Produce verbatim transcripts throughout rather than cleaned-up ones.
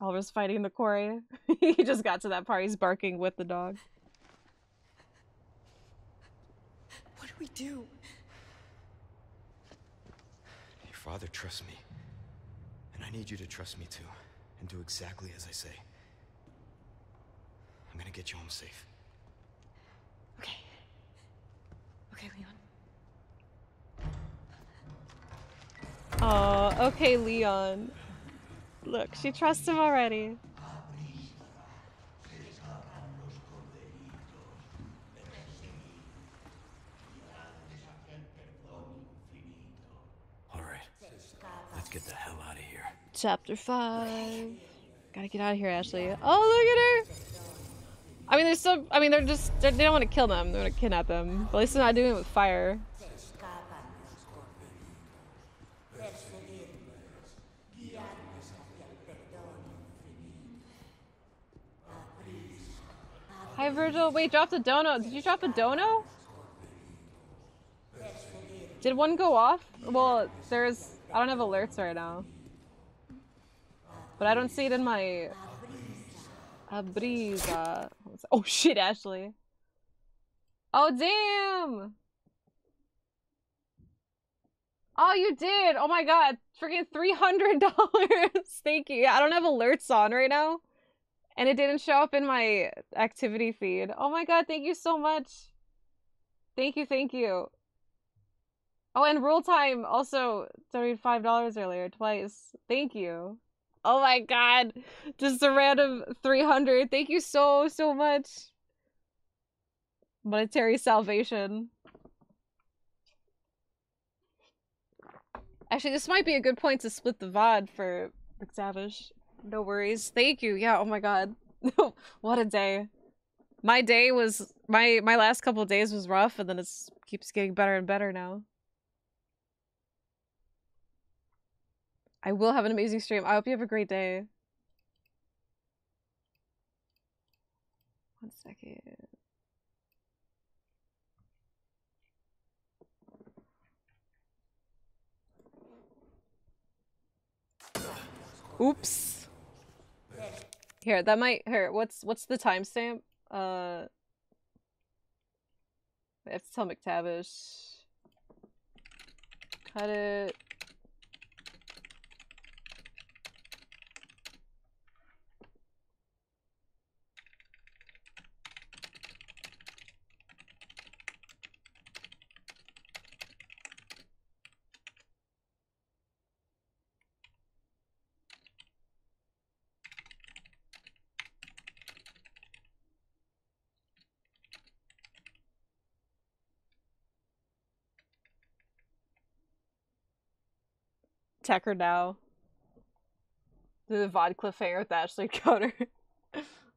Oliver was fighting in the quarry. He just got to that part. He's barking with the dog. What do we do? Your father trusts me. And I need you to trust me too. And do exactly as I say. I'm gonna get you home safe. Okay. Okay, Leon. Oh, okay, Leon. Look, she trusts him already. All right, let's get the hell out of here. Chapter five. Gotta get out of here, Ashley. Oh, look at her. I mean, they're so. I mean, they're just. They're, they don't want to kill them. They want to kidnap them. But at least they're not doing it with fire. Hi, Virgil. Wait, drop the dono. Did you drop a dono? Did one go off? Well, there's. I don't have alerts right now. But I don't see it in my. A brisa. Oh shit, Ashley. Oh damn. Oh, you did. Oh my god. Freaking three hundred dollars. Thank you. I don't have alerts on right now. And it didn't show up in my activity feed. Oh my god, thank you so much. Thank you, thank you. Oh, and Rule Time also donated five dollars earlier, twice. Thank you. Oh my god, just a random three hundred. Thank you so, so much. Monetary salvation. Actually, this might be a good point to split the V O D for McSavish. No worries. Thank you. Yeah, oh my god. What a day. My day was... My, my last couple of days was rough, and then it keeps getting better and better now. I will have an amazing stream. I hope you have a great day. One second. Oops. Here, that might hurt. What's what's the timestamp? Uh, I have to tell McTavish. Cut it. Check her now. The V O D cliffhanger with Ashley Coder.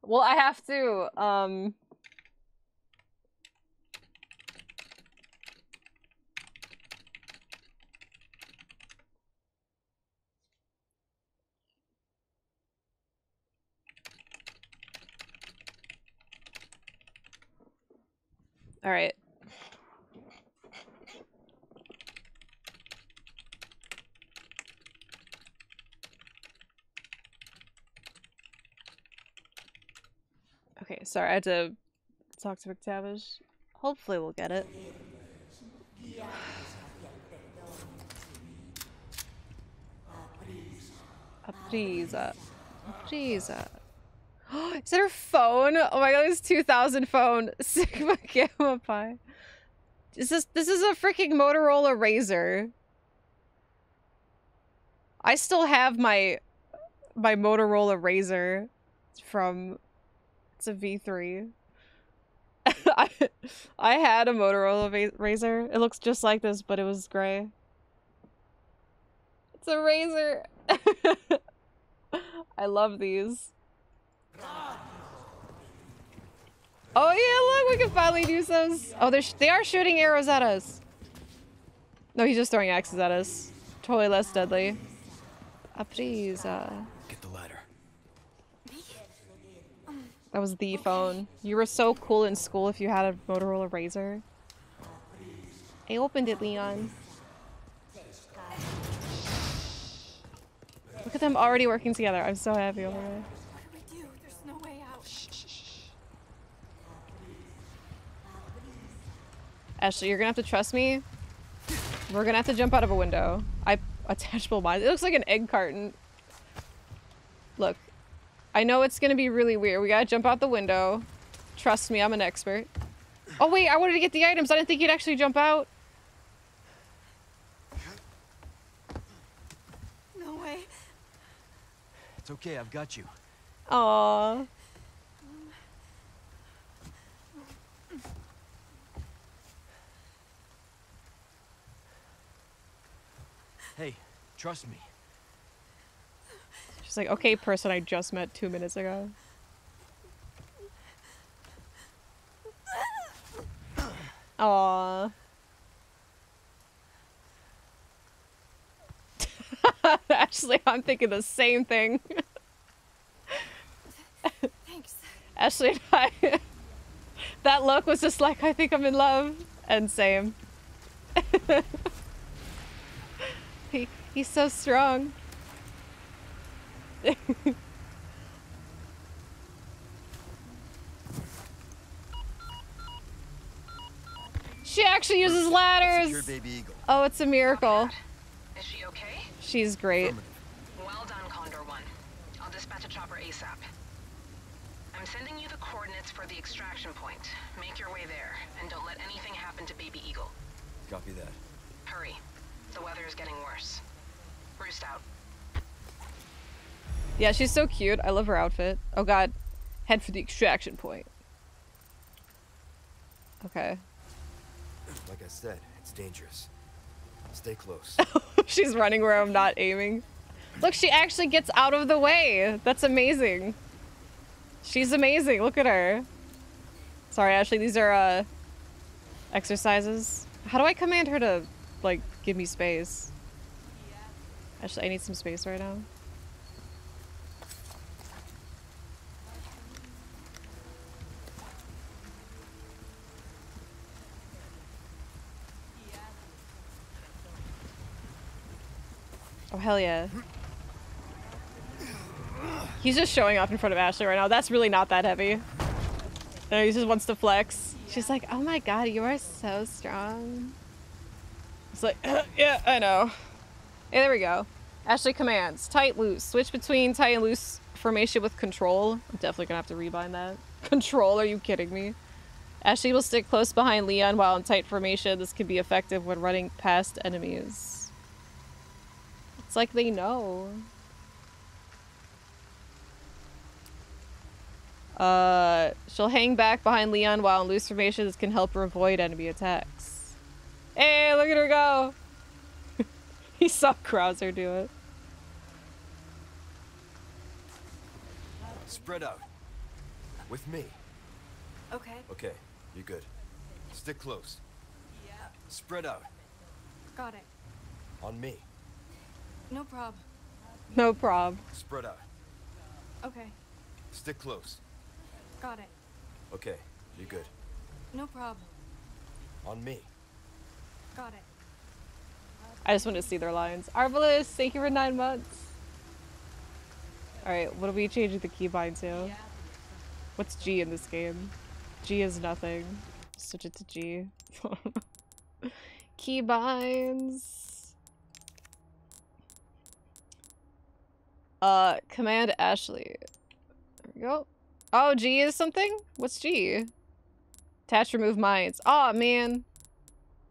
Well, I have to. Um... All right. Okay, sorry, I had to talk to McTavish. Hopefully we'll get it. Aprisa. Aprisa. Is that her phone? Oh my god, it's two thousand phone. Sigma Gamma Pi. This is, this is a freaking Motorola Razr. I still have my, my Motorola Razr from... It's a V three. I, I had a Motorola Razr. It looks just like this, but it was gray. It's a razor. I love these. Oh yeah, look, we can finally do those. Oh, they're sh they are shooting arrows at us. No, he's just throwing axes at us. Totally less deadly. Aprisa. Get the ladder. That was the phone. You were so cool in school if you had a Motorola Razr. I opened it, Leon. Look at them already working together. I'm so happy over there. What do we do? There's no way out. Shh, shh, shh. Ashley, you're gonna have to trust me. We're gonna have to jump out of a window. I attachable mines. It looks like an egg carton. Look, I know it's gonna be really weird. We gotta jump out the window. Trust me, I'm an expert. Oh wait, I wanted to get the items. I didn't think he'd actually jump out. No way. It's okay, I've got you. Aww. Hey, trust me. She's like, okay, person I just met two minutes ago. Aww. Ashley, I'm thinking the same thing. Thanks. Ashley and I. That look was just like, I think I'm in love. And same. He, he's so strong. She actually uses ladders. It's baby eagle. Oh, it's a miracle. Is she okay? She's great. Well done, Condor One. I'll dispatch a chopper ASAP. I'm sending you the coordinates for the extraction point. Make your way there, and don't let anything happen to baby eagle. Copy that. Hurry. The weather is getting worse. Roost out. Yeah, she's so cute. I love her outfit. Oh god. Head for the extraction point. Okay. Like I said, it's dangerous. Stay close. She's running where I'm not aiming. Look, she actually gets out of the way. That's amazing. She's amazing. Look at her. Sorry, Ashley. These are uh, exercises. How do I command her to, like, give me space? Actually, I need some space right now. Oh, hell yeah. He's just showing up in front of Ashley right now. That's really not that heavy. No, he just wants to flex. She's like, oh my god, you are so strong. It's like, yeah, I know. Hey, there we go. Ashley commands. Tight, loose. Switch between tight and loose formation with control. I'm definitely gonna have to rebind that. Control, are you kidding me? Ashley will stick close behind Leon while in tight formation. This can be effective when running past enemies. It's like they know. Uh, she'll hang back behind Leon while in loose formation. This can help her avoid enemy attacks. Hey, look at her go! He saw Krauser do it. Spread out. With me. Okay. Okay, you're good. Stick close. Yeah. Spread out. Got it. On me. No prob. No prob. Spread out. Okay. Stick close. Got it. Okay, you're good. No prob. On me. Got it. I just want to see their lines. Arbalest, thank you for nine months. Alright, what are we changing the keybind to? What's G in this game? G is nothing. Switch it to G. Keybinds. Uh, Command Ashley. There we go. Oh, G is something? What's G? Attach, remove mines. Aw, man.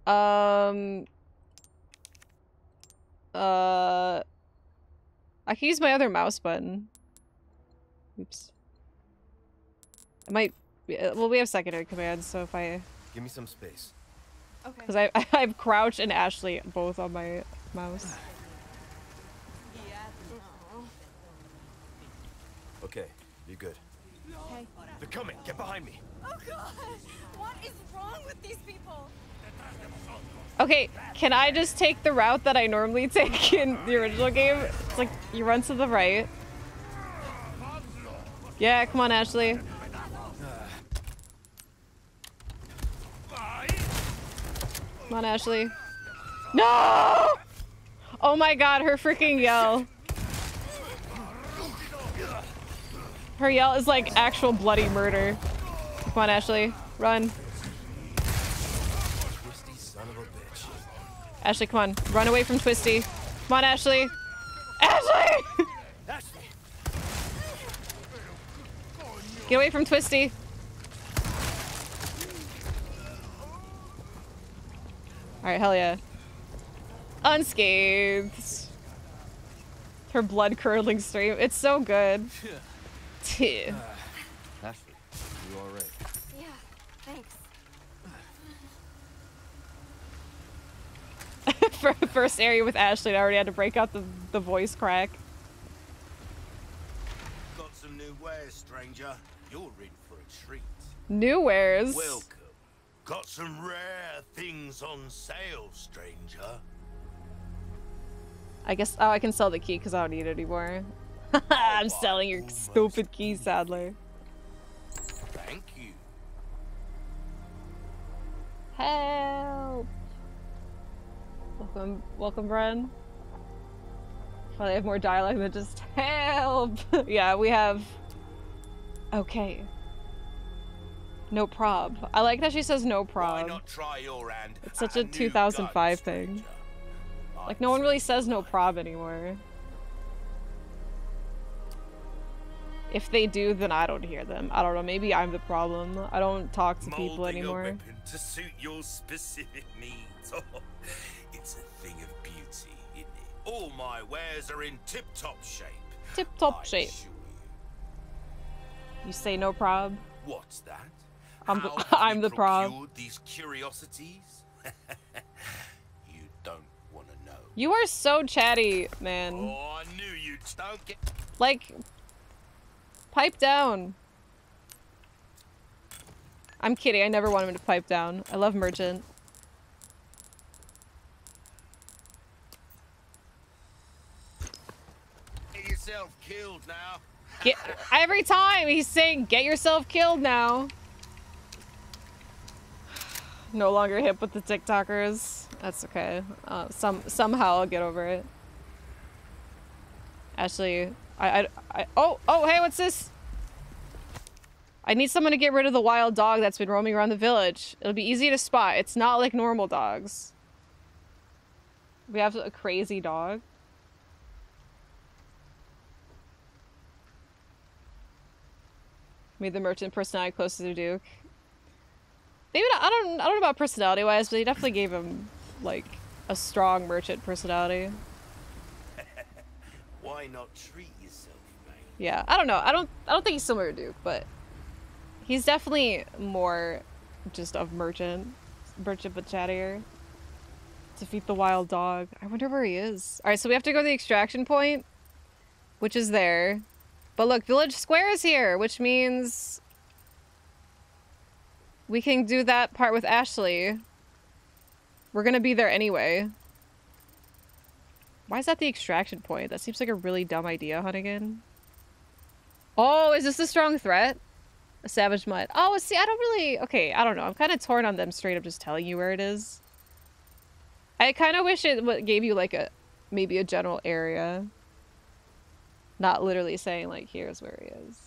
Um, uh, I can use my other mouse button. Oops. I might, well, we have secondary commands, so if I... Give me some space. Okay. Because I, I have Crouch and Ashley both on my mouse. Yeah, no. Okay, you're good. Okay. They're coming, get behind me. Oh god, what is wrong with these people? Okay, can I just take the route that I normally take in the original game? It's like, you run to the right. Yeah, come on, Ashley. Come on, Ashley. No! Oh my god, her freaking yell. Her yell is like actual bloody murder. Come on, Ashley. Run. Twisty son of a bitch. Ashley, come on. Run away from Twisty. Come on, Ashley. Ashley! Get away from Twisty. Alright, hell yeah. Unscathed. Her blood-curdling stream. It's so good. Yeah. Uh, Ashley, you alright? Yeah, thanks. For the first area with Ashley, I already had to break out the, the voice crack. Got some new wares, stranger. You're in for a treat. New wares? Welcome. Got some rare things on sale, stranger. I guess. Oh, I can sell the key because I don't need it anymore. I'm selling your stupid key, Sadler. Thank you. Help! Welcome, welcome, Bren. Well, they have more dialogue than just help. Yeah, we have. Okay. No prob. I like that she says no prob. Why not try your hand? It's such a two thousand five thing. Like, no one really says no prob anymore. If they do, then I don't hear them. I don't know, maybe I'm the problem. I don't talk to Molding people anymore. A weapon to suit your specific needs. Oh, it's a thing of beauty, isn't it? All my wares are in tip-top shape. Tip-top I shape. Sure you. You say no prob? What's that? I'm the, How I'm the prob. These curiosities? You don't want to know. You are so chatty, man. Oh, I knew you'd don't get. Like, pipe down. I'm kidding. I never want him to pipe down. I love Merchant. Get yourself killed now. Get, every time he's saying, get yourself killed now. No longer hip with the TikTokers. That's okay. Uh, some somehow I'll get over it. Ashley, I, I, I, oh, oh, hey, what's this? I need someone to get rid of the wild dog that's been roaming around the village. It'll be easy to spot. It's not like normal dogs. We have a crazy dog. Made the merchant personality closer to Duke. Maybe not, I don't. I don't know about personality-wise, but he definitely gave him like a strong merchant personality. Why not treat yourself, mate? Yeah, I don't know. I don't. I don't think he's similar to Duke, but he's definitely more just of merchant, merchant but chattier. Defeat the wild dog. I wonder where he is. All right, so we have to go to the extraction point, which is there. But look, Village Square is here, which means we can do that part with Ashley. We're gonna be there anyway. Why is that the extraction point? That seems like a really dumb idea, Hunnigan. Oh, is this a strong threat? A savage mutt. Oh, see, I don't really... Okay, I don't know. I'm kind of torn on them straight up just telling you where it is. I kind of wish it gave you, like, a maybe a general area. Not literally saying, like, here's where he is.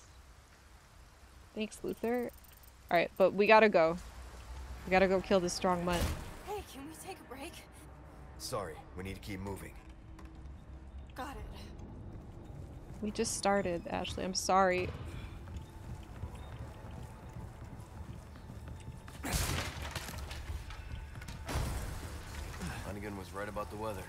Thanks, Luther. Alright, but we gotta go. We gotta go kill this strong mutt. Hey, can we take a break? Sorry, we need to keep moving. Got it. We just started, Ashley. I'm sorry. Hunnigan was right about the weather.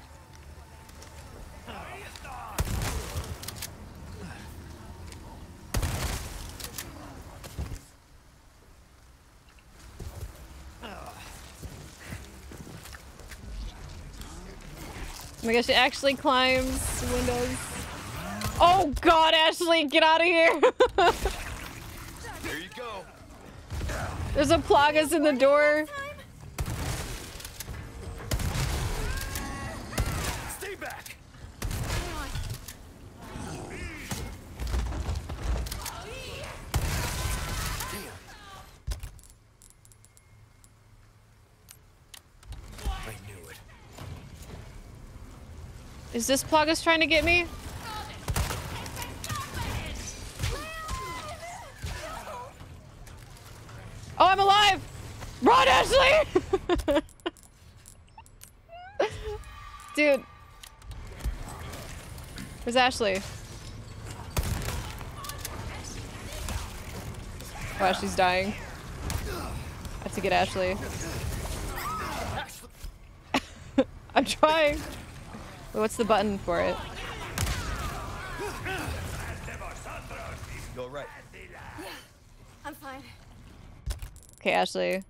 Oh my gosh, it actually climbs windows. Oh god, Ashley, get out of here! There you go. There's a Plagas in the door. Stay back. Is this Plagas trying to get me? Run, Ashley! Dude. Where's Ashley? Oh, Ashley's dying. I have to get Ashley. I'm trying. Wait, what's the button for it? Go right. Yeah, I'm fine. Okay, Ashley.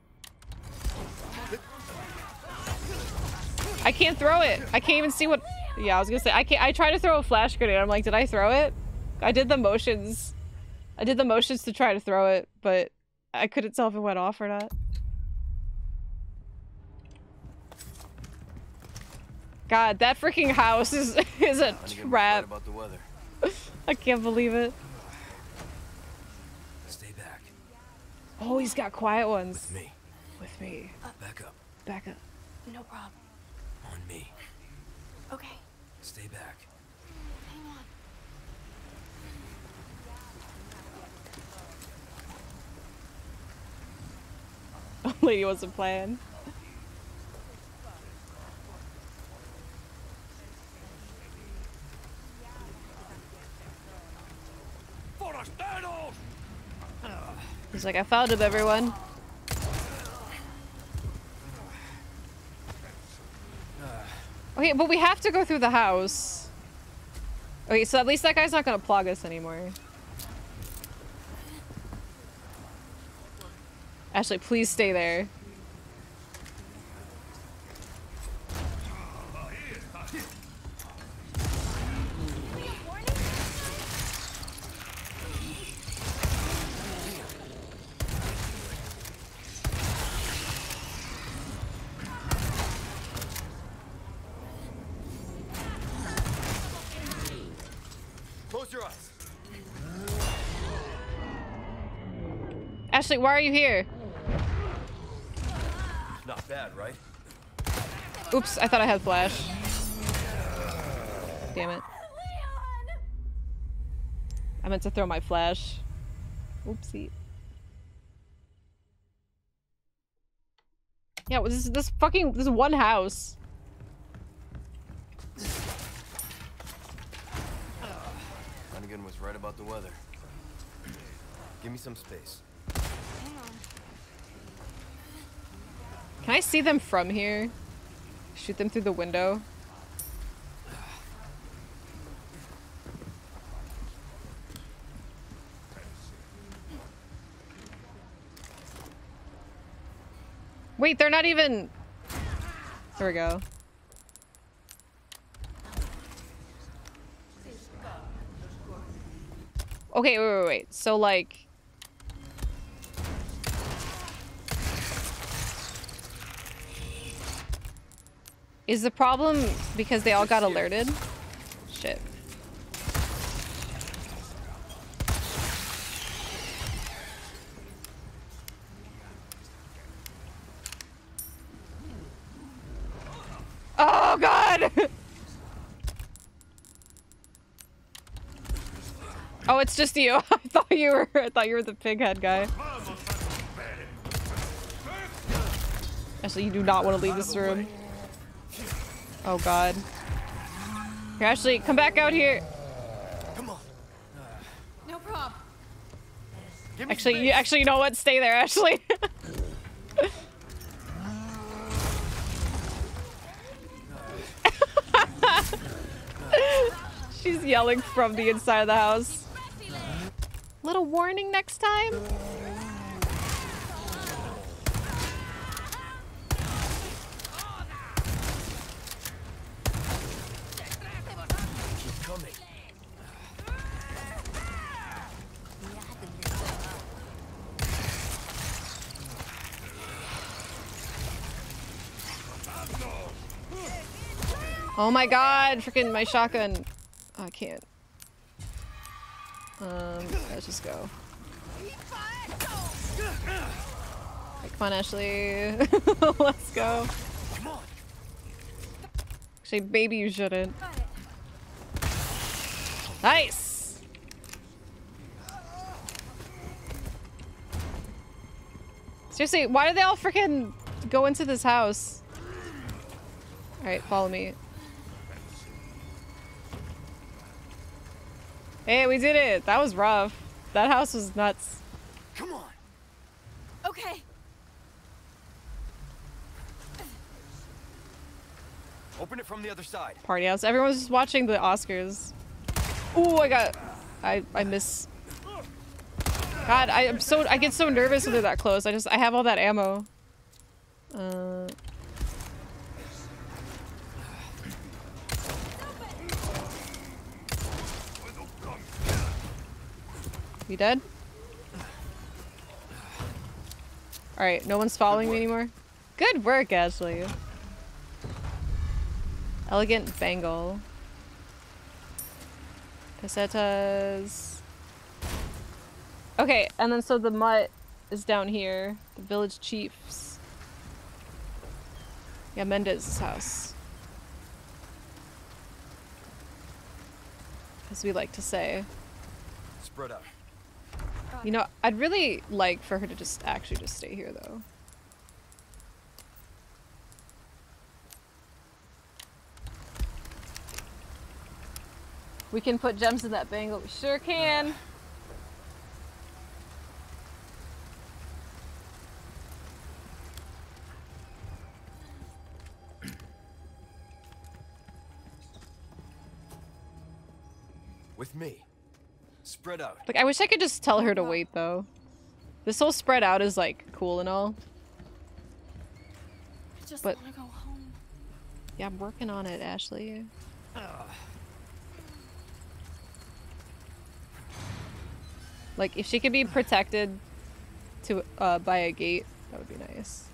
I can't throw it. I can't even see what. Yeah, I was gonna say I can't. I tried to throw a flash grenade. I'm like, did I throw it? I did the motions. I did the motions to try to throw it, but I couldn't tell if it went off or not. God, that freaking house is is a trap. About the weather. I can't believe it. Stay back. Oh, he's got quiet ones. With me. With me. Uh, back up. Back up. No problem. On me. Okay. Stay back. Hang on. Lady wasn't playing. He's like, I found him, everyone. Okay, but we have to go through the house. Okay, so at least that guy's not gonna plug us anymore. Ashley, please stay there. Close your eyes. Ashley, why are you here? Not bad, right? Oops, I thought I had flash. Damn it. Leon! I meant to throw my flash. Oopsie. Yeah, this is this fucking this is one house. Hunnigan was right about the weather. Give me some space. Can I see them from here? Shoot them through the window. Wait, they're not even... There we go. Okay, wait, wait, wait. So, like... Is the problem because they all got alerted? Shit. Oh God! Oh, it's just you. I thought you were. I thought you were the pighead guy. Actually, you do not want to leave this room. Oh God. Here, Ashley, come back out here. Come on. No problem. Actually, you, actually, you know what? Stay there, Ashley. She's yelling from the inside of the house. Little warning next time. Oh my God, freaking my shotgun. Oh, I can't. Um, let's just go. Right, come on, Ashley. Let's go. Actually, baby, you shouldn't. Nice! Seriously, why do they all freaking go into this house? Alright, follow me. Hey, we did it! That was rough. That house was nuts. Come on. Okay. Open it from the other side. Party house. Everyone was just watching the Oscars. Ooh, I got... I, I miss... God, I am so... I get so nervous when they're that close. I just... I have all that ammo. Uh... You dead? Alright, no one's following me anymore. Good work, Ashley. Elegant bangle. Pesetas. Okay, and then so the mutt is down here. The village chiefs. Yeah, Mendez's house. As we like to say. Spread out. You know, I'd really like for her to just actually just stay here, though. We can put gems in that bangle. We sure can. With me. Spread out. Like, I wish I could just tell her to wait, though. This whole spread out is, like, cool and all. I just but... wanna go home. Yeah, I'm working on it, Ashley. Ugh. Like, if she could be protected to uh, by a gate, that would be nice.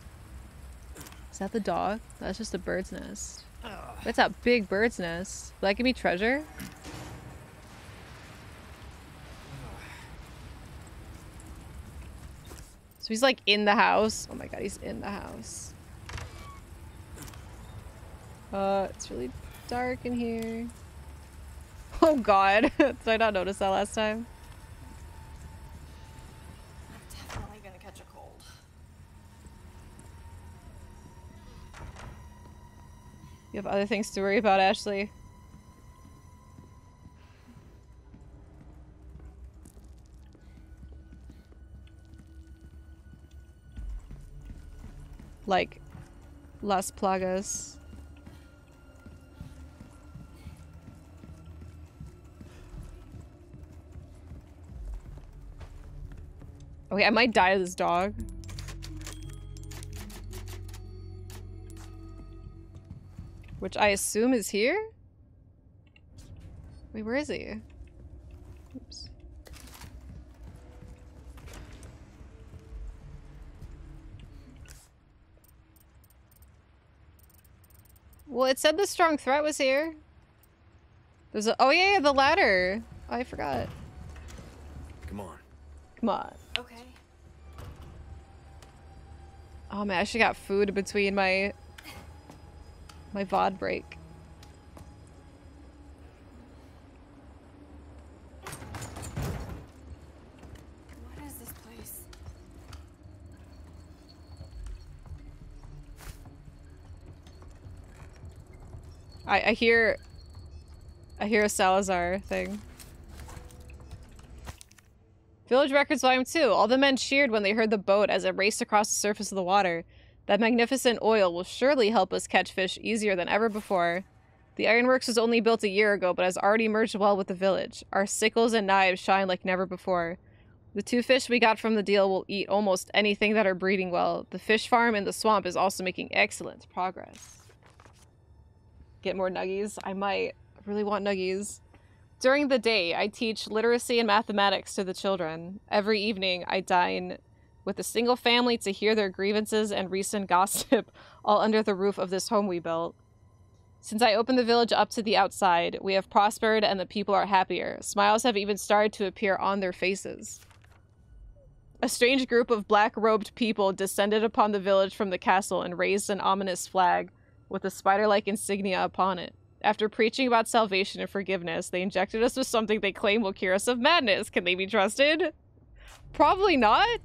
Is that the dog? That's just a bird's nest. That's a big bird's nest. Will that give me treasure? So he's like in the house. Oh my god, he's in the house. Uh, it's really dark in here. Oh god, did I not notice that last time? I'm definitely gonna catch a cold. You have other things to worry about, Ashley. Like, Las Plagas. Okay, I might die of this dog. Which I assume is here? Wait, where is he? Oops. Well, it said the strong threat was here. There's a- oh yeah, yeah, the ladder! Oh, I forgot. Come on. Come on. Okay. Oh man, I should got food between my... my V O D break. What is this place? I, I hear, I hear a Salazar thing. Village Records Volume two. All the men cheered when they heard the boat as it raced across the surface of the water. That magnificent oil will surely help us catch fish easier than ever before. The ironworks was only built a year ago, but has already merged well with the village. Our sickles and knives shine like never before. The two fish we got from the deal will eat almost anything that are breeding well. The fish farm in the swamp is also making excellent progress. Get more nuggies? I might. I really want nuggies. During the day, I teach literacy and mathematics to the children. Every evening, I dine with a single family to hear their grievances and recent gossip, all under the roof of this home we built. Since I opened the village up to the outside, we have prospered and the people are happier. Smiles have even started to appear on their faces. A strange group of black-robed people descended upon the village from the castle and raised an ominous flag with a spider-like insignia upon it. After preaching about salvation and forgiveness, they injected us with something they claim will cure us of madness. Can they be trusted? Probably not.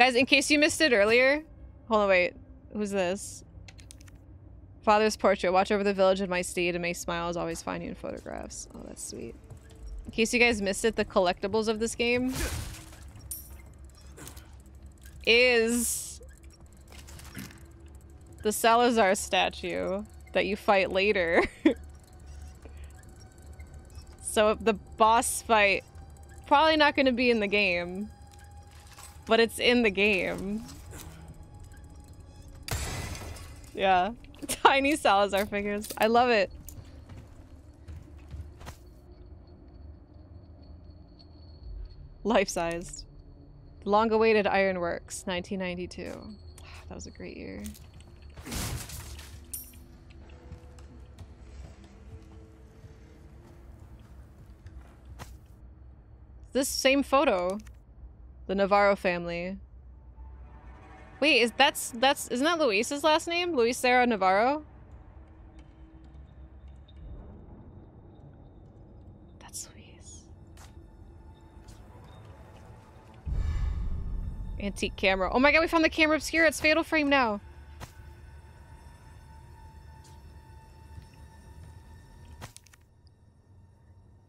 Guys, in case you missed it earlier. Hold on, wait. Who's this? Father's portrait. Watch over the village of my steed and may smiles always find you in photographs. Oh, that's sweet. In case you guys missed it, the collectibles of this game is the Salazar statue that you fight later. So the boss fight, probably not going to be in the game, but it's in the game. Yeah. Tiny Salazar figures. I love it. Life-sized. Long-awaited Ironworks, nineteen ninety-two. That was a great year. This same photo. The Navarro family. Wait, is that's that's isn't that Luis's last name? Luis Sera Navarro? That's Luis. Antique camera. Oh my god, we found the camera obscura. It's Fatal Frame now.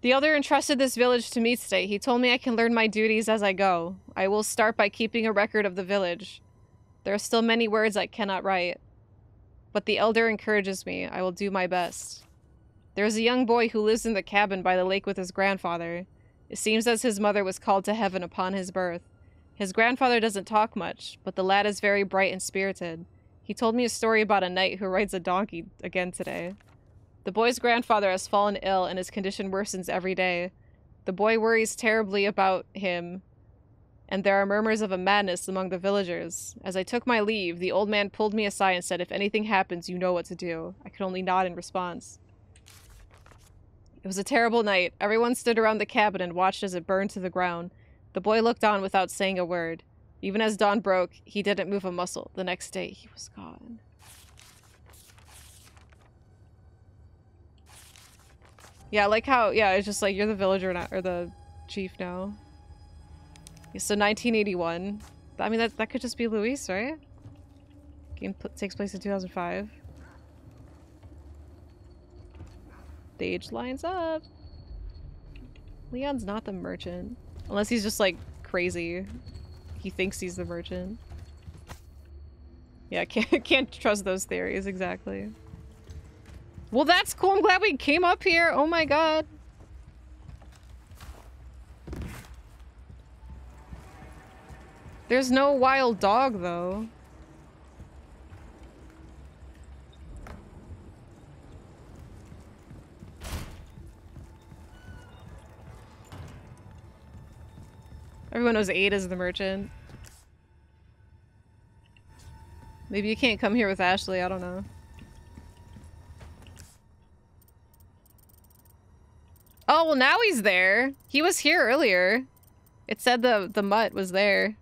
The elder entrusted this village to me today. He told me I can learn my duties as I go. I will start by keeping a record of the village. There are still many words I cannot write, but the elder encourages me. I will do my best. There is a young boy who lives in the cabin by the lake with his grandfather. It seems as his mother was called to heaven upon his birth. His grandfather doesn't talk much, but the lad is very bright and spirited. He told me a story about a knight who rides a donkey again today. The boy's grandfather has fallen ill and his condition worsens every day. The boy worries terribly about him, and there are murmurs of a madness among the villagers. As I took my leave, the old man pulled me aside and said, "If anything happens, you know what to do." I could only nod in response. It was a terrible night. Everyone stood around the cabin and watched as it burned to the ground. The boy looked on without saying a word. Even as dawn broke, he didn't move a muscle. The next day, he was gone. Yeah, like how, yeah, it's just like, you're the villager now, or the chief now. Yeah, so nineteen eighty-one. I mean, that, that could just be Luis, right? Game pl takes place in two thousand five. The age lines up. Leon's not the merchant. Unless he's just, like, crazy. He thinks he's the merchant. Yeah, can't, can't trust those theories, exactly. Well, that's cool. I'm glad we came up here. Oh my god. There's no wild dog, though. Everyone knows Ada's the merchant. Maybe you can't come here with Ashley, I don't know. Oh, well, now he's there. He was here earlier. It said the, the mutt was there.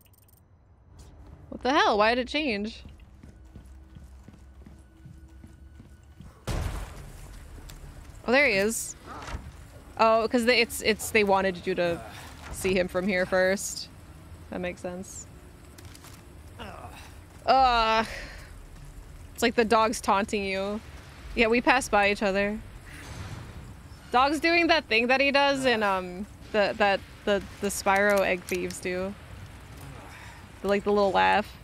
What the hell? Why did it change? Oh, there he is. Oh, because they, it's, it's, they wanted you to see him from here first. That makes sense. Ugh. It's like the dog's taunting you. Yeah, we passed by each other. Dog's doing that thing that he does in um the that the the Spyro egg thieves do. The, like the little laugh.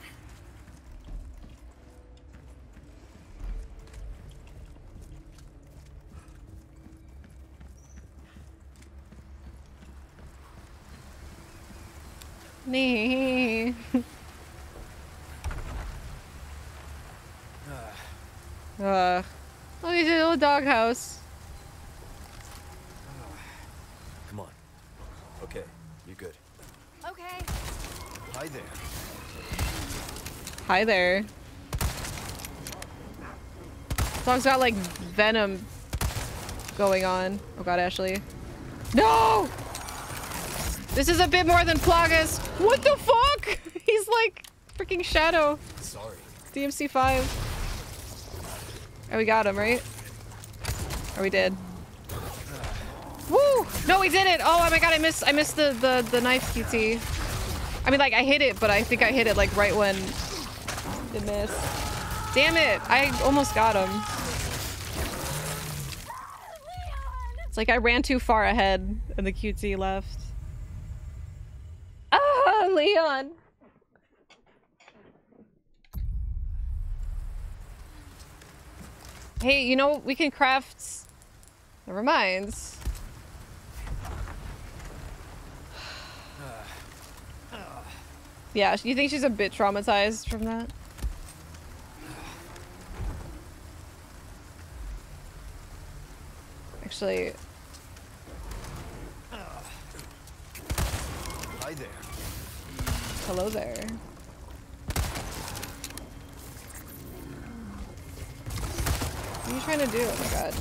Nee. uh. Oh, he's a little doghouse. Okay, you good. Okay. Hi there. Hi there. Dog's got like venom going on. Oh god, Ashley. No! This is a bit more than Plagas. What the fuck? He's like freaking Shadow. Sorry. D M C five. Oh, we got him, right? Or we did. Woo! No, we did it! Oh, oh my god, I missed I missed the, the, the knife Q T. I mean, like, I hit it, but I think I hit it, like, right when it missed. Damn it! I almost got him. It's like I ran too far ahead, and the cutesy left. Ah, Leon! Hey, you know, we can craft... Never mind. Yeah, you think she's a bit traumatized from that? Actually... Hi there. Hello there. What are you trying to do? Oh my god.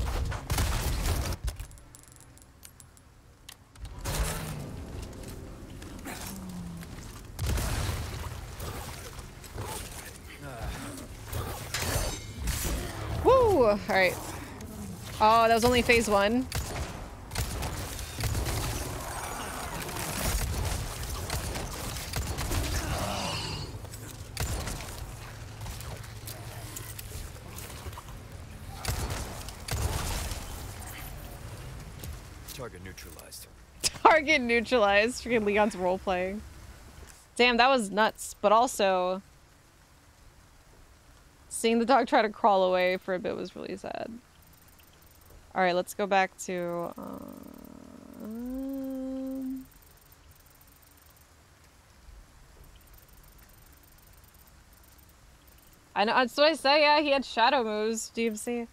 Woo! Alright. Oh, that was only phase one. Get neutralized. Freaking Leon's role playing. Damn, that was nuts. But also, seeing the dog try to crawl away for a bit was really sad. All right, let's go back to. Um... I know. That's what I say. Yeah, he had shadow moves. D M C.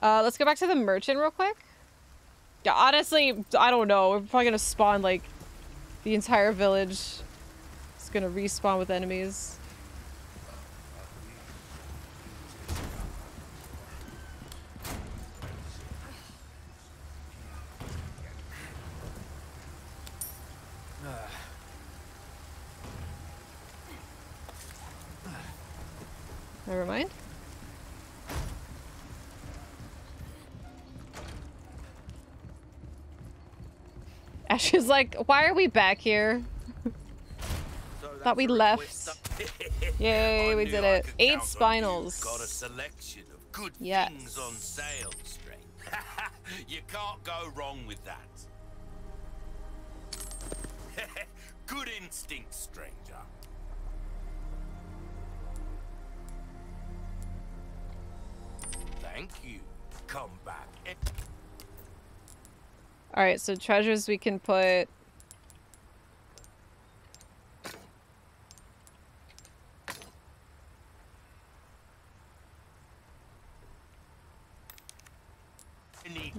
Uh, let's go back to the merchant real quick. Yeah, honestly, I don't know. We're probably gonna spawn, like, the entire village. It's gonna respawn with enemies. Never mind. She's like, why are we back here? So thought we left. Yay, we did it. Eight spinals. Got a selection of good yes. things on sale, String. You can't go wrong with that. Good instinct, stranger. Thank you. Come back. All right, so treasures we can put.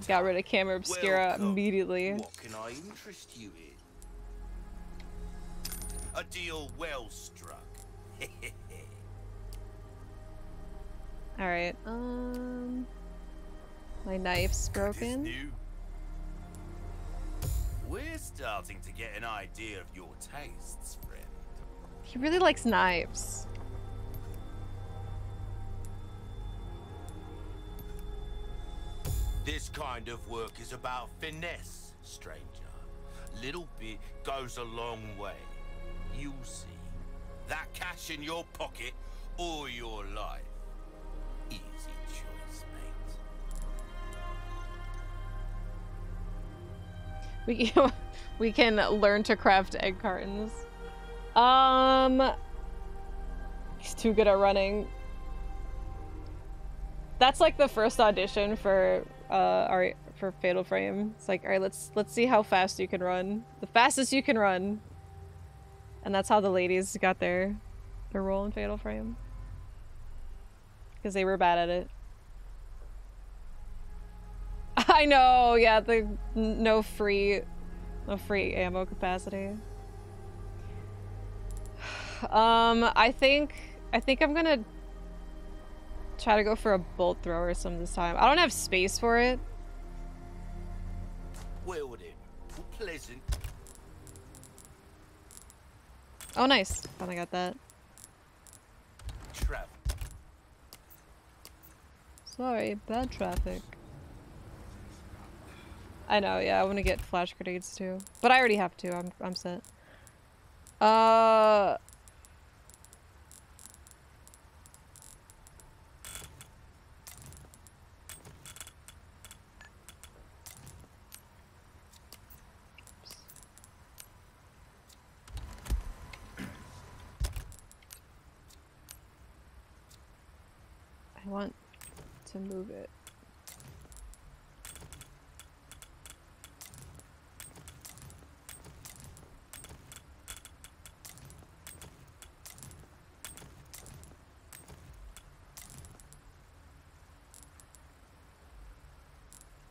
Got rid of camera obscura well immediately. What can I interest you in? A deal well struck. All right. Um, my knife's broken. We're starting to get an idea of your tastes, friend. He really likes knives. This kind of work is about finesse, stranger. Little bit goes a long way. You'll see. That cash in your pocket or your life. Easy choice, mate. We we can learn to craft egg cartons. Um, he's too good at running. That's like the first audition for uh, our for Fatal Frame. It's like, all right, let's let's see how fast you can run. The fastest you can run. And that's how the ladies got their their role in Fatal Frame. Because they were bad at it. I know, yeah, the no free, no free ammo capacity. Um, I think, I think I'm gonna try to go for a bolt thrower some this time. I don't have space for it. Wielded, pleasant. Oh, nice! Finally got that. Traffic. Sorry, bad traffic. I know, yeah, I want to get flash grenades too. But I already have two, I'm, I'm set. Uh... I want to move it.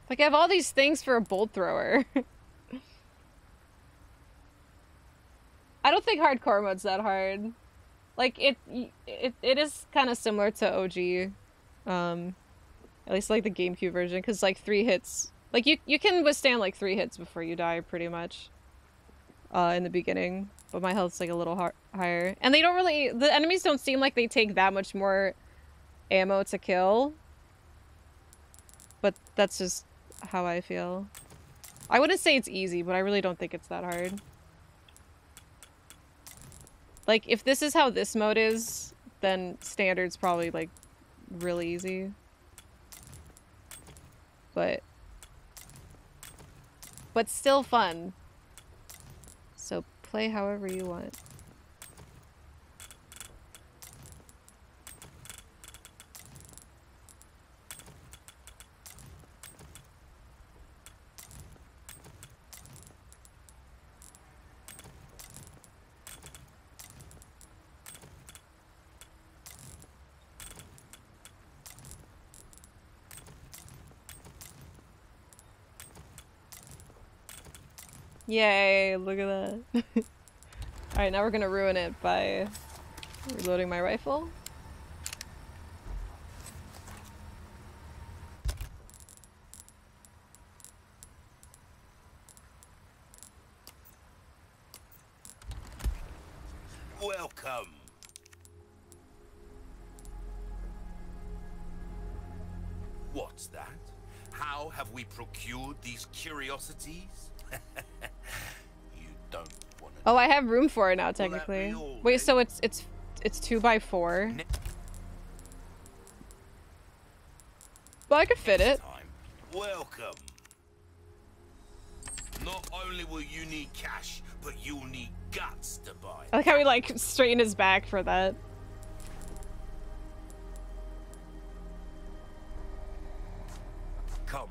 Like, I have all these things for a bolt thrower. I don't think hardcore mode's that hard. Like, it it, it is kind of similar to O G. Um, at least, like, the GameCube version, because, like, three hits... Like, you, you can withstand, like, three hits before you die, pretty much. Uh, in the beginning. But my health's, like, a little har- higher. And they don't really... The enemies don't seem like they take that much more ammo to kill. But that's just... how I feel. I wouldn't say it's easy, but I really don't think it's that hard. Like, if this is how this mode is, then standard's probably, like, really easy. But... But still fun. So play however you want. Yay, look at that. Alright, now we're gonna ruin it by reloading my rifle. Welcome. What's that? How have we procured these curiosities? Oh, I have room for it now, technically. Wait, so it's it's it's two by four. Well, I could fit it. Welcome. Not only will you need cash, but you'll need guts to buy. I like how he like straightened his back for that. Come.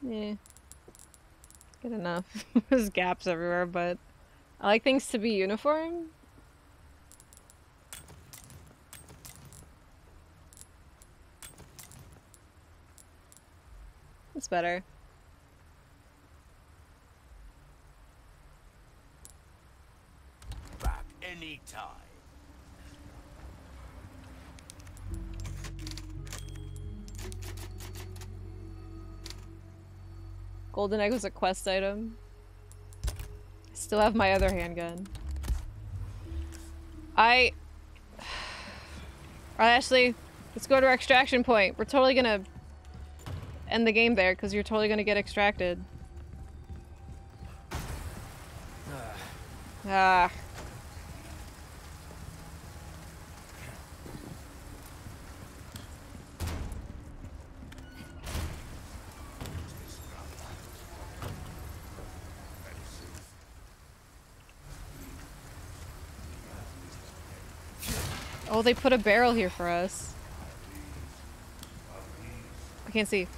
Yeah, good enough. There's gaps everywhere, but I like things to be uniform. That's better. Back anytime. Golden egg was a quest item. I still have my other handgun. I... Alright, Ashley, let's go to our extraction point. We're totally gonna end the game there because you're totally gonna get extracted. Ah. Oh, they put a barrel here for us. I can't see.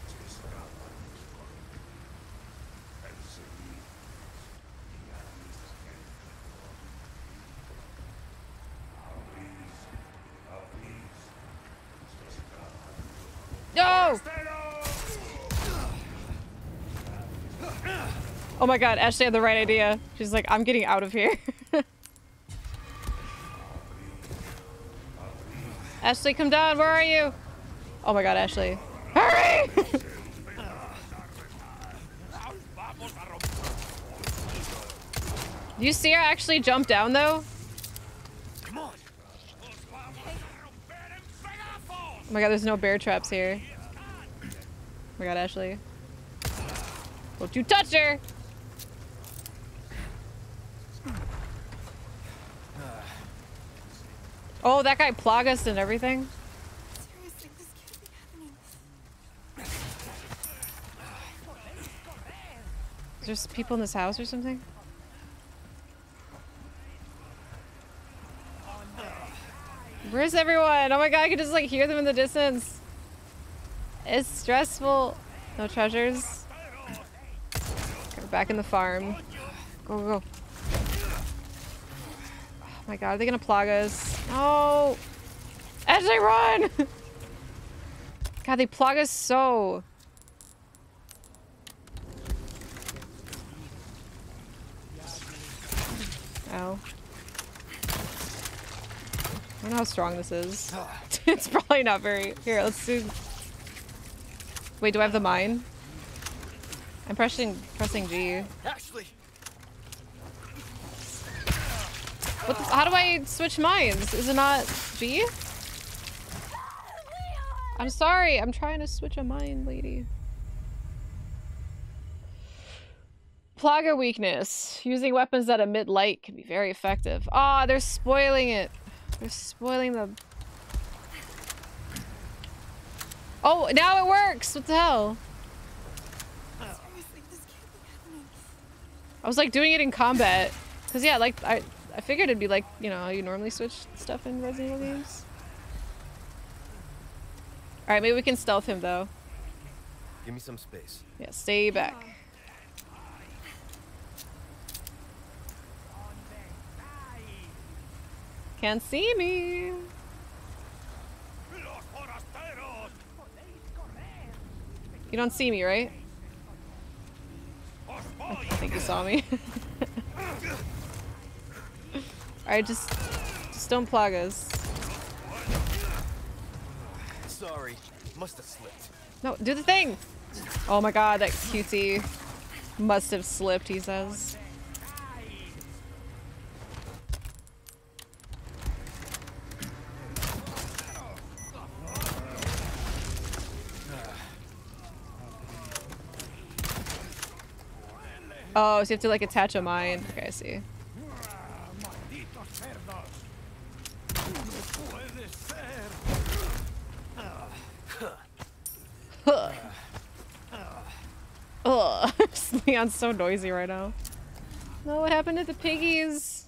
No! Oh my god, Ashley had the right idea. She's like, I'm getting out of here. Ashley, come down. Where are you? Oh my god, Ashley. Hurry! You see her actually jump down, though? Come on. Oh my god, there's no bear traps here. Oh my god, Ashley. Don't you touch her! Oh, that guy Plagas and everything? Seriously, this can't be happening. Is there people in this house or something? Where's everyone? Oh my god, I can just like hear them in the distance. It's stressful. No treasures. Go back in the farm. Go, go, go. Oh my god, are they gonna plug us? No! Ashley, run! God, they plug us so. Ow. I don't know how strong this is. It's probably not very. Here, let's do. Wait, do I have the mine? I'm pressing pressing G. Ashley. What the, how do I switch mines? Is it not G? I'm sorry, I'm trying to switch a mine, lady. Plaga weakness. Using weapons that emit light can be very effective. Ah, oh, they're spoiling it. They're spoiling the... Oh, now it works! What the hell? I was like doing it in combat. Cause yeah, like, I... I figured it'd be like, you know, how you normally switch stuff in Resident Evil games. Alright, maybe we can stealth him though. Give me some space. Yeah, stay back. Can't see me. You don't see me, right? I think you saw me. Alright, just, just don't plug us. Sorry, must have slipped. No, do the thing! Oh my god, that cutie must have slipped, he says. Oh, so you have to like attach a mine. Okay, I see. Ugh. Ugh. Leon's so noisy right now. No, what happened to the piggies?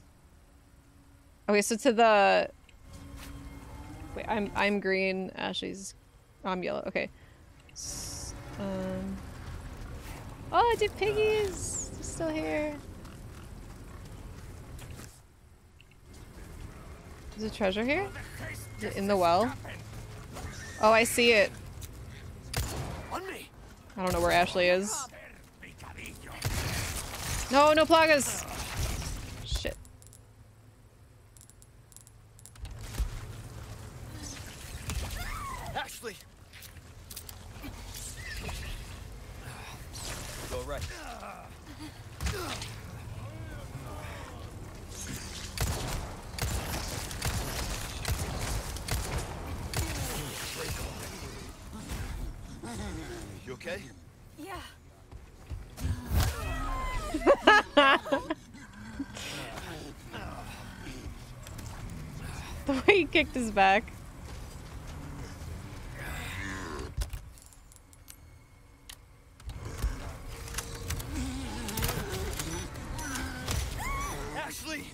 Okay, so to the... Wait, I'm I'm green. Ashley's... Oh, I'm yellow. Okay. S um. Oh, the piggies! They're still here. There's a treasure here? Is it in the well? Oh, I see it. I don't know where Ashley is. No, no Plagas! Shit. Ashley. Go right. You okay? Yeah. The way he kicked his back. Ashley.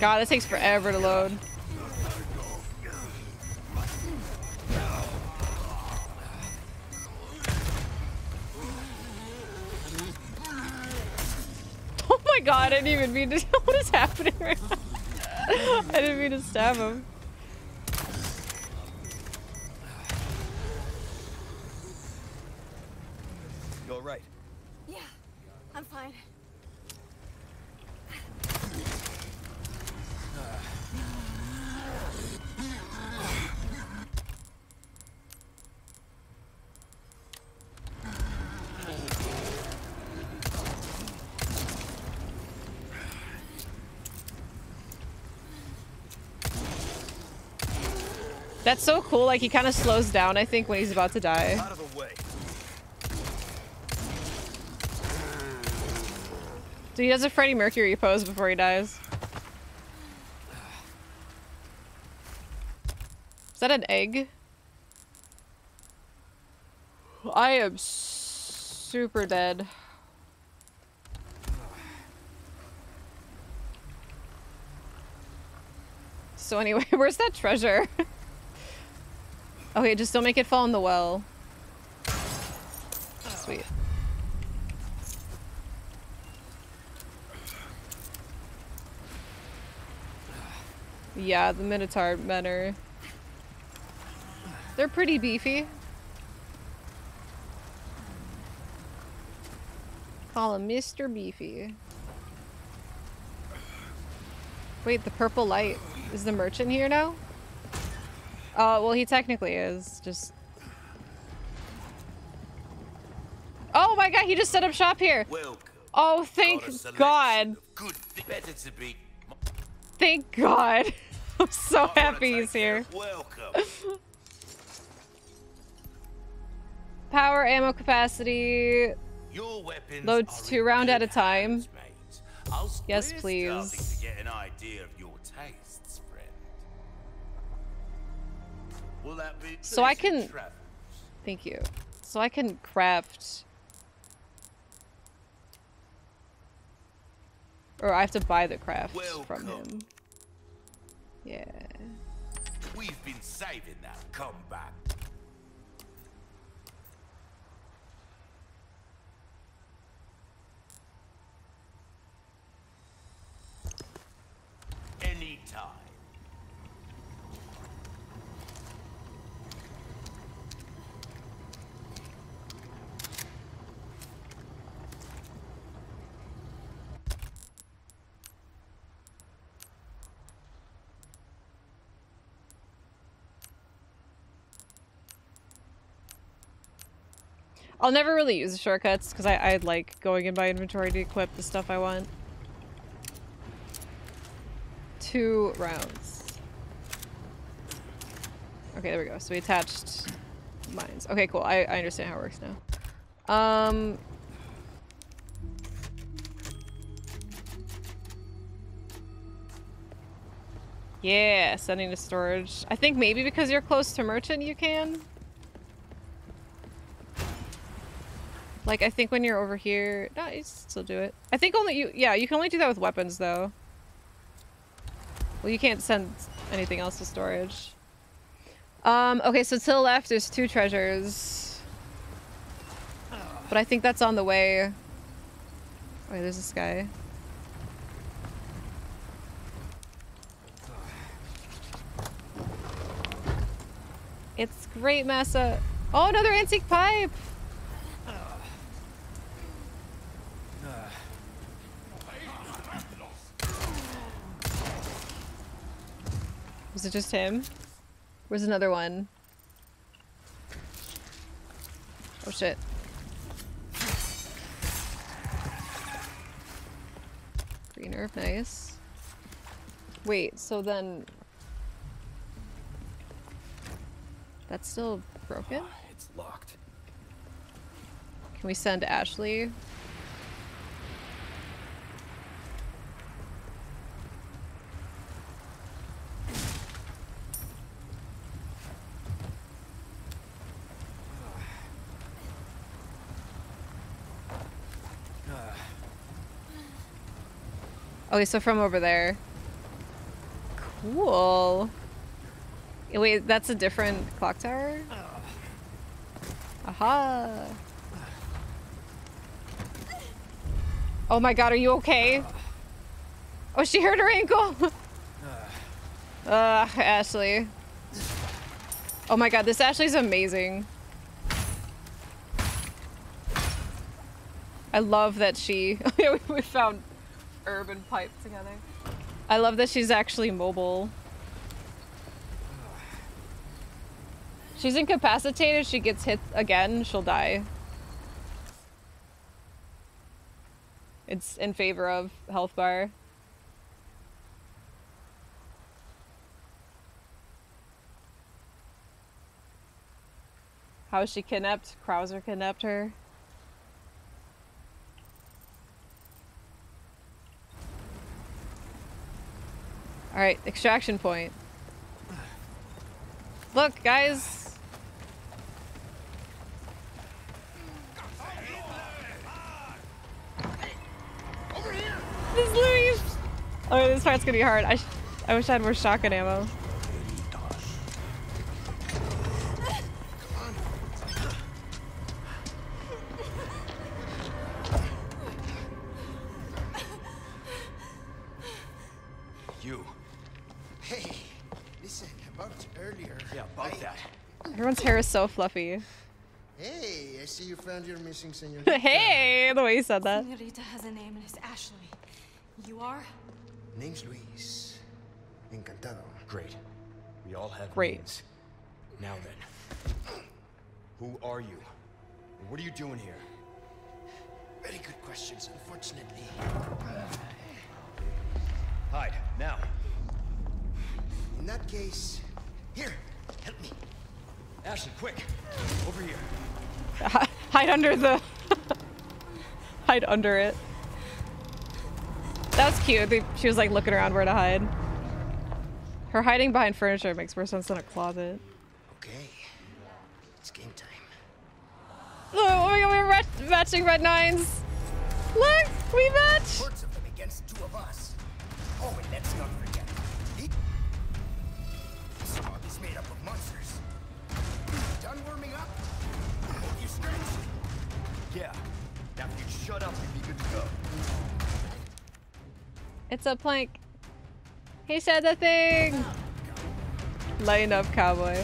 God, it takes forever to load. Oh my god, I didn't even mean to. What is happening right now? I didn't mean to stab him. You all right? Yeah, I'm fine. That's so cool, like he kind of slows down, I think, when he's about to die. Out of the way. So he does a Freddie Mercury pose before he dies. Is that an egg? I am super dead. So anyway, where's that treasure? Okay, just don't make it fall in the well. Sweet. Yeah, the Minotaur men are... They're pretty beefy. Call him Mister Beefy. Wait, the purple light. Is the merchant here now? Uh, well, he technically is, just... Oh my god, he just set up shop here! Welcome. Oh, thank god! Good. To be... Thank god! I'm so I happy he's here. Welcome. Power, ammo capacity... Your loads two round at a time. Yes, please. To get an idea of your taste. Will that be so I can travels? Thank you. So I can craft, or I have to buy the craft Welcome. From him. Yeah. We've been saving that comeback. Anytime. I'll never really use the shortcuts because I, I like going in my inventory to equip the stuff I want. Two rounds. Okay, there we go. So we attached mines. Okay, cool. I, I understand how it works now. Um, yeah, sending to storage. I think maybe because you're close to merchant you can. Like, I think when you're over here... No, you still do it. I think only you... Yeah, you can only do that with weapons, though. Well, you can't send anything else to storage. Um, okay, so to the left, there's two treasures. But I think that's on the way. Wait, there's this guy. It's great, Massa. Oh, another antique pipe! Was it just him? Where's another one? Oh shit. Green herb, nice. Wait, so then... That's still broken? Oh, it's locked. Can we send Ashley? Okay, so from over there. Cool. Wait, that's a different clock tower? Aha! Oh my god, are you okay? Oh, she hurt her ankle! Ugh, Ashley. Oh my god, this Ashley's amazing. I love that she... we found... urban pipe together. I love that she's actually mobile. She's incapacitated. If she gets hit again, she'll die. It's in favor of health bar. How is she kidnapped? Krauser kidnapped her. All right, extraction point. Look, guys. This Luis. Oh, this part's gonna be hard. I, sh I wish I had more shotgun ammo. Everyone's hair is so fluffy. Hey, I see you found your missing senorita. Hey, the way you said that. Senorita has a name and it's Ashley. You are? Name's Luis. Encantado. Great. We all have Great. names. Now then. Who are you? And what are you doing here? Very good questions, unfortunately. Hide, now. In that case, here, help me. Ashley, quick! Over here. Hide under the... hide under it. That was cute. They, she was like looking around where to hide. Her hiding behind furniture makes more sense than a closet. Okay. It's game time. Oh, oh my god, we're rat matching Red nines! Look! We match! Sports of them against two of us. Oh, and let's not forget. This mob is made up of monsters. Done warming up? Hope you stretched? Yeah. Now if you shut up, you'd be good to go. It's a plank. He said the thing! Oh, line up, cowboy. I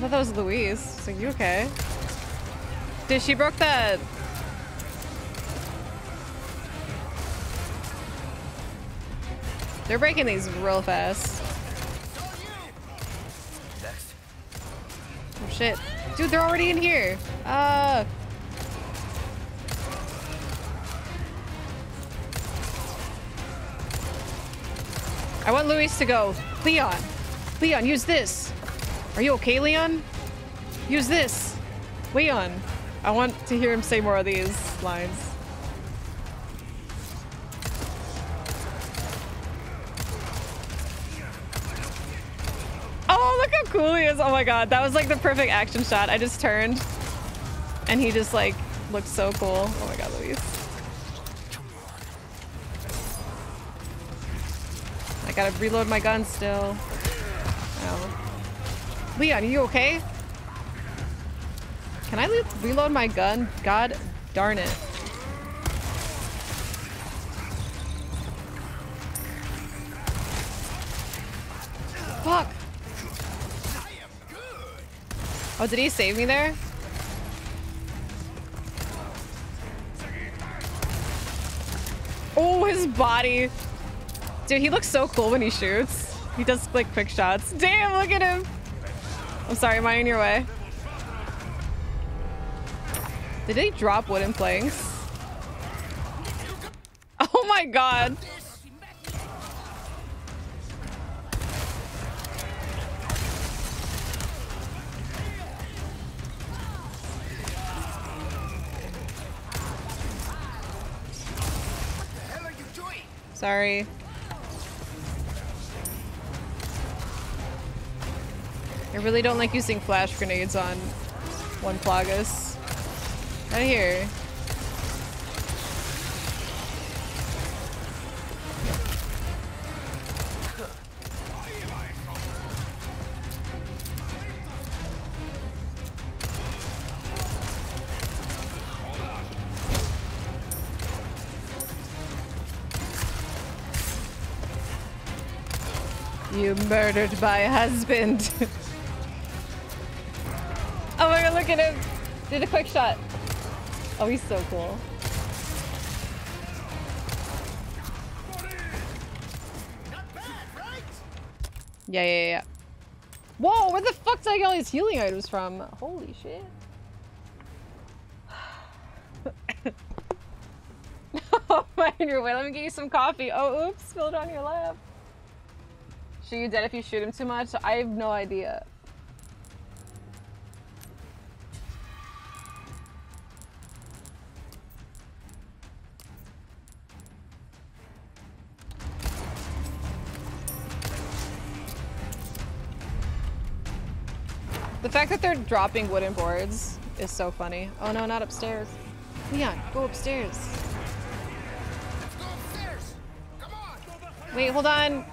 thought that was Luis. Like, you okay? Dude, she broke that. They're breaking these real fast. Oh shit. Dude, they're already in here. Uh. I want Luis to go. Leon. Leon, use this. Are you okay, Leon? Use this. Leon. I want to hear him say more of these lines. Cool he is. Oh my god, that was like the perfect action shot. I just turned and he just like looked so cool. Oh my god, Luis. I gotta reload my gun still. Oh. Leon, are you okay? Can I re reload my gun? God darn it. Fuck. Oh, did he save me there? Oh, his body! Dude, he looks so cool when he shoots. He does like quick shots. Damn, look at him. I'm sorry, am I in your way? Did they drop wooden planks? Oh my god. Sorry. I really don't like using flash grenades on one Plagas. Out of here. You murdered my husband. Oh my god, look at him. Did a quick shot. Oh, he's so cool. Not bad, right? Yeah, yeah, yeah. Whoa, where the fuck did I get all these healing items from? Holy shit. Oh my god, wait, let me get you some coffee. Oh, oops, spilled on your lap. Are you dead if you shoot him too much? I have no idea. The fact that they're dropping wooden boards is so funny. Oh no, not upstairs. Leon, go upstairs. Let's go upstairs. Come on. Wait, hold on.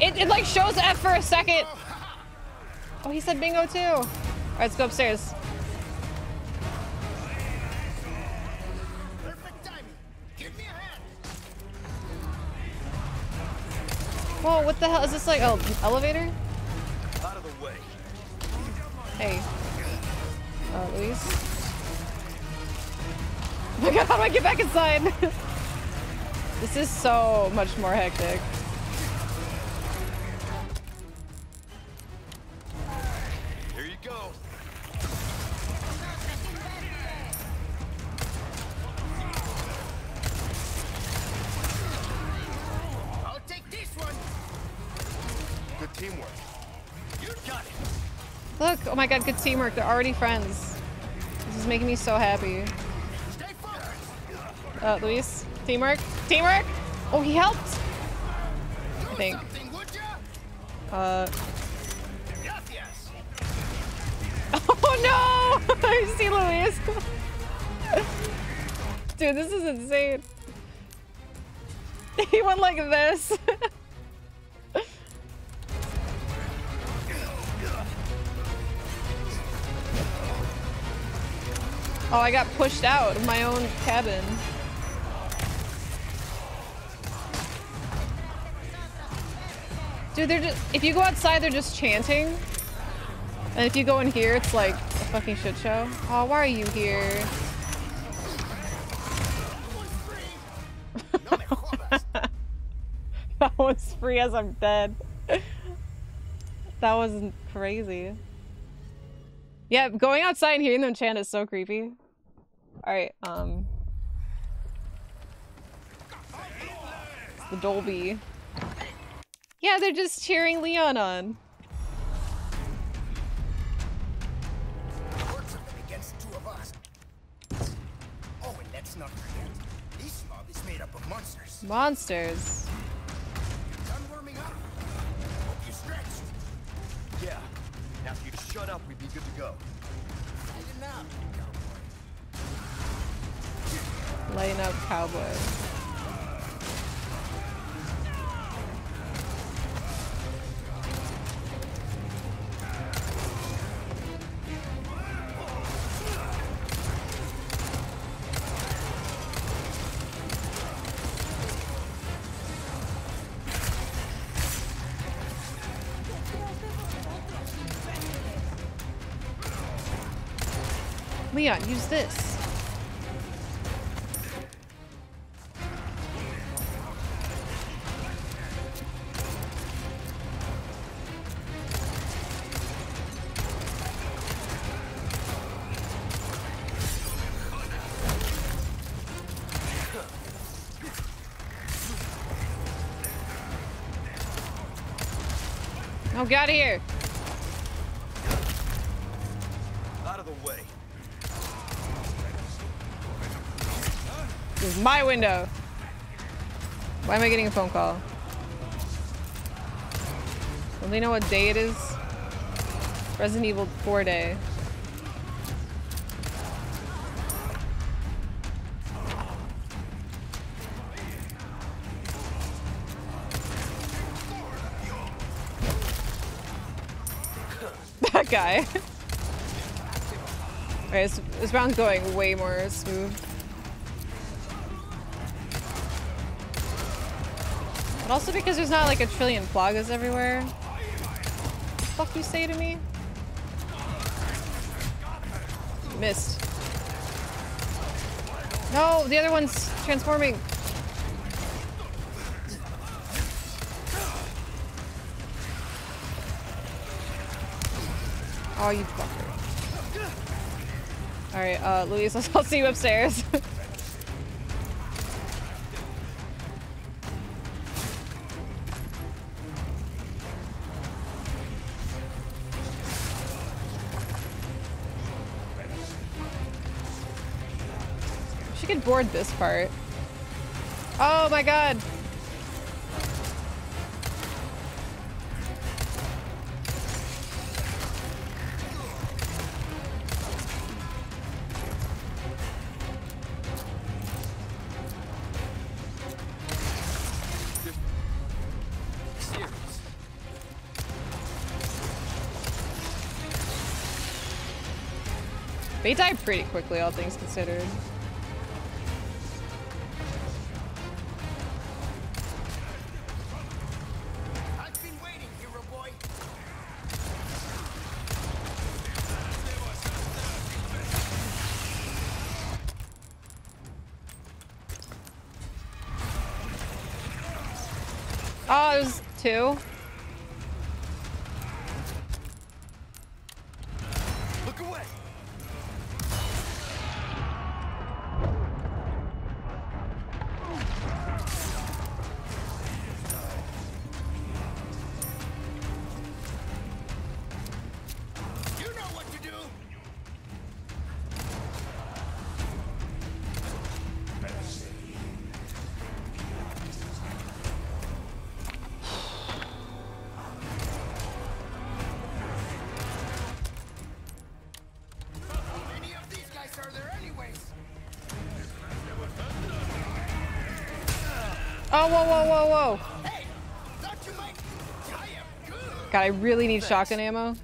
It, it like shows F for a second. Oh, he said bingo too. All right, let's go upstairs. Perfect timing. Give me a hand. Whoa, what the hell? Is this like an elevator? Out of the way. Hey. Uh, Luis. Oh my god, how do I get back inside? This is so much more hectic. Oh my god, good teamwork. They're already friends. This is making me so happy. Uh, Luis, teamwork? Teamwork? Oh, he helped! I think. Uh... Oh no! I see Luis! Dude, this is insane. He went like this. Oh, I got pushed out of my own cabin. Dude, they're just, if you go outside, they're just chanting. And if you go in here, it's like a fucking shit show. Oh, why are you here? That was free as I'm dead. That was crazy. Yeah, going outside and hearing them chant is so creepy. Alright, um... it's the Dolby. Yeah, they're just cheering Leon on. Monsters. Yeah. Now if you'd shut up, we'd be good to go. Lighten up, cowboy. Leon, use this. Oh, get out of here. Out of the way. This is my window. Why am I getting a phone call? Don't they know what day it is? Resident Evil four day. That guy. Alright, this, this round's going way more smooth. But also because there's not like a trillion Plagas everywhere. What the fuck you say to me? Missed. No, the other one's transforming. Oh, you fucker. Alright, uh, Luis, I'll, I'll see you upstairs. She could board this part. Oh my god! They die pretty quickly, all things considered. I've been waiting, hero boy. Oh, there's two. Oh, whoa, whoa, whoa, whoa. Hey, thought you might... I am good. God, I really need shotgun ammo.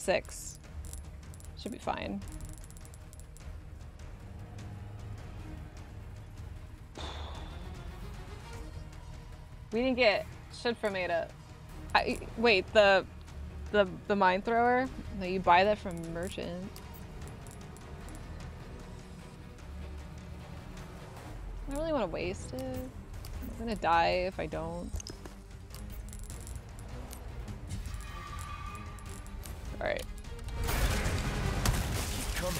Six. Should be fine. We didn't get shit from Ada. I, wait, the the the mine thrower? No, you buy that from merchant. I don't really want to waste it. I'm gonna die if I don't. Alright. Keep coming.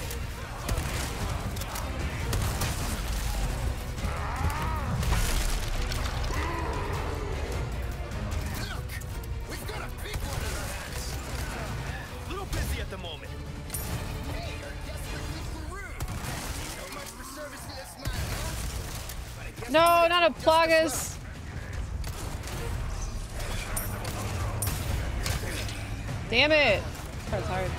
Look! We've got a big one in our hands. A little busy at the moment. Hey, you're desperately for rude. So much for service in this match. No, not a Plagas! Damn it! That's hard.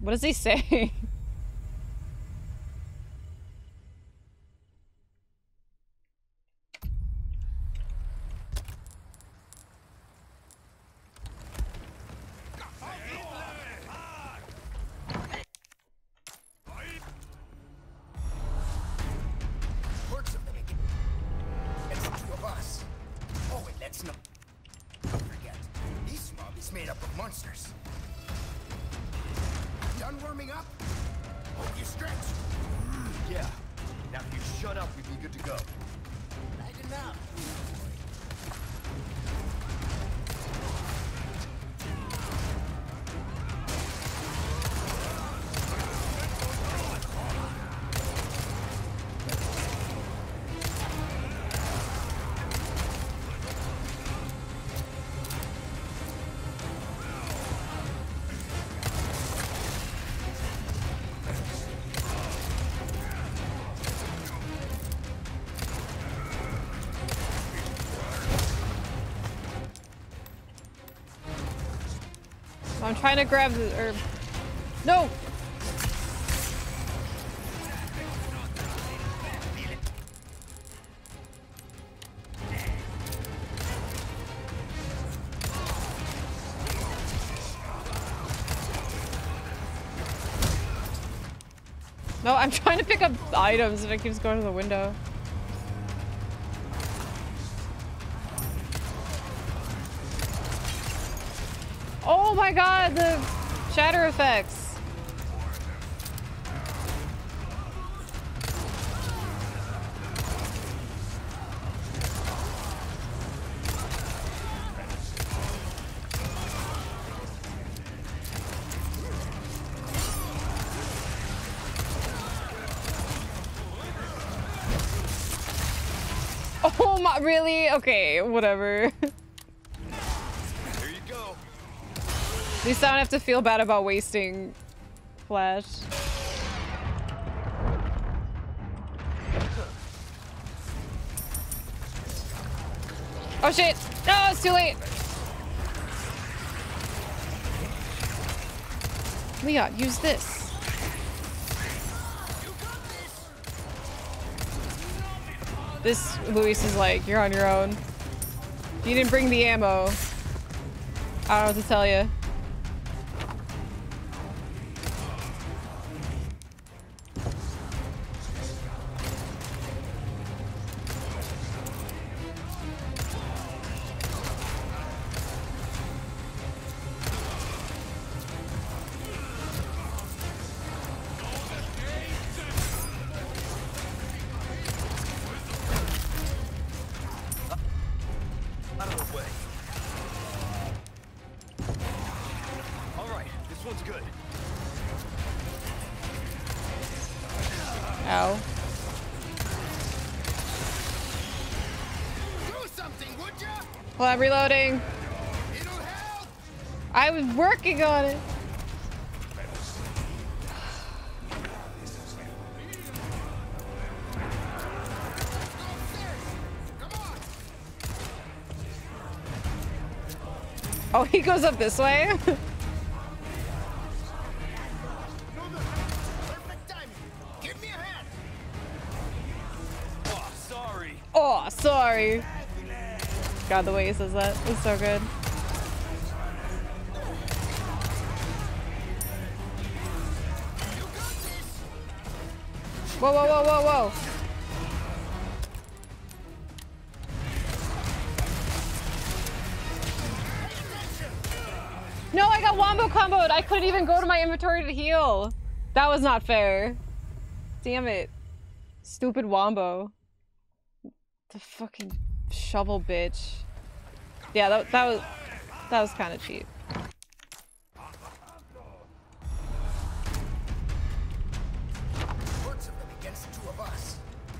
What does he say? Made up of monsters. Done warming up? Hope you stretch. Yeah. Now if you shut up, we'd be good to go. Lighten up. I'm trying to grab the herb. No! No, I'm trying to pick up items and it keeps going to the window. God, the shatter effects. Oh my, really? Okay, whatever. At least I don't have to feel bad about wasting flash. Oh shit! No, it's too late! Leon, use this. This, Luis is like, you're on your own. You didn't bring the ammo. I don't know what to tell you. I'm reloading. It'll help. I was working on it. Oh, he goes up this way? Oh, sorry. Oh, sorry. God, the way he says that is so good. Whoa, whoa, whoa, whoa, whoa. No, I got wombo comboed. I couldn't even go to my inventory to heal. That was not fair. Damn it. Stupid wombo. The fucking shovel bitch. Yeah, that, that was that was kind of cheap.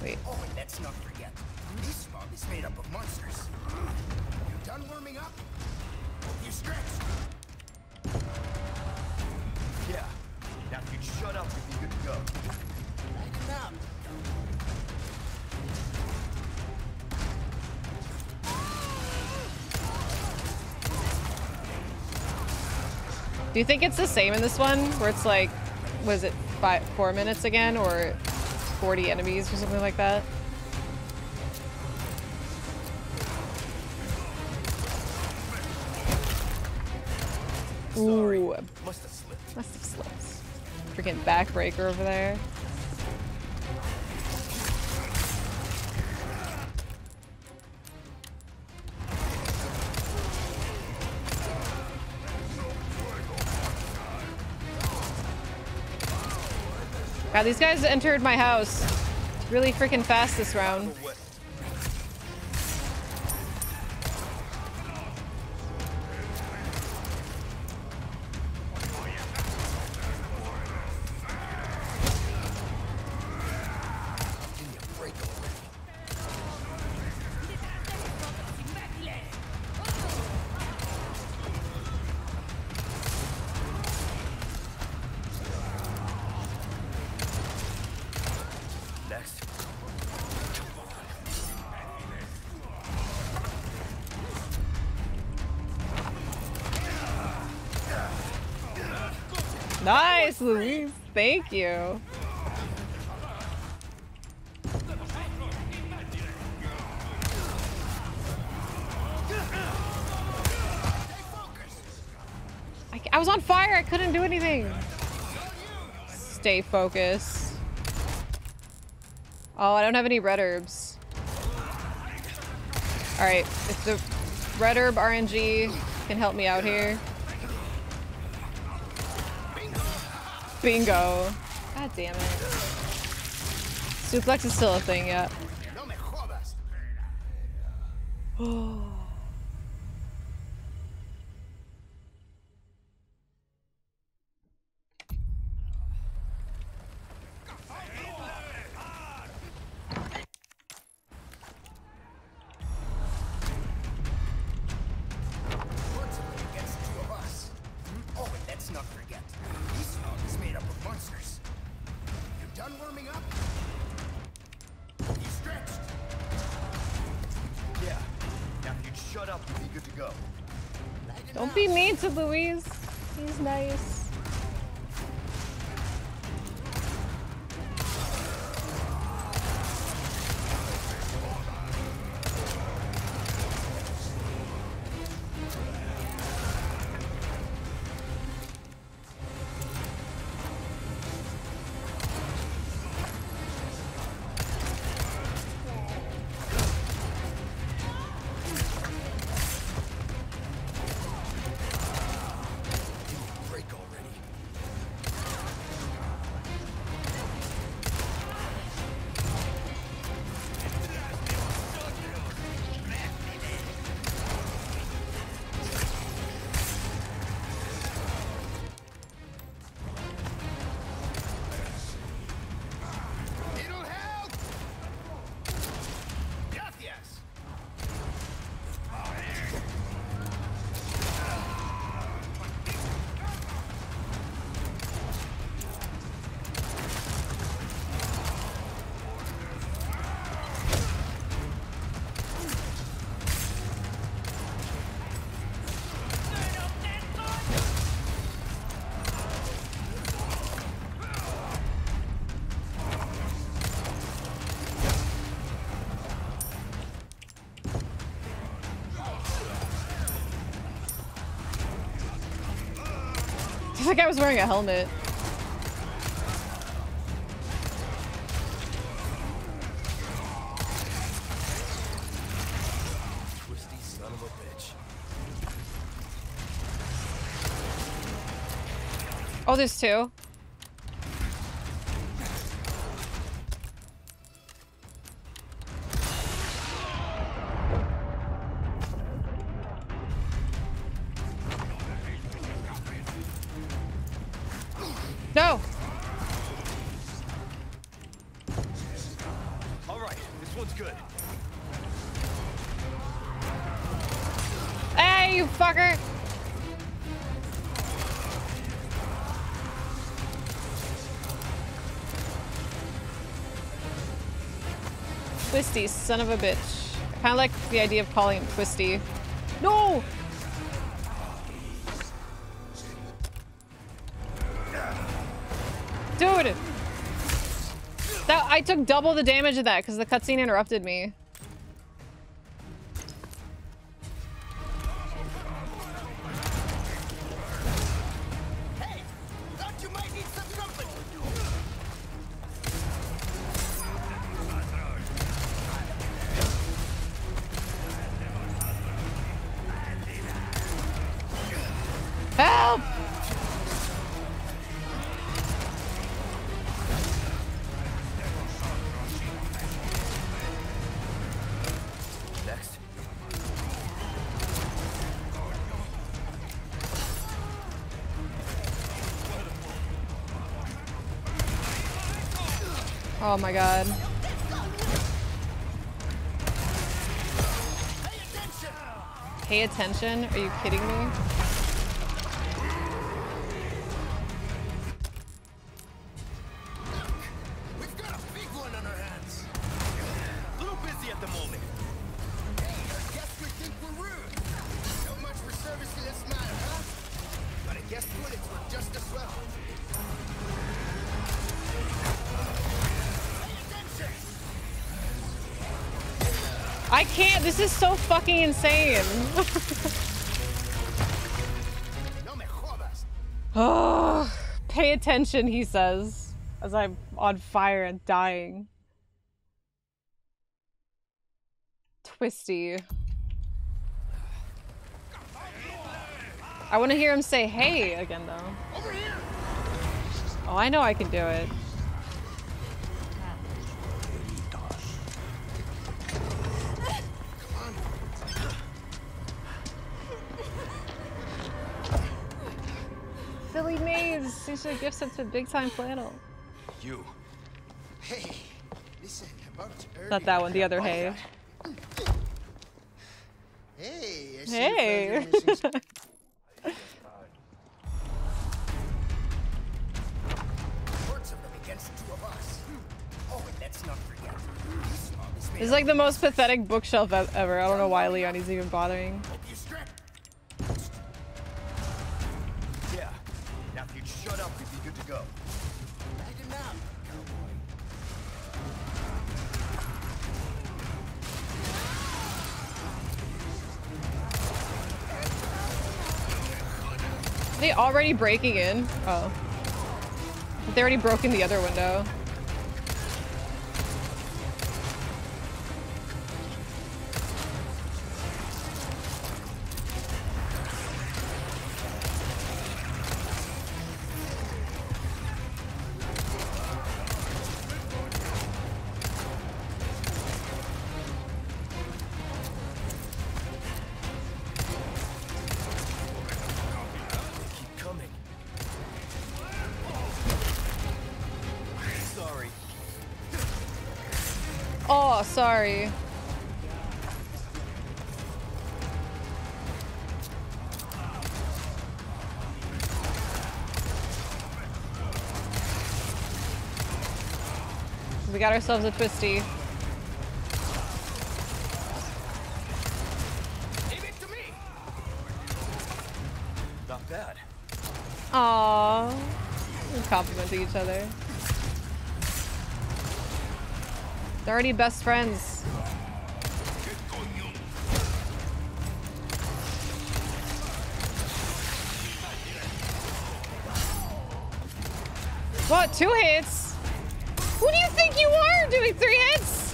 Wait. Oh, and let's not forget, this mob is made up of monsters. You done warming up? You stretch. Yeah. Now if you shut up, you'd be good to go. Lighten up. Do you think it's the same in this one, where it's like, was it five, four minutes again, or forty enemies or something like that? Sorry. Ooh, must have slipped. Must have slipped. Freaking backbreaker over there. God, these guys entered my house really freaking fast this round. Nice, Luis. Thank you. I, I was on fire. I couldn't do anything. Stay focused. Oh, I don't have any red herbs. All right, if the red herb R N G can help me out here. Bingo. God damn it. Suplex is still a thing, yeah. Oh. To Luis, he's nice. Like I was wearing a helmet. Twisty son of a bitch. Oh, there's two. Twisty, son of a bitch. I kind of like the idea of calling him Twisty. No! Dude! That, I took double the damage of that because the cutscene interrupted me. Oh my god. Pay attention? Are you kidding me? This is so fucking insane. Oh, pay attention, he says, as I'm on fire and dying. Twisty. I want to hear him say hey again, though. Oh, I know I can do it. Billy Mays, you should give it to Big Time Flannel. You. Hey, listen, about not that one, the other hey. Hey. I see hey. It's like the most pathetic bookshelf ever. I don't know why Leon is even bothering. Are they already breaking in? Oh. But they already broke in the other window. Sorry. We got ourselves a twisty. Give it to me. Not bad. Aww. We're complimenting each other. They're already best friends. What, two hits? Who do you think you are doing three hits?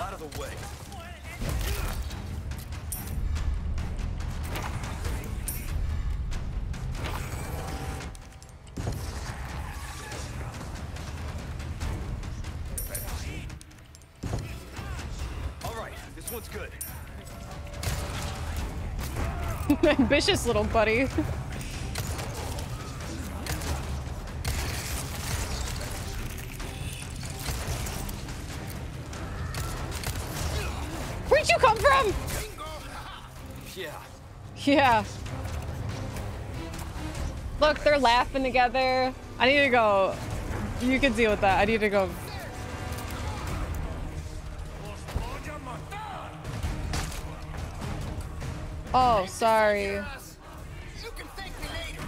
Out of the way. Ambitious little buddy. Where'd you come from? Yeah. Yeah. Look, they're laughing together. I need to go. You can deal with that. I need to go. Oh, sorry. You can thank me later.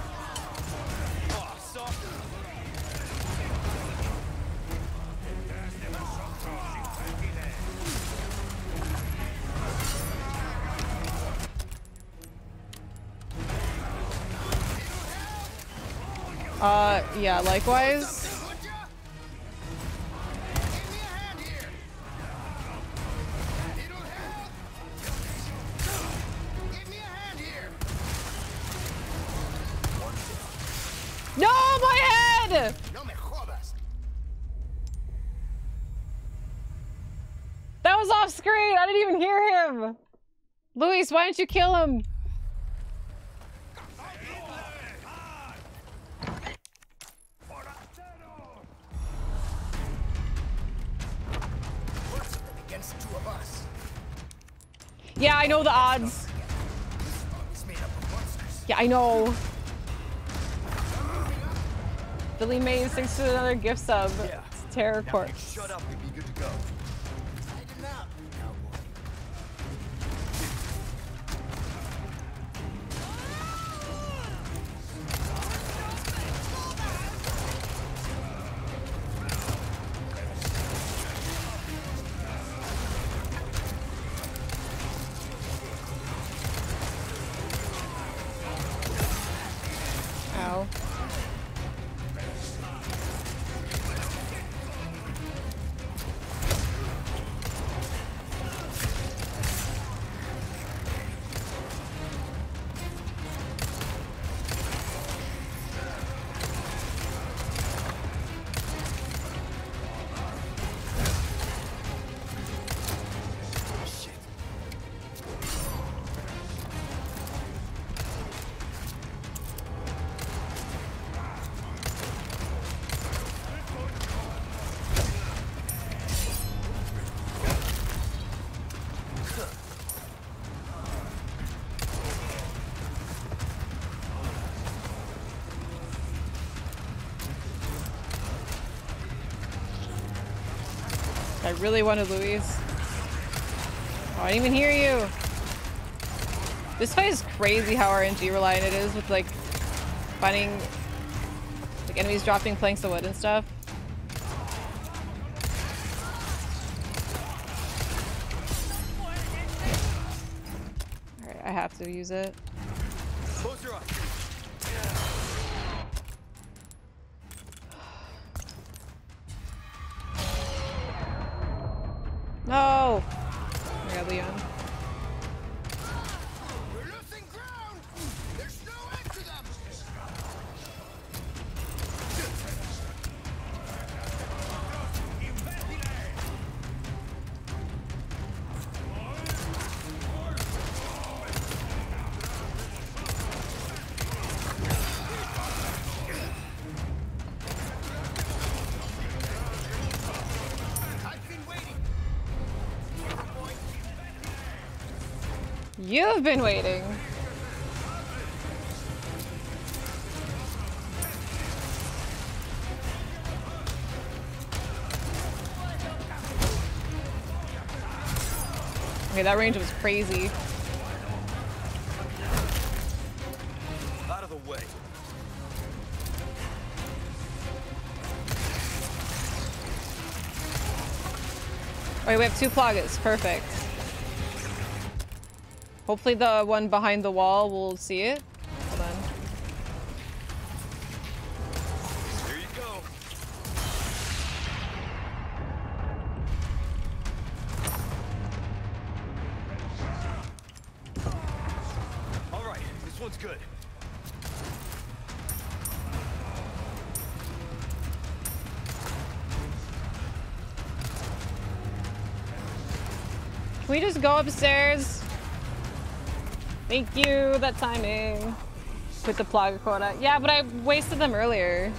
Oh, sorry. Uh, yeah, likewise. Luis, why didn't you kill him? Just two of us. Yeah, I know the odds. Yeah, I know. Billy Mays thinks to another gift sub. Yeah. It's Terror Corpse. Shut up, you'd be good to go. Tighten up, cowboy. I really wanted Luis. Oh, I didn't even hear you. This fight is crazy how R N G reliant it is with like finding like enemies dropping planks of wood and stuff. All right, I have to use it. Close your eyes. No! Yeah, Leon. We're losing ground! There's no end to them! You've been waiting. Okay, that range was crazy. Out of the way. All right, we have two Plagas. Perfect. Hopefully the one behind the wall will see it. Hold on. Here you go. All right, this one's good. Can we just go upstairs? Thank you, that timing. With the Plaga quota. Yeah, but I wasted them earlier.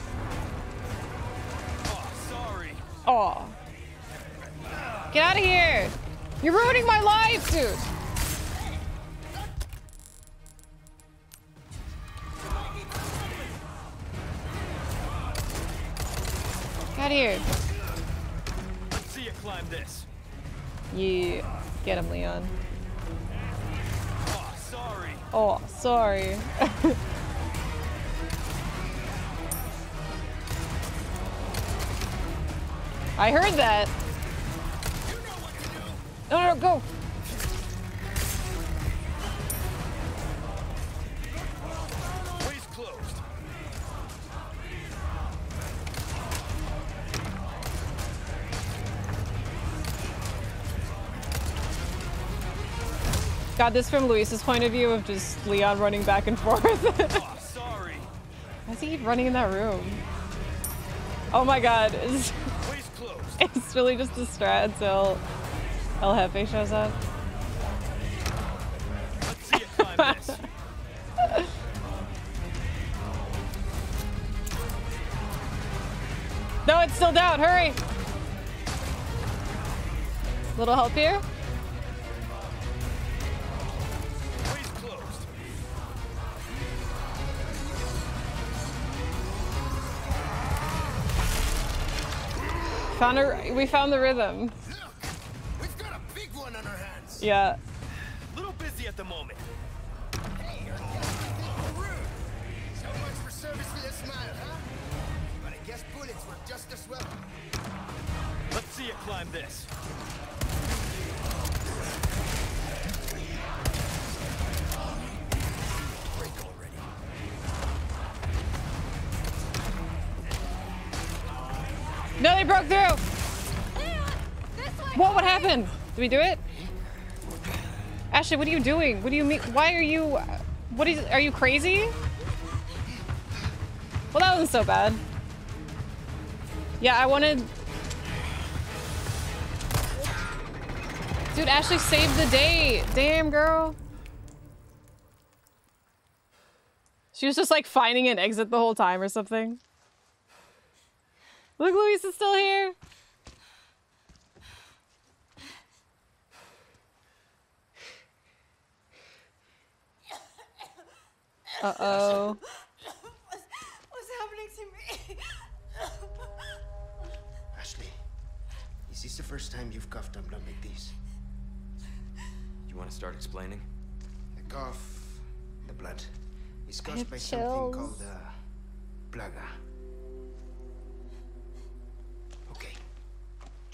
Oh, sorry. Oh. Get out of here! You're ruining my life, dude! Get out of here. Let's see you climb this. Yeah. Get him, Leon. Oh, sorry. I heard that. You know what to do. No, no, go. Place closed. Got this from Luis's point of view of just Leon running back and forth. Oh, sorry. Why does he keep running in that room? Oh my god. It's, it's really just a strat until El Jefe shows up. Let's see if I miss. No, it's still down. Hurry. Little help here. Found a, we found the rhythm. Look, we've got a big one on our hands. Yeah. A little busy at the moment. Hey, you're getting rude. So much for service with a smile, huh? But I guess bullets were just as well. Let's see you climb this. No, they broke through! Leon, this way, what would happen? Did we do it? Ashley, what are you doing? What do you mean? Why are you... What is... Are you crazy? Well, that wasn't so bad. Yeah, I wanted... Dude, Ashley saved the day! Damn, girl! She was just like finding an exit the whole time or something. Look, Luis is still here. Uh-oh. What's, what's happening to me? Ashley, is this the first time you've coughed on blood like this? You want to start explaining? The cough, the blood, is caused by chills. Something called the uh, Plaga.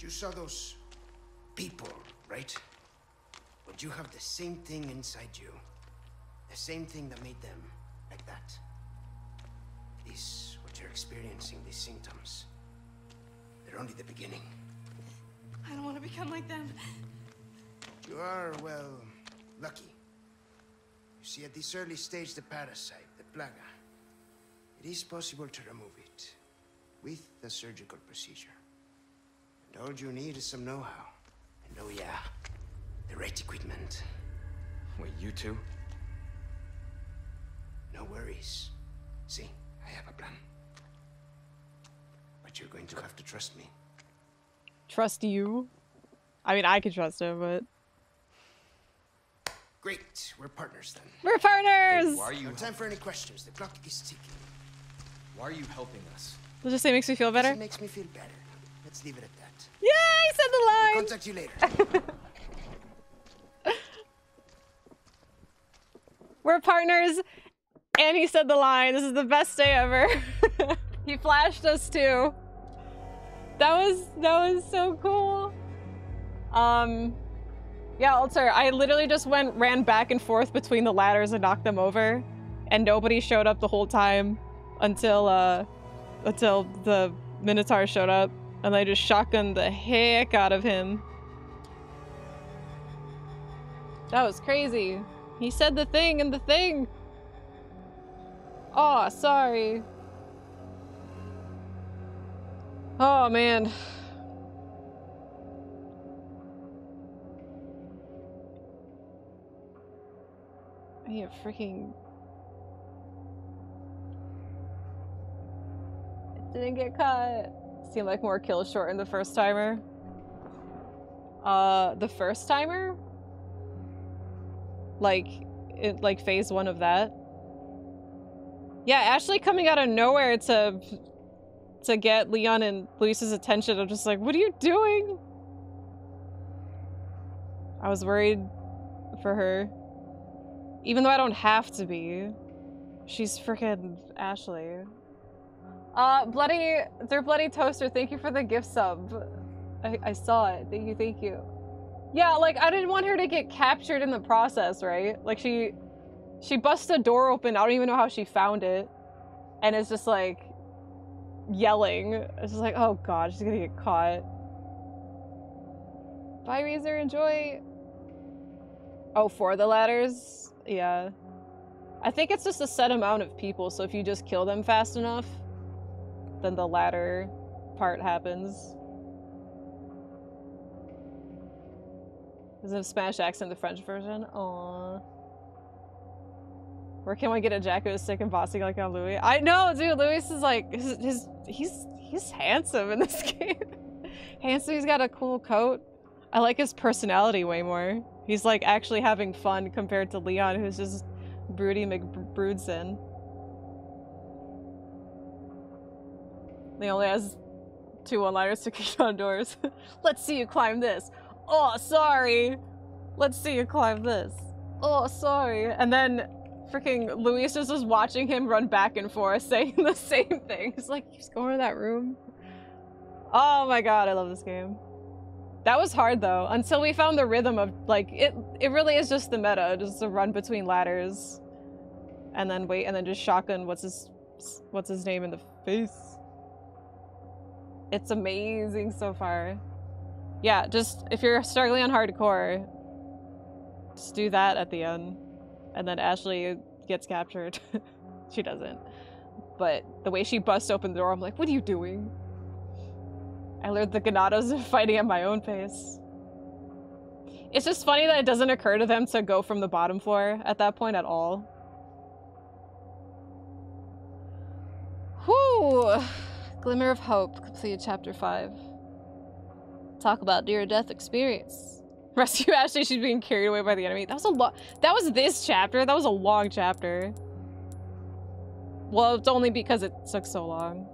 You saw those people, right? But you have the same thing inside you. The same thing that made them like that. This, what you're experiencing, these symptoms. They're only the beginning. I don't want to become like them. You are, well, lucky. You see, at this early stage, the parasite, the plaga, it is possible to remove it with the surgical procedure. And all you need is some know-how. And oh yeah, the right equipment. Wait, you two? No worries. See, I have a plan. But you're going to have to trust me. Trust you? I mean, I can trust him, but... Great, we're partners then. We're partners! Hey, why are you no time for any questions, the clock is ticking. Why are you helping us? Let's just say it makes me feel better? It makes me feel better. Let's leave it at that. Yeah, I said the line. We'll contact you later. We're partners, and he said the line. This is the best day ever. He flashed us too. That was that was so cool. Um, yeah, Alter. I literally just went ran back and forth between the ladders and knocked them over, and nobody showed up the whole time until uh, until the Minotaur showed up. And I just shotgunned the heck out of him. That was crazy. He said the thing and the thing. Oh, sorry. Oh, man. I need a freaking... It didn't get caught. Seemed like more kills shortened the first timer. Uh, the first timer? Like, it, like phase one of that? Yeah, Ashley coming out of nowhere to to get Leon and Luis's attention. I'm just like, what are you doing? I was worried for her. Even though I don't have to be. She's freaking Ashley. Uh, bloody, they're bloody toaster. Thank you for the gift sub. I, I saw it. Thank you, thank you. Yeah, like I didn't want her to get captured in the process, right? Like she, she busted a door open. I don't even know how she found it, and it's just like yelling. It's just like, oh god, she's gonna get caught. Bye, Razor. Enjoy. Oh, for the ladders, yeah. I think it's just a set amount of people, so if you just kill them fast enough. Then the latter part happens. There's a Spanish accent in the French version. Aww. Where can we get a jacket with sick and bossy like on Luis? I know, dude. Luis is like his, his he's he's handsome in this game. Handsome. He's got a cool coat. I like his personality way more. He's like actually having fun compared to Leon, who's just broody McBroodson. He only has two one-liners to kick on doors. Let's see you climb this. Oh, sorry. Let's see you climb this. Oh, sorry. And then freaking Luis just was watching him run back and forth saying the same thing. He's like, he's going to that room. Oh my god, I love this game. That was hard though, until we found the rhythm of like, it it really is just the meta, just to run between ladders and then wait and then just shotgun what's his what's his name in the face. It's amazing so far. Yeah, just if you're struggling on hardcore, just do that at the end. And then Ashley gets captured. She doesn't. But the way she busts open the door, I'm like, what are you doing? I learned the Ganados are fighting at my own pace. It's just funny that it doesn't occur to them to go from the bottom floor at that point at all. Whew! Glimmer of Hope, completed chapter five. Talk about near-death experience. Rescue Ashley, she's being carried away by the enemy. That was a lot. That was this chapter. That was a long chapter. Well, it's only because it took so long.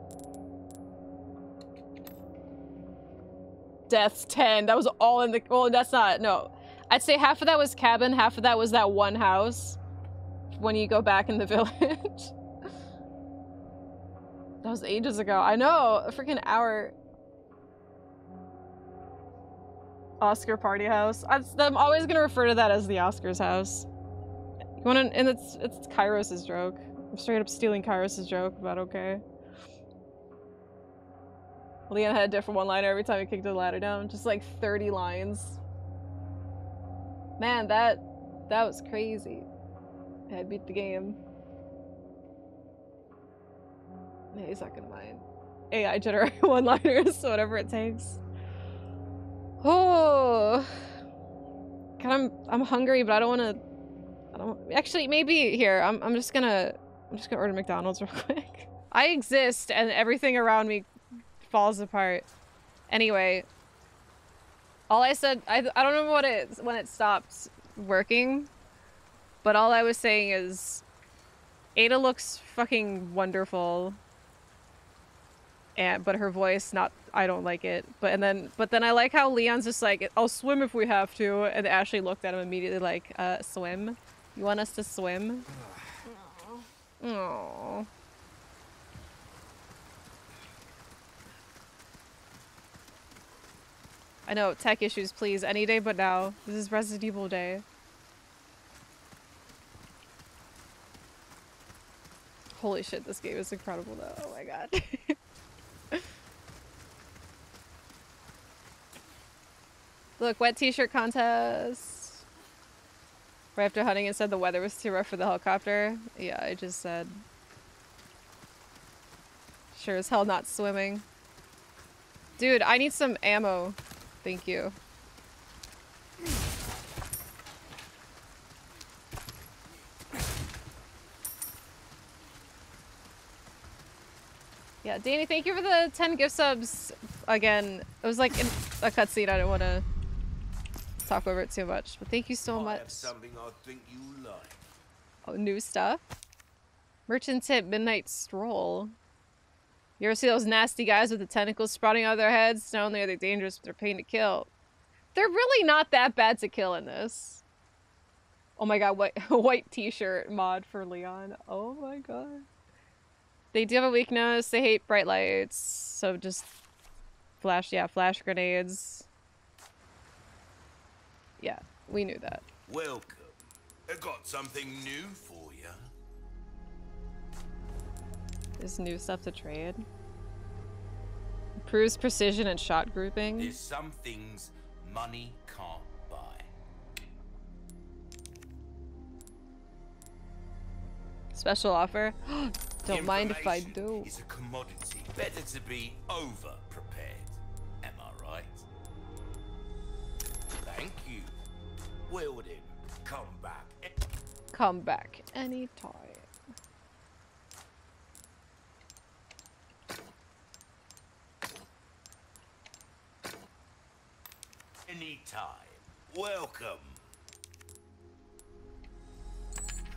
Death ten. That was all in the. Well, that's not. No. I'd say half of that was cabin, half of that was that one house when you go back in the village. That was ages ago. I know. A freaking hour. Oscar party house. I'm always gonna refer to that as the Oscar's house. You wanna, and it's it's Kairos' joke. I'm straight up stealing Kairos' joke, but okay. Leon had a different one-liner every time he kicked the ladder down, just like thirty lines. Man, that that was crazy. I beat the game. Man, he's not gonna mind. A I generate one-liners, whatever it takes. Oh, God, I'm I'm hungry, but I don't want to. I don't actually. Maybe here. I'm I'm just gonna I'm just gonna order McDonald's real quick. I exist, and everything around me falls apart. Anyway, all I said I I don't remember what it when it stopped working, but all I was saying is, Ada looks fucking wonderful. And, but her voice, not, I don't like it. But and then, but then I like how Leon's just like, I'll swim if we have to. And Ashley looked at him immediately like, uh, swim? You want us to swim? Oh. I know, tech issues, please. Any day but now. This is Resident Evil Day. Holy shit, this game is incredible though. Oh my god. Look, wet t-shirt contest. Right after Hunnigan said the weather was too rough for the helicopter. Yeah, I just said. Sure as hell not swimming. Dude, I need some ammo. Thank you. Yeah, Danny, thank you for the ten gift subs again. It was like in a cutscene. I didn't want to talk over it too much, but thank you so much. I have something I think you like. Oh, new stuff. Merchant tip, midnight stroll. You ever see those nasty guys with the tentacles sprouting out of their heads? Not only are they dangerous, but they're pain to kill. They're really not that bad to kill in this. Oh my god, what white t-shirt mod for Leon. Oh my god. They do have a weakness. They hate bright lights. So just flash, yeah, flash grenades. Yeah, we knew that. Welcome. I got something new for you. There's new stuff to trade. Improves precision and shot grouping. There's some things money can't buy. Special offer. Don't mind if I do. It's a commodity. Better to be over prepared. Am I right? Thank you. Wielding. Come back. Come back anytime. any time. Welcome.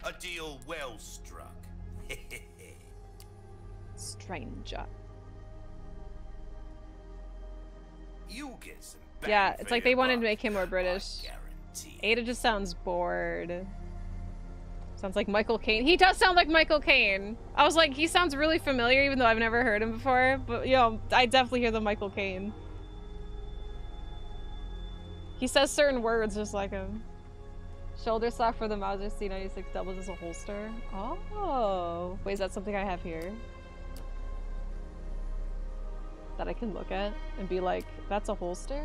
A deal well struck. Stranger. You get some. Yeah, it's like they wanted to make him more British. Ada just sounds bored. Sounds like Michael Caine. He does sound like Michael Caine. I was like, he sounds really familiar, even though I've never heard him before. But, you know, I definitely hear the Michael Caine. He says certain words just like him. Shoulder slap for the Mauser C ninety-six doubles as a holster. Oh. Wait, is that something I have here? That I can look at and be like, that's a holster?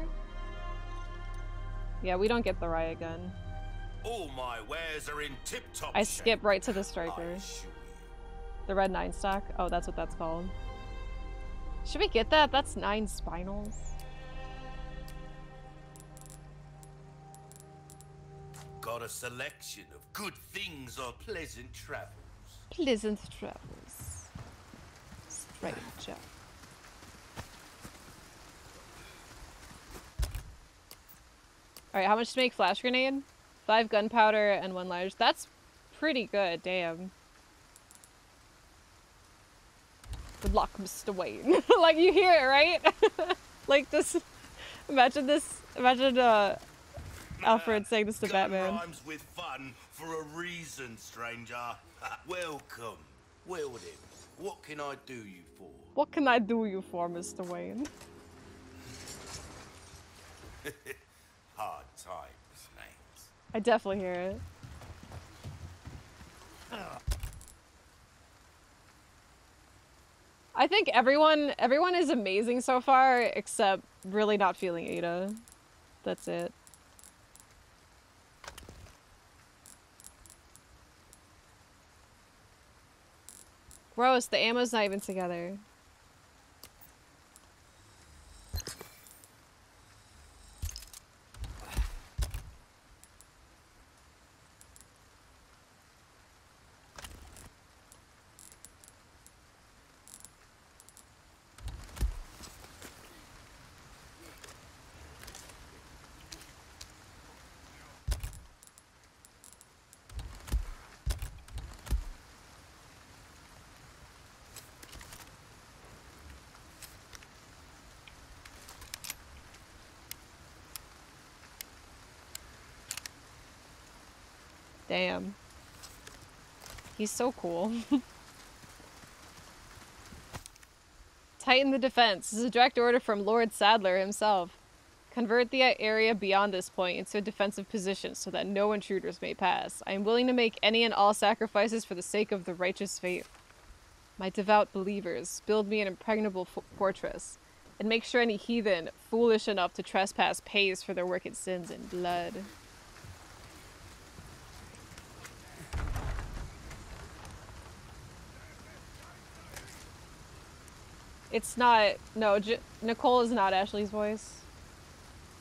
Yeah, we don't get the riot gun. All my wares are in tip-top I skip right to the striker. The Red nine stock? Oh, that's what that's called. Should we get that? That's nine spinals. Got a selection of good things or pleasant travels. Pleasant travels. Stranger. Alright, how much to make flash grenade? Five gunpowder and one large. That's pretty good, damn. Good luck, Mister Wayne. Like, you hear it, right? Like, this... Imagine this... Imagine, uh... Alfred saying this to Batman. Rhymes with fun for a reason, stranger. Welcome. Well then, what can I do you for? What can I do you for, Mister Wayne? Hard time. I definitely hear it. Ugh. I think everyone everyone is amazing so far, except really not feeling Ada. That's it. Gross, the ammo's not even together. Damn. He's so cool. Tighten the defense. This is a direct order from Lord Sadler himself. Convert the area beyond this point into a defensive position so that no intruders may pass. I am willing to make any and all sacrifices for the sake of the righteous faith. My devout believers, build me an impregnable fo fortress, and make sure any heathen foolish enough to trespass pays for their wicked sins in blood. It's not, no, J Nicole is not Ashley's voice.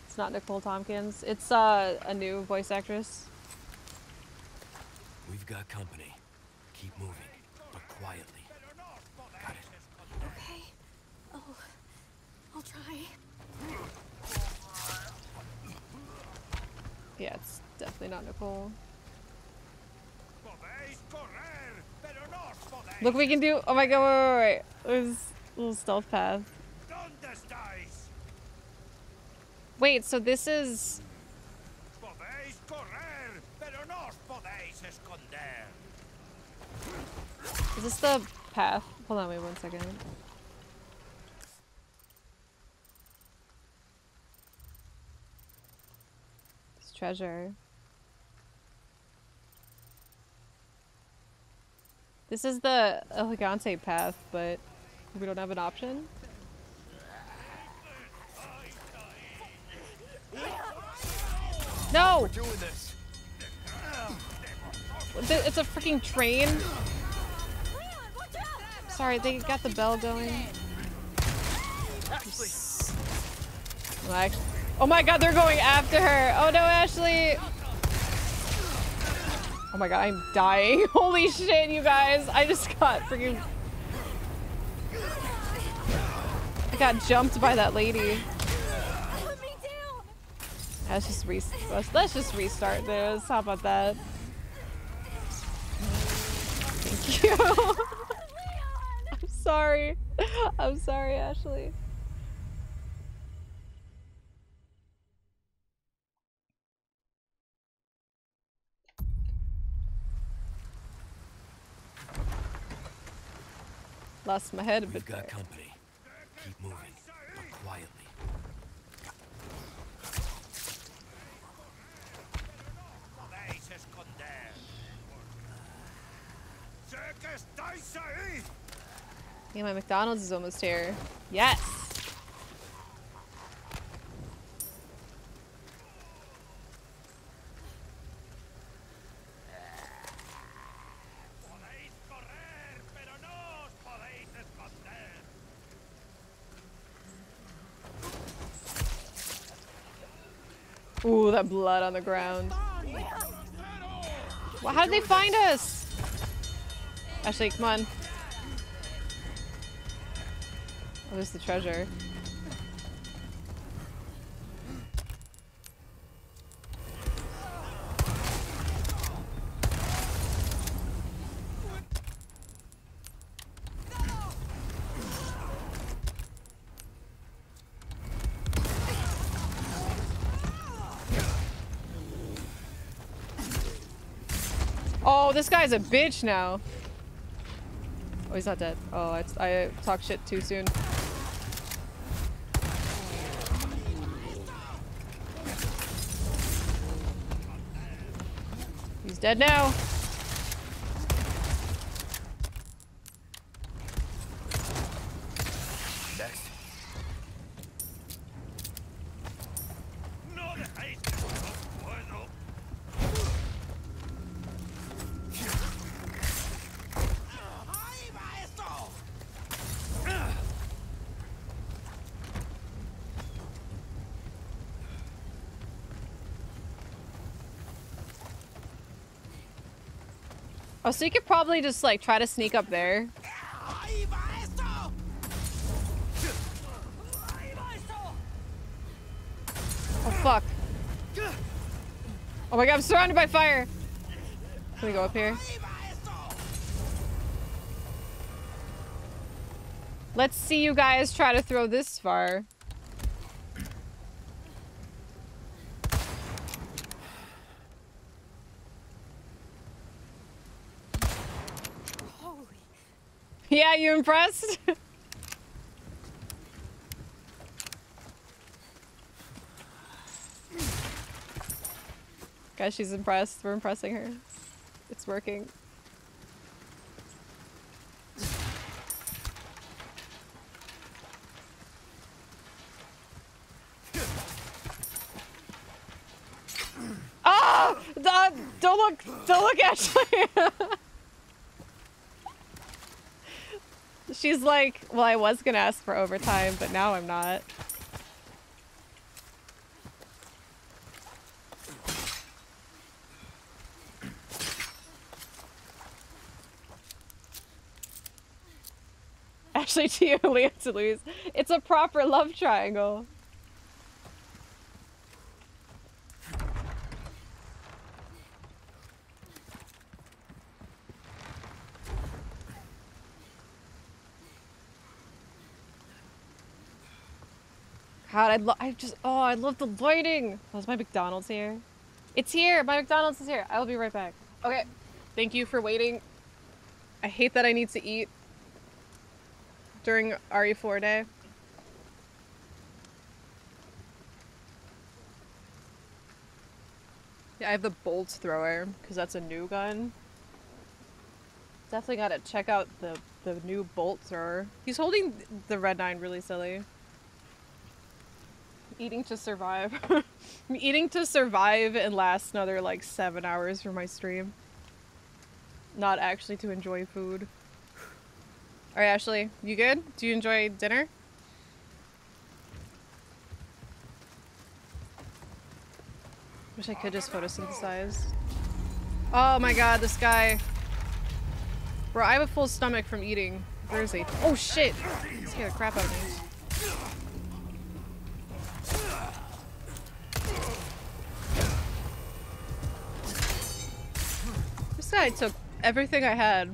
It's not Nicole Tompkins. It's uh, a new voice actress. We've got company. Keep moving, but quietly. Got it. Okay. Oh, I'll try. Yeah, it's definitely not Nicole. Look what we can do. Oh my god, wait, wait, wait. There's... little stealth path. Wait, so this is... Is this the path? Hold on, wait one second. It's treasure. This is the El Gigante path, but... we don't have an option. No! We're doing this. It's a freaking train. Sorry, they got the bell going. Oh my god, they're going after her. Oh no, Ashley! Oh my god, I'm dying. Holy shit, you guys. I just got freaking... I got jumped by that lady. Put me down. Let's just re let's, let's just restart this. How about that? Thank you. I'm sorry. I'm sorry, Ashley. Lost my head a bit. We've got company. Keep moving, but quietly. Yeah, my McDonald's is almost here. Yes. Ooh, that blood on the ground. Well, how did they find us? Ashley, come on. Oh, there's the treasure. This guy's a bitch now. Oh, he's not dead. Oh, I, I talk shit too soon. He's dead now. Oh, so you could probably just like try to sneak up there. Oh fuck. Oh my god, I'm surrounded by fire. Can we go up here? Let's see you guys try to throw this far. Yeah, you impressed? Guys, she's impressed. We're impressing her. It's working. Ah! Uh, don't look! Don't look, Ashley! She's like, well, I was gonna ask for overtime, but now I'm not. Ashley to you, Leon to Luis. It's a proper love triangle. God, I'd lo- I just- oh, I love the lighting! Oh, is my McDonald's here? It's here! My McDonald's is here! I'll be right back. Okay, thank you for waiting. I hate that I need to eat during R E four day. Yeah, I have the bolt thrower, because that's a new gun. Definitely gotta check out the, the new bolt thrower. He's holding the Red nine really silly. Eating to survive. I'm eating to survive and last another like seven hours for my stream. Not actually to enjoy food. Alright, Ashley, you good? Do you enjoy dinner? Wish I could just photosynthesize. Oh my god, this guy. Bro, I have a full stomach from eating. Where is he? Oh shit! He scared the crap out of me. I took everything I had.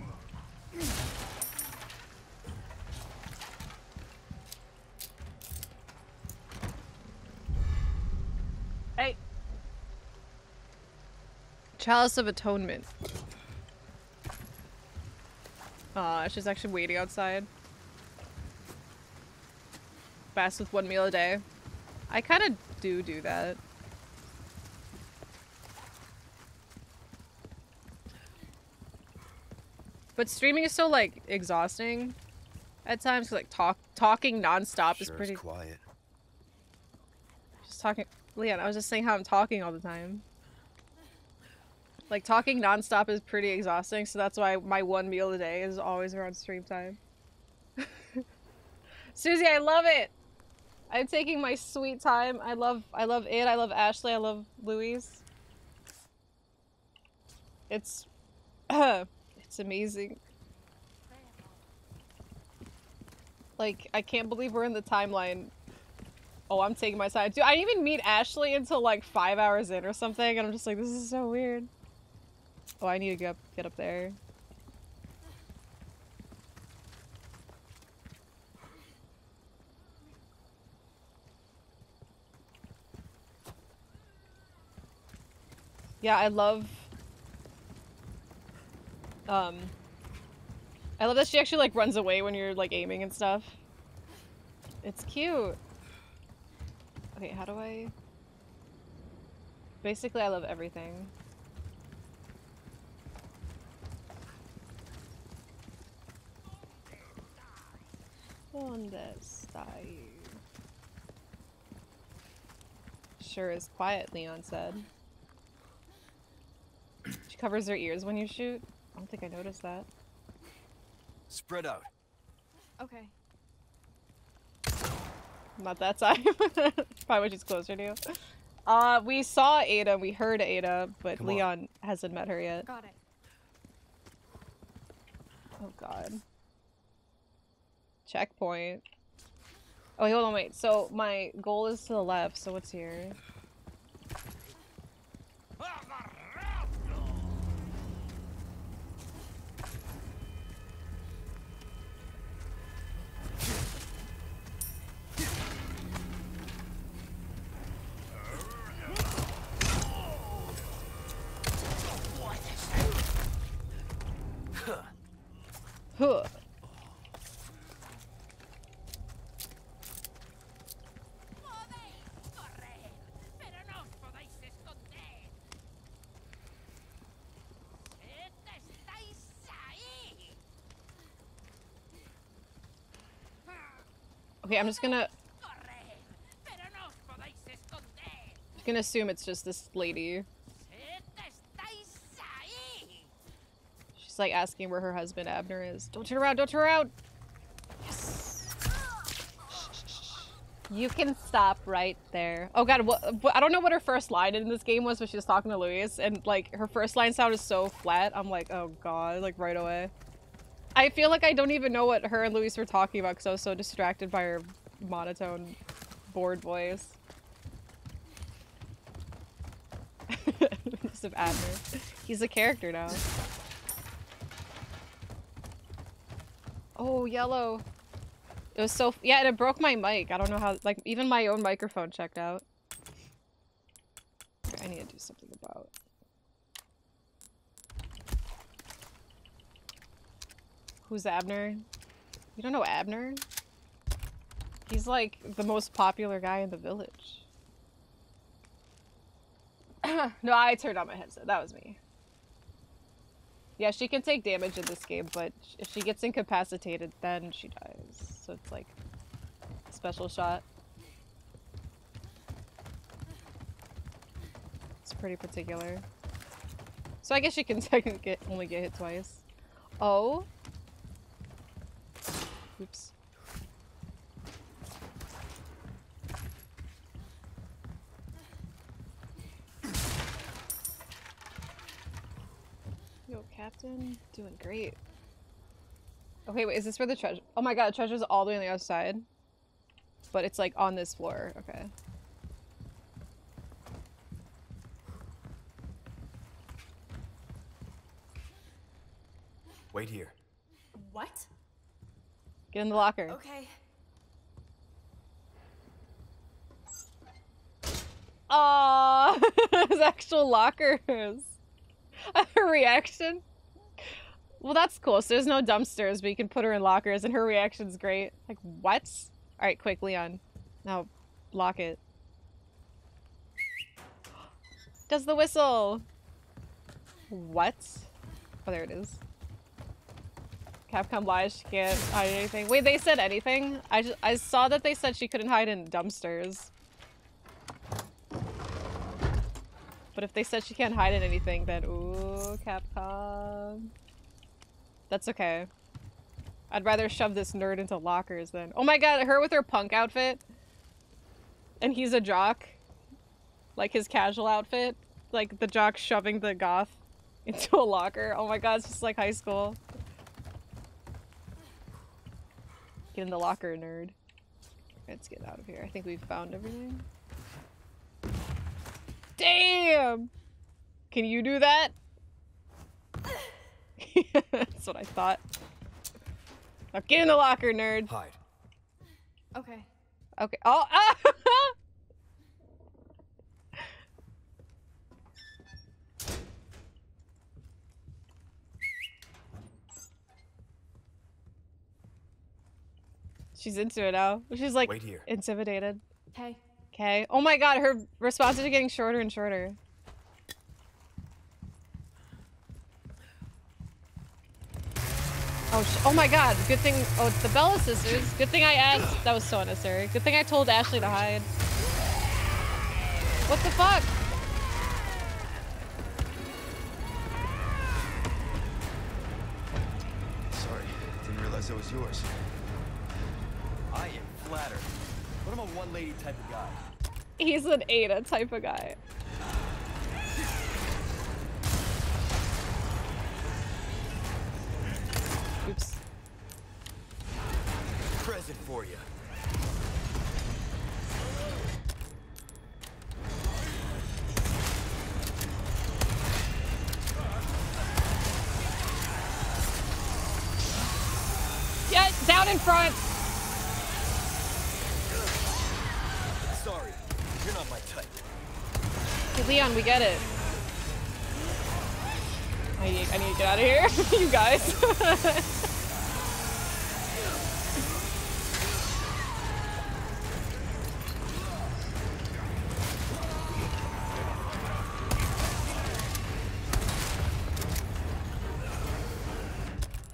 Hey. Chalice of Atonement. Aw, she's actually waiting outside. Fast with one meal a day. I kind of do do that. But streaming is so like exhausting at times. 'Cause, like talk talking nonstop sure is pretty quiet. Just talking, Leon. I was just saying how I'm talking all the time. Like talking nonstop is pretty exhausting, so that's why my one meal a day is always around stream time. Susie, I love it. I'm taking my sweet time. I love, I love it. I love Ashley. I love Luis. It's, it's amazing. Like, I can't believe we're in the timeline. Oh, I'm taking my time. Dude, I didn't even meet Ashley until like five hours in or something, and I'm just like, this is so weird. Oh, I need to get up, get up there. Yeah, I love, um, I love that she actually, like, runs away when you're, like, aiming and stuff. It's cute. Okay, how do I, basically, I love everything. Sure is quiet, Leon said. She covers her ears when you shoot. I don't think I noticed that. Spread out. Okay. Not that time. Probably when she's closer to you. Uh, we saw Ada, we heard Ada, but Come Leon on. hasn't met her yet. Got it. Oh god. Checkpoint. Oh, wait, hold on, wait. So my goal is to the left, so what's here? Huh. Okay, I'm just gonna... I'm gonna assume it's just this lady. She's like asking where her husband Abner is. Don't turn around, don't turn around! Yes! You can stop right there. Oh god, what, I don't know what her first line in this game was, but she was talking to Luis, and like, her first line sound is so flat, I'm like, oh god, like right away. I feel like I don't even know what her and Luis were talking about because I was so distracted by her monotone, bored voice. Just of Abner. He's a character now. Oh, yellow. It was so... Yeah, and it broke my mic. I don't know how... Like, even my own microphone checked out. I need to do something about... Who's Abner? You don't know Abner? He's like the most popular guy in the village. No, I turned on my headset. That was me. Yeah, she can take damage in this game, but if she gets incapacitated, then she dies. So it's like a special shot. It's pretty particular. So I guess she can technically only get hit twice. Oh. Oops. Yo, Captain. Doing great. Okay, wait, is this where the treasure- Oh my god, the treasure's all the way on the other side. But it's like on this floor. Okay. Wait here. What? Get in the locker. Okay. Aww, there's actual lockers. Her reaction? Well, that's cool. So there's no dumpsters, but you can put her in lockers, and her reaction's great. Like, what? All right, quick, Leon. Now, lock it. Does the whistle? What? Oh, there it is. Capcom lies. She can't hide anything. Wait, they said anything? I just, I saw that they said she couldn't hide in dumpsters. But if they said she can't hide in anything, then ooh, Capcom. That's okay. I'd rather shove this nerd into lockers than— oh my god, her with her punk outfit. And he's a jock. Like his casual outfit. Like the jock shoving the goth into a locker. Oh my god, it's just like high school. Get in the locker, nerd. Let's get out of here. I think we've found everything. Damn! Can you do that? That's what I thought. Now get in the locker, nerd. Hide. Okay. Okay. Oh! Ah! She's into it now. She's like Wait here. Intimidated. Hey. Okay. Oh my god, her responses are getting shorter and shorter. Oh, sh oh my god, good thing— oh, it's the Bella sisters. Good thing I asked— that was so unnecessary. Good thing I told Ashley to hide. What the fuck? Sorry, didn't realize that was yours. I am flattered. But I'm a one-lady type of guy. He's an Ada type of guy. Oops. Present for you. Get down in front. Sorry, you're not my type. Hey, Leon, we get it. I need, I need to get out of here, you guys.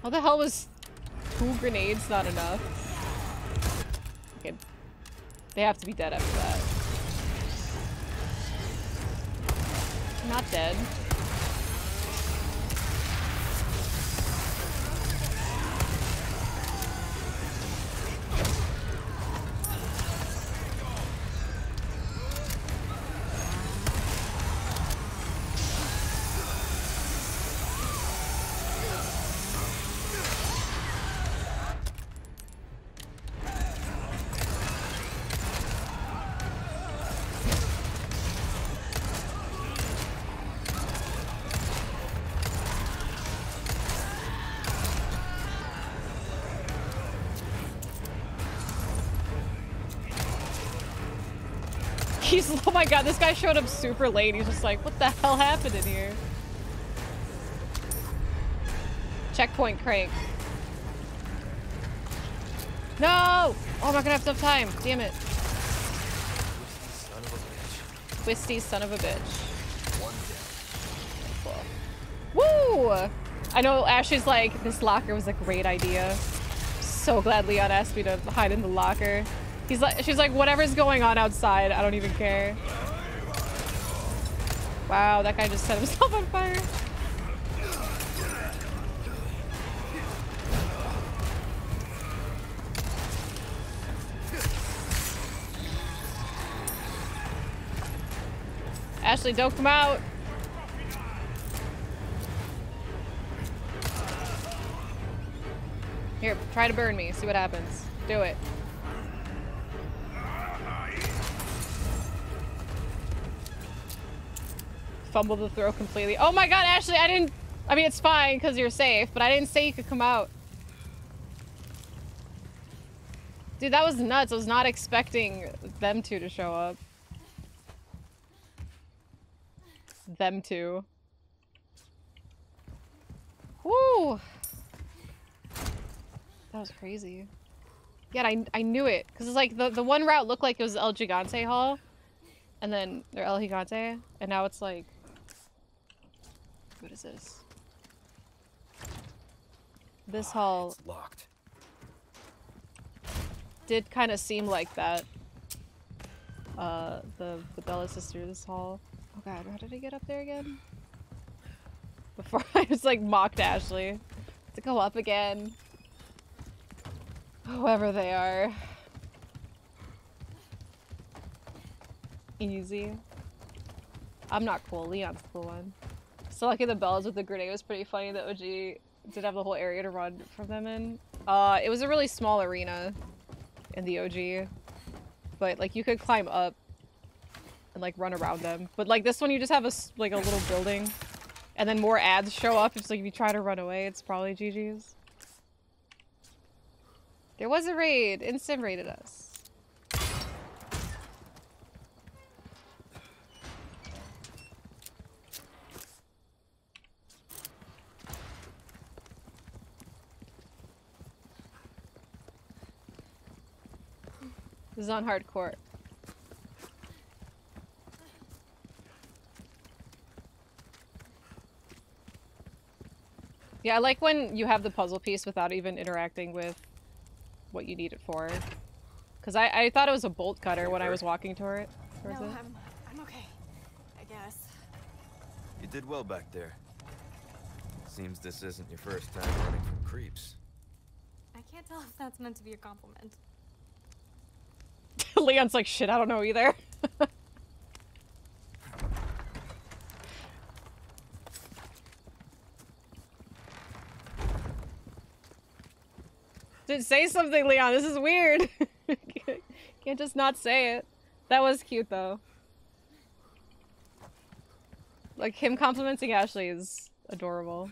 How the hell was two grenades not enough? Okay. They have to be dead after that. Not dead. Oh my god, this guy showed up super late. He's just like, what the hell happened in here? Checkpoint crank. No! Oh, I'm not gonna have enough time. Damn it. Twisty son of a bitch. One down. Cool. Woo! I know Ashley's like, this locker was a great idea. I'm so glad Leon asked me to hide in the locker. He's like, she's like, whatever's going on outside, I don't even care. Wow, that guy just set himself on fire. Ashley, don't come out. Here, try to burn me, see what happens. Do it. Fumbled the throw completely. Oh my god, Ashley, I didn't I mean, it's fine because you're safe, but I didn't say you could come out. Dude, that was nuts. I was not expecting them two to show up. Them two. Woo! That was crazy. Yeah, I, I knew it. Because it's like the, the one route looked like it was El Gigante Hall. And then, or El Gigante. And now it's like... What is this? This hall... It's locked. Did kind of seem like that. Uh, the, the Bella Sisters hall. Oh god, how did I get up there again? Before I just like mocked Ashley. To go up again. Whoever they are. Easy. I'm not cool. Leon's the cool one. So lucky the bells with the grenade was pretty funny. The O G did have the whole area to run from them in. Uh, it was a really small arena in the O G. But like you could climb up and like run around them. But like this one you just have a, like a little building. And then more ads show up. It's like if you try to run away it's probably G G's. There was a raid! Instant raided us. This is on hardcore. Yeah, I like when you have the puzzle piece without even interacting with what you need it for. Because I, I thought it was a bolt cutter when I was walking toward it. No, it? I'm, I'm okay, I guess. You did well back there. Seems this isn't your first time running from creeps. I can't tell if that's meant to be a compliment. Leon's like, shit, I don't know either. Did say something, Leon. This is weird. Can't just not say it. That was cute, though. Like, him complimenting Ashley is adorable.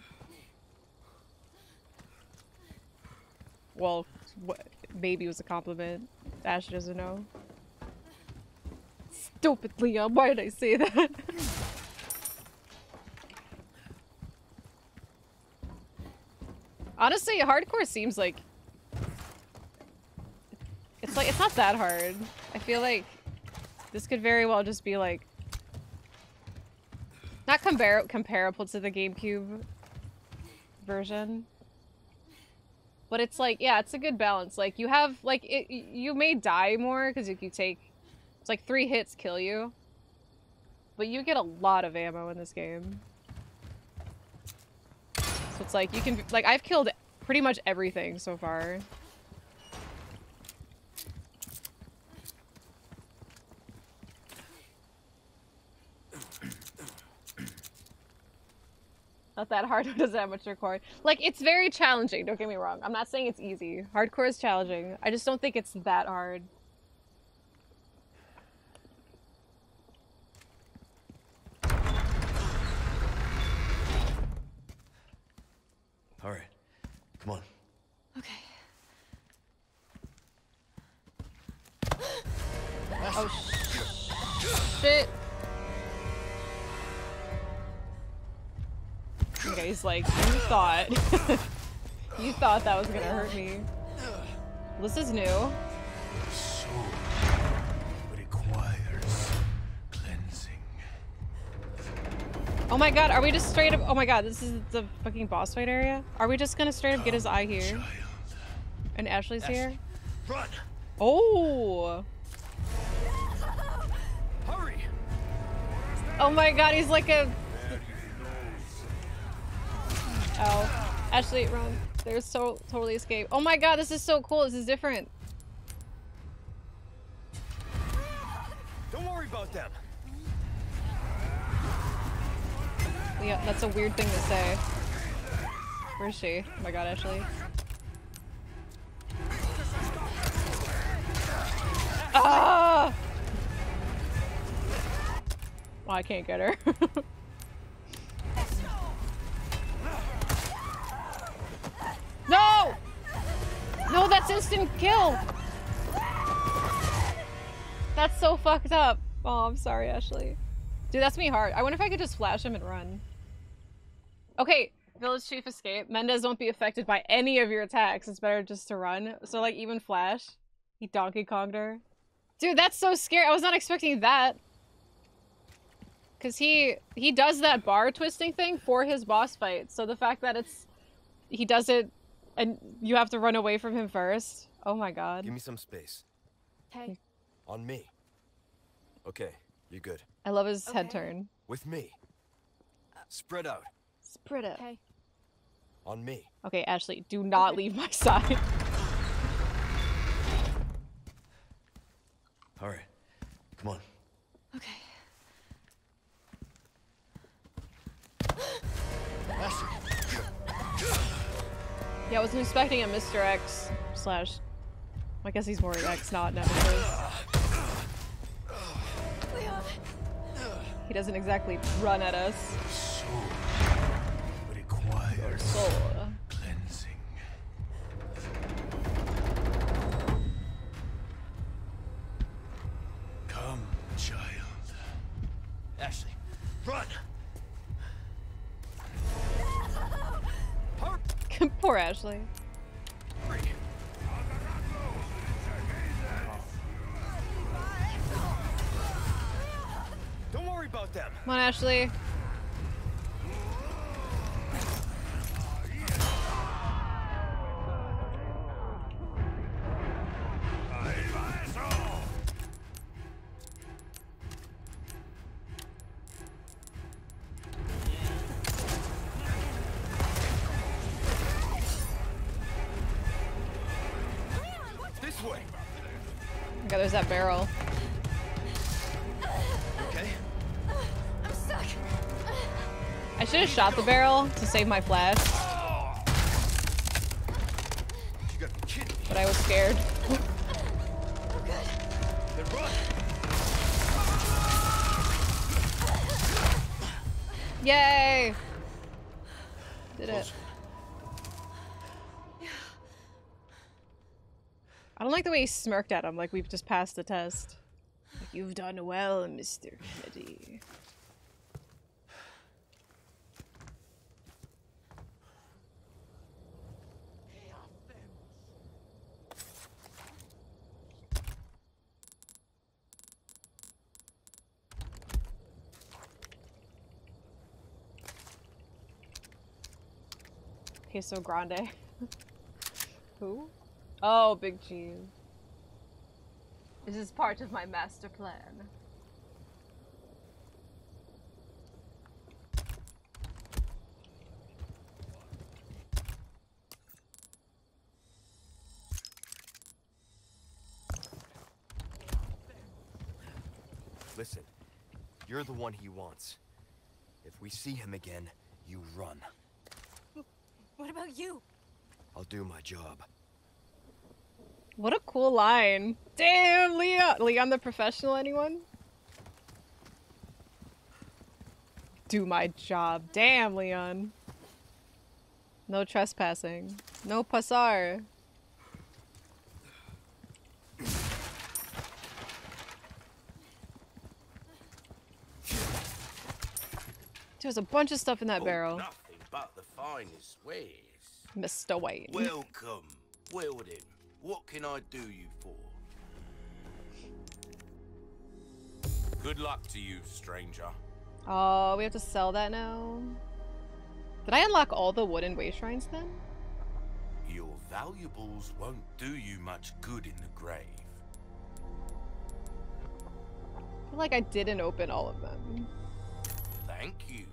Well, what, maybe it was a compliment. Ashley doesn't know. Stupid Leon, why did I say that? Honestly, hardcore seems like... It's like, it's not that hard. I feel like this could very well just be like, not compar comparable to the GameCube version, but it's like, yeah, it's a good balance. Like you have, like it, you may die more because if you take, it's like three hits kill you, but you get a lot of ammo in this game. So it's like, you can, like I've killed pretty much everything so far. Not that hard, it doesn't have much to record. Like, it's very challenging, don't get me wrong. I'm not saying it's easy. Hardcore is challenging. I just don't think it's that hard. All right, come on. Okay. Oh, sh shit. Okay, he's like, you thought, you thought that was gonna hurt me. Well, this is new. So requires cleansing. Oh my god, are we just straight up? Oh my god, this is the fucking boss fight area. Are we just gonna straight up get his eye here? Child. And Ashley's Ashley. Here. Run. Oh. Hurry. Oh my god, he's like a. Oh, Ashley, run. There's so totally escape. Oh my god, this is so cool. This is different. Don't worry about them. Yeah, that's a weird thing to say. Where's she? Oh my god, Ashley. Ah! Well, I can't get her. No! No, that's instant kill! That's so fucked up. Oh, I'm sorry, Ashley. Dude, that's me hard. I wonder if I could just flash him and run. Okay, Village Chief escape. Mendez won't be affected by any of your attacks. It's better just to run. So, like, even Flash. He Donkey Konged her. Dude, that's so scary. I was not expecting that. Because he, he does that bar twisting thing for his boss fight. So the fact that it's... He does it and you have to run away from him first. Oh my god. Give me some space. Hey. On me. Okay, you're good. I love his okay. head turn. With me. Spread out. Spread out. Okay. On me. Okay, Ashley, do not okay. leave my side. All right, come on. Okay. Ashley. Yeah, I wasn't expecting a Mister X slash. I guess he's more X, not Nemesis. Leon. He doesn't exactly run at us. Soul requires soul. Cleansing. Come, child. Ashley, run. Poor Ashley. Don't worry about them. Come on, Ashley. There's that barrel. Okay. I'm stuck. I should have shot the barrel to save my flash. You gotta be kidding me. But I was scared. Yay! Did it. I don't like the way he smirked at him, like we've just passed the test. Like, you've done well, Mister Kennedy. Peso Grande. Who? Oh, Big Cheese. This is part of my master plan. Listen, you're the one he wants. If we see him again, you run. What about you? I'll do my job. What a cool line. Damn, Leon! Leon the professional, anyone? Do my job. Damn, Leon. No trespassing. No pasar. There's a bunch of stuff in that oh, barrel. Nothing but the finest ways. Mister Wayne. Welcome, Weldon. What can I do you for? Good luck to you, stranger. Oh, we have to sell that now? Did I unlock all the wooden way shrines then? Your valuables won't do you much good in the grave. I feel like I didn't open all of them. Thank you.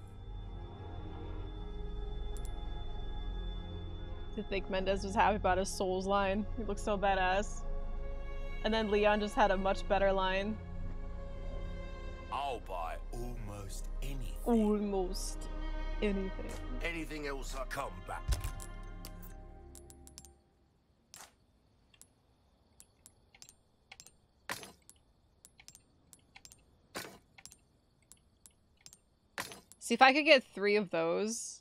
To think Mendez was happy about his Souls line. He looked so badass. And then Leon just had a much better line. I'll buy almost anything. Almost anything. Anything else I come back. See if I could get three of those.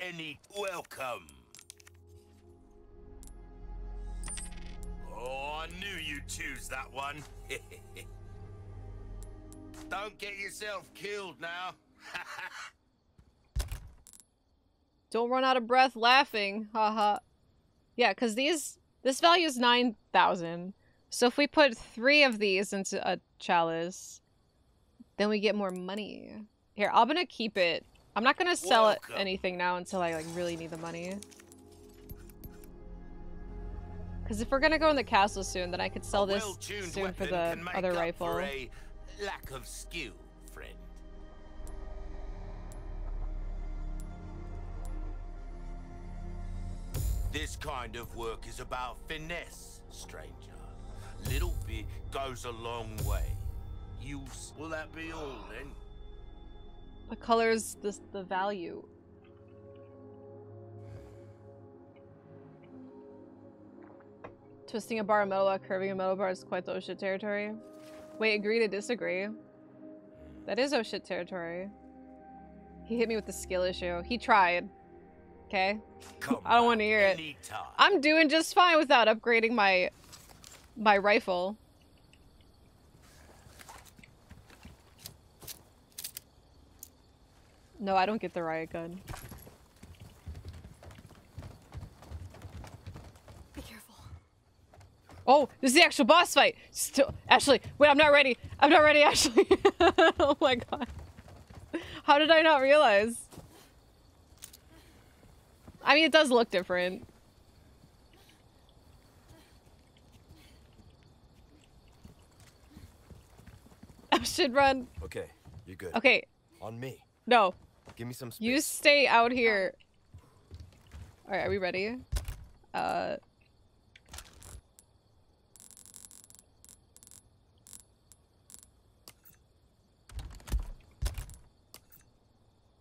any welcome. Oh, I knew you'd choose that one. Don't get yourself killed now. Don't run out of breath laughing. Haha. Yeah, because these, this value is nine thousand. So if we put three of these into a chalice, then we get more money. Here, I'm gonna keep it. I'm not gonna sell Welcome. it anything now until I like really need the money. Because if we're gonna go in the castle soon, then I could sell this soon for the other rifle. For a lack of skill, friend. This kind of work is about finesse, stranger. Little bit goes a long way. You will that be all then? What color is this, the value? Twisting a bar of metal while curving a metal bar is quite the oh shit territory. Wait, agree to disagree. That is oh shit territory. He hit me with the skill issue. He tried. Okay. I don't want to hear it. I'm doing just fine without upgrading my my rifle. No, I don't get the riot gun. Be careful. Oh, this is the actual boss fight. Still, Ashley, wait, I'm not ready. I'm not ready, Ashley. Oh my god. How did I not realize? I mean, it does look different. I should run. Okay, you're good. Okay. On me. No. Give me some space. You stay out here. All right, are we ready? Uh.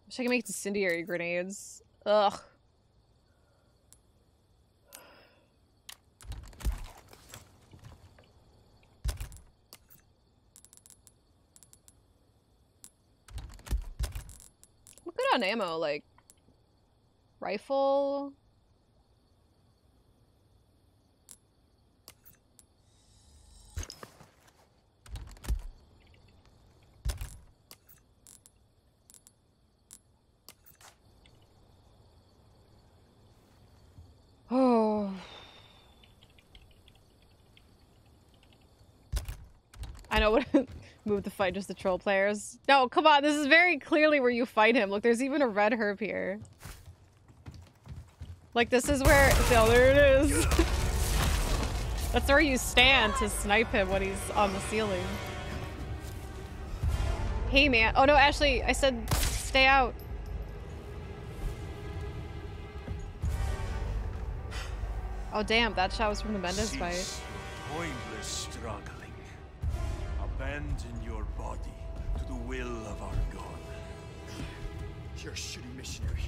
Wish I could make incendiary grenades. Ugh. Good on ammo, like rifle. Oh, I know what. Move the fight just to troll players. No, come on, this is very clearly where you fight him. Look, there's even a red herb here. Like, this is where... No, there it is. That's where you stand to snipe him when he's on the ceiling. Hey, man. Oh, no, Ashley, I said stay out. Oh, damn, that shot was from the Mendez fight. Pointless struggle. Abandon your body to the will of our God. You're a shitty missionary.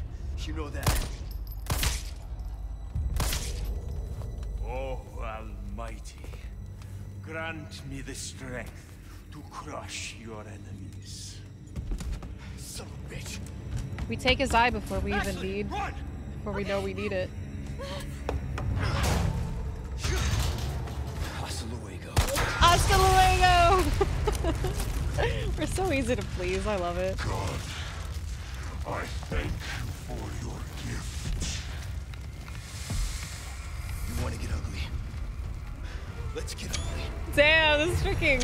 You know that. Oh, Almighty, grant me the strength to crush your enemies. Son of a bitch. We take his eye before we Ashley, even need. Run! Before we know we need it. Hasta luego! We're so easy to please, I love it. God, I thank you for your gift. You want to get ugly? Let's get ugly. Damn, this is freaking...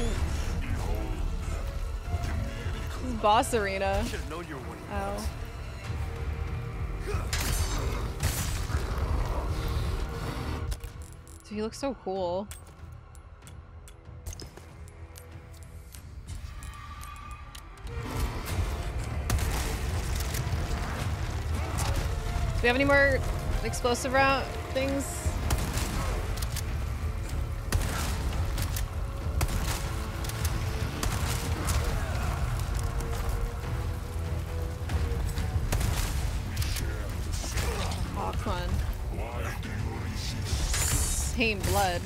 This is boss arena. Oh. Dude, he looks so cool. Do we have any more explosive round things? Oh, come on. Same blood.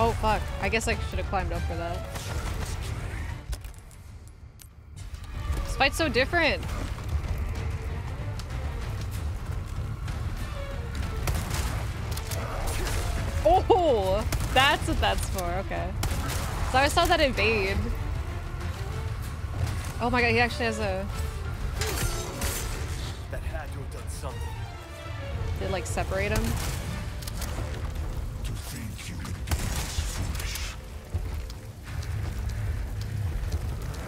Oh fuck, I guess I should have climbed up for that. This fight's so different! Oh! That's what that's for, okay. So I saw that invade. Oh my god, he actually has a... That had to have done something. Did it like separate him?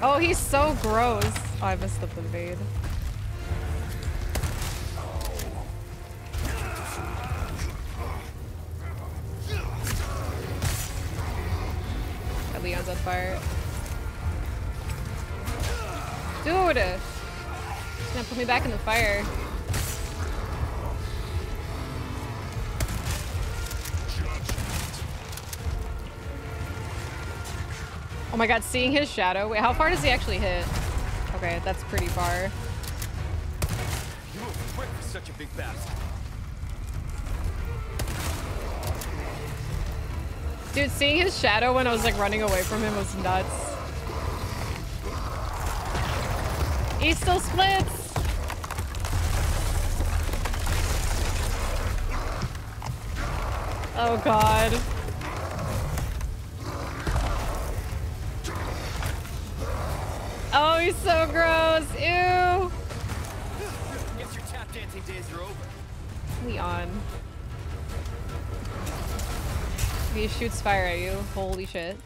Oh, he's so gross. Oh, I messed up the invade. That Leon's on fire. Dude! He's gonna put me back in the fire. Oh my god, seeing his shadow. Wait, how far does he actually hit? Okay, that's pretty far. You move quick for such a big bastard. Dude, seeing his shadow when I was like running away from him was nuts. He still splits! Oh god. Oh, he's so gross. Ew. Guess your tap dancing days are over. Leon. He shoots fire at you. Holy shit.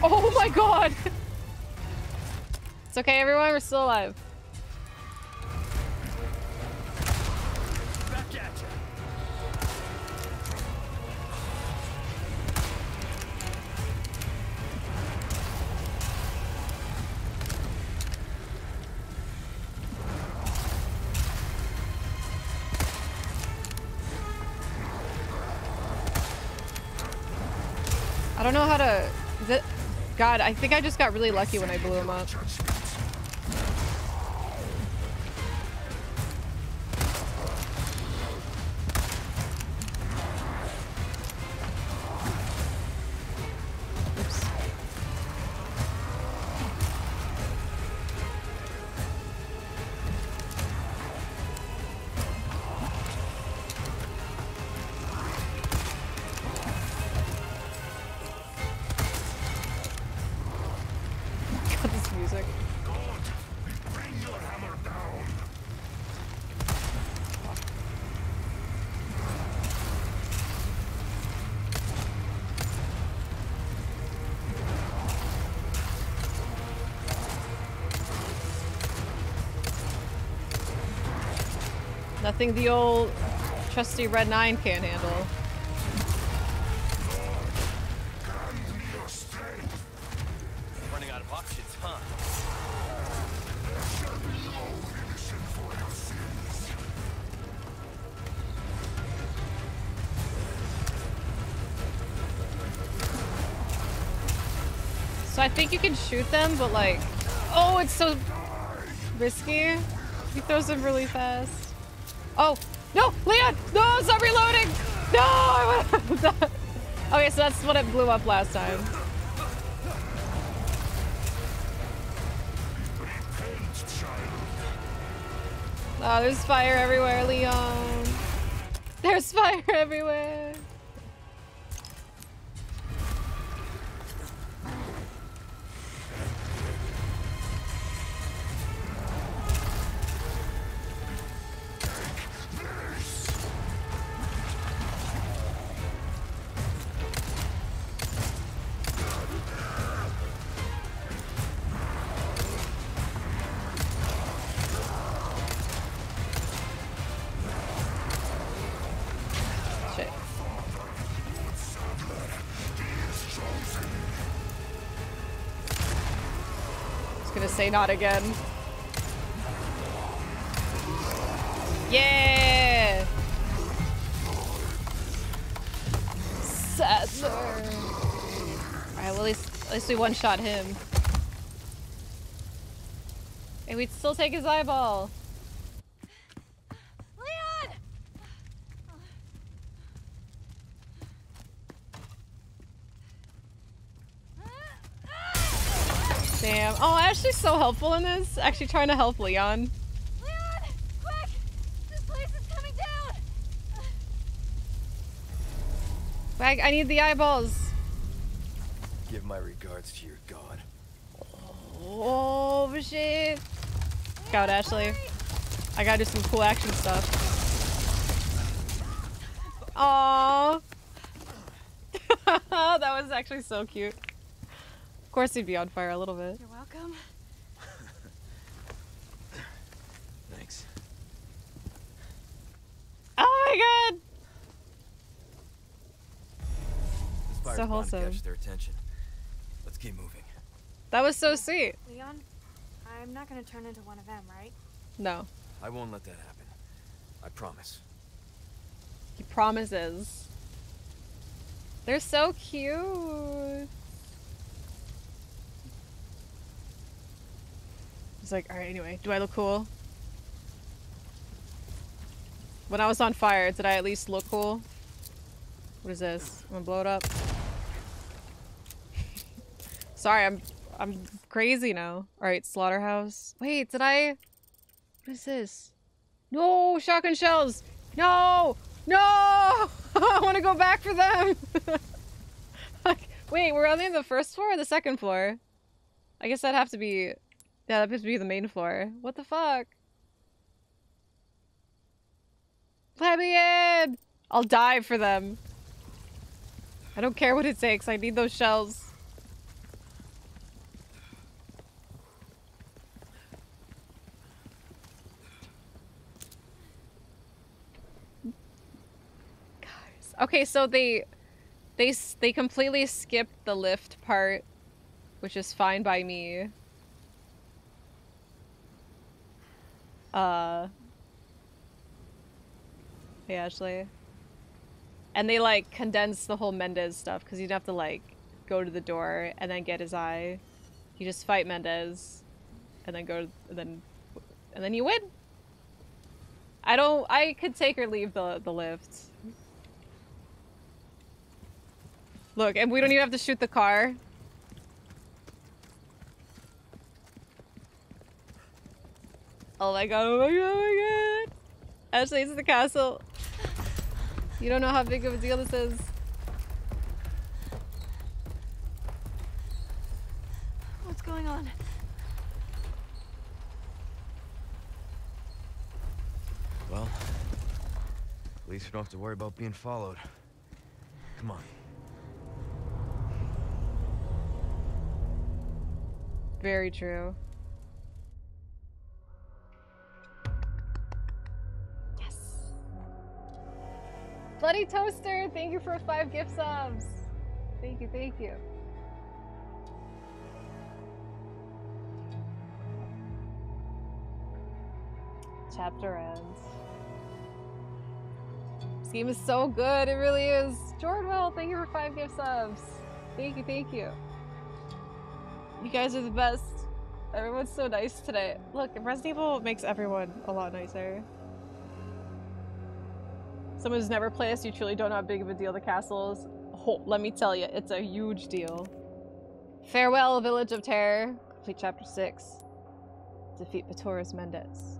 Oh my god. It's okay, everyone. We're still alive. I don't know how to... Th God, I think I just got really lucky when I blew him up. Nothing the old trusty Red nine can't handle. Running out of options, huh? So I think you can shoot them, but like, oh, it's so risky. He throws them really fast. Oh, no, Leon! No, stop reloading! No! I went up that. Okay, so that's what it blew up last time. Oh, there's fire everywhere, Leon. There's fire everywhere. Say not again. Yeah! Salazar. Alright, well at least, at least we one-shot him. And we'd still take his eyeball. Leon! Damn. Oh, Ashley's so helpful in this. Actually trying to help Leon. Leon! Quick! This place is coming down! Wag, I need the eyeballs. Give my regards to your god. Oh, shit. God, Ashley. I gotta do some cool action stuff. Aww. That was actually so cute. Of course he'd be on fire a little bit. You're welcome. Thanks. Oh my god! This fire's so wholesome. Bound to catch their attention. Let's keep moving. That was so sweet. Leon, I'm not gonna turn into one of them, right? No. I won't let that happen. I promise. He promises. They're so cute. He's like, alright, anyway, do I look cool? When I was on fire, did I at least look cool? What is this? I'm gonna blow it up. Sorry, I'm... I'm crazy now. Alright, slaughterhouse. Wait, did I... What is this? No! Shotgun shells! No! No! I want to go back for them! Like, wait, we're only on the first floor or the second floor? I guess that'd have to be... Yeah, that'd have to be the main floor. What the fuck? Let me in! I'll dive for them. I don't care what it takes. I need those shells. Okay, so they, they, they completely skipped the lift part, which is fine by me. Uh. Hey, Ashley. And they, like, condensed the whole Mendez stuff, because you'd have to, like, go to the door and then get his eye. You just fight Mendez, and then go, and then, and then you win. I don't, I could take or leave the, the lift. Look, and we don't even have to shoot the car. Oh my god, oh my god, oh my god. Ashley, it's the castle. You don't know how big of a deal this is. What's going on? Well, at least we don't have to worry about being followed. Come on. Very true. Yes. Bloody Toaster, thank you for five gift subs. Thank you, thank you. Chapter ends. This game is so good, it really is. Jordanwell, thank you for five gift subs. Thank you, thank you. You guys are the best. Everyone's so nice today. Look, Resident Evil makes everyone a lot nicer. Someone who's never played us, you truly don't know how big of a deal the castle is. Oh, let me tell you, it's a huge deal. Farewell, Village of Terror. Complete Chapter six. Defeat Patoris Mendez.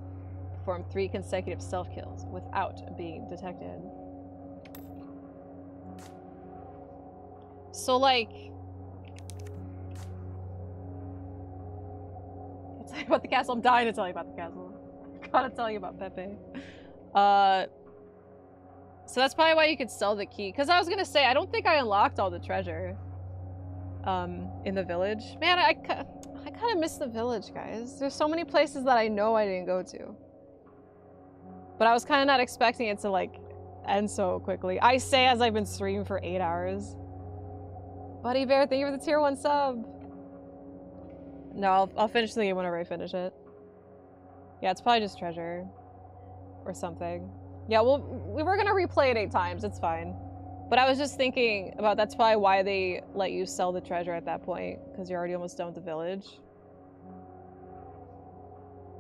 Perform three consecutive self-kills without being detected. So, like... Tell you about the castle. I'm dying to tell you about the castle. Gotta tell you about Pepe. Uh, so that's probably why you could sell the key. Because I was gonna say, I don't think I unlocked all the treasure um, in the village. Man, I, I kind of miss the village, guys. There's so many places that I know I didn't go to. But I was kind of not expecting it to, like, end so quickly. I say as I've been streaming for eight hours. Buddy Bear, thank you for the tier one sub. No, I'll, I'll finish the game whenever I finish it. Yeah, it's probably just treasure. Or something. Yeah, well, we were gonna replay it eight times, it's fine. But I was just thinking about that's probably why they let you sell the treasure at that point. Because you're already almost done with the village.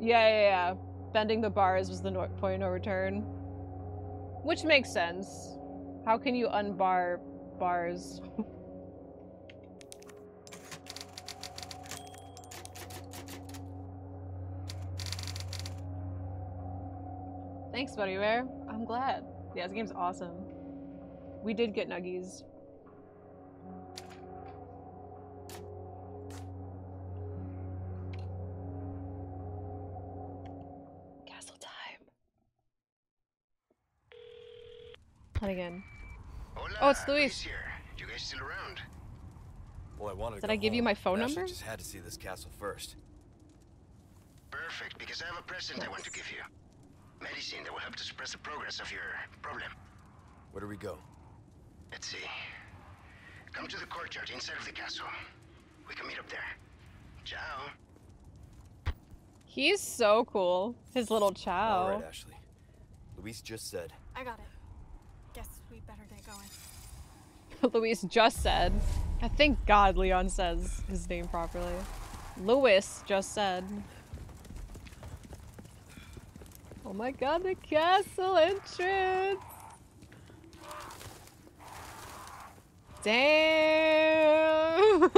Yeah, yeah, yeah. Bending the bars was the no point of no return. Which makes sense. How can you unbar bars? Thanks, Buddy Bear. I'm glad. Yeah, this game's awesome. We did get nuggies. Castle time. Hunnigan. Oh, it's Luis. You guys still around? Well, I wanted to. Did I give you my phone number? I just had to see this castle first. Perfect, because I have a present I want to give you. Medicine that will help to suppress the progress of your problem. Where do we go? Let's see. Come to the courtyard inside of the castle. We can meet up there. Ciao. He's so cool. His little ciao. All right, Ashley. Luis just said. I got it. Guess we better get going. Luis just said. I thank God Leon says his name properly. Luis just said. Oh my god, the castle entrance! Damn!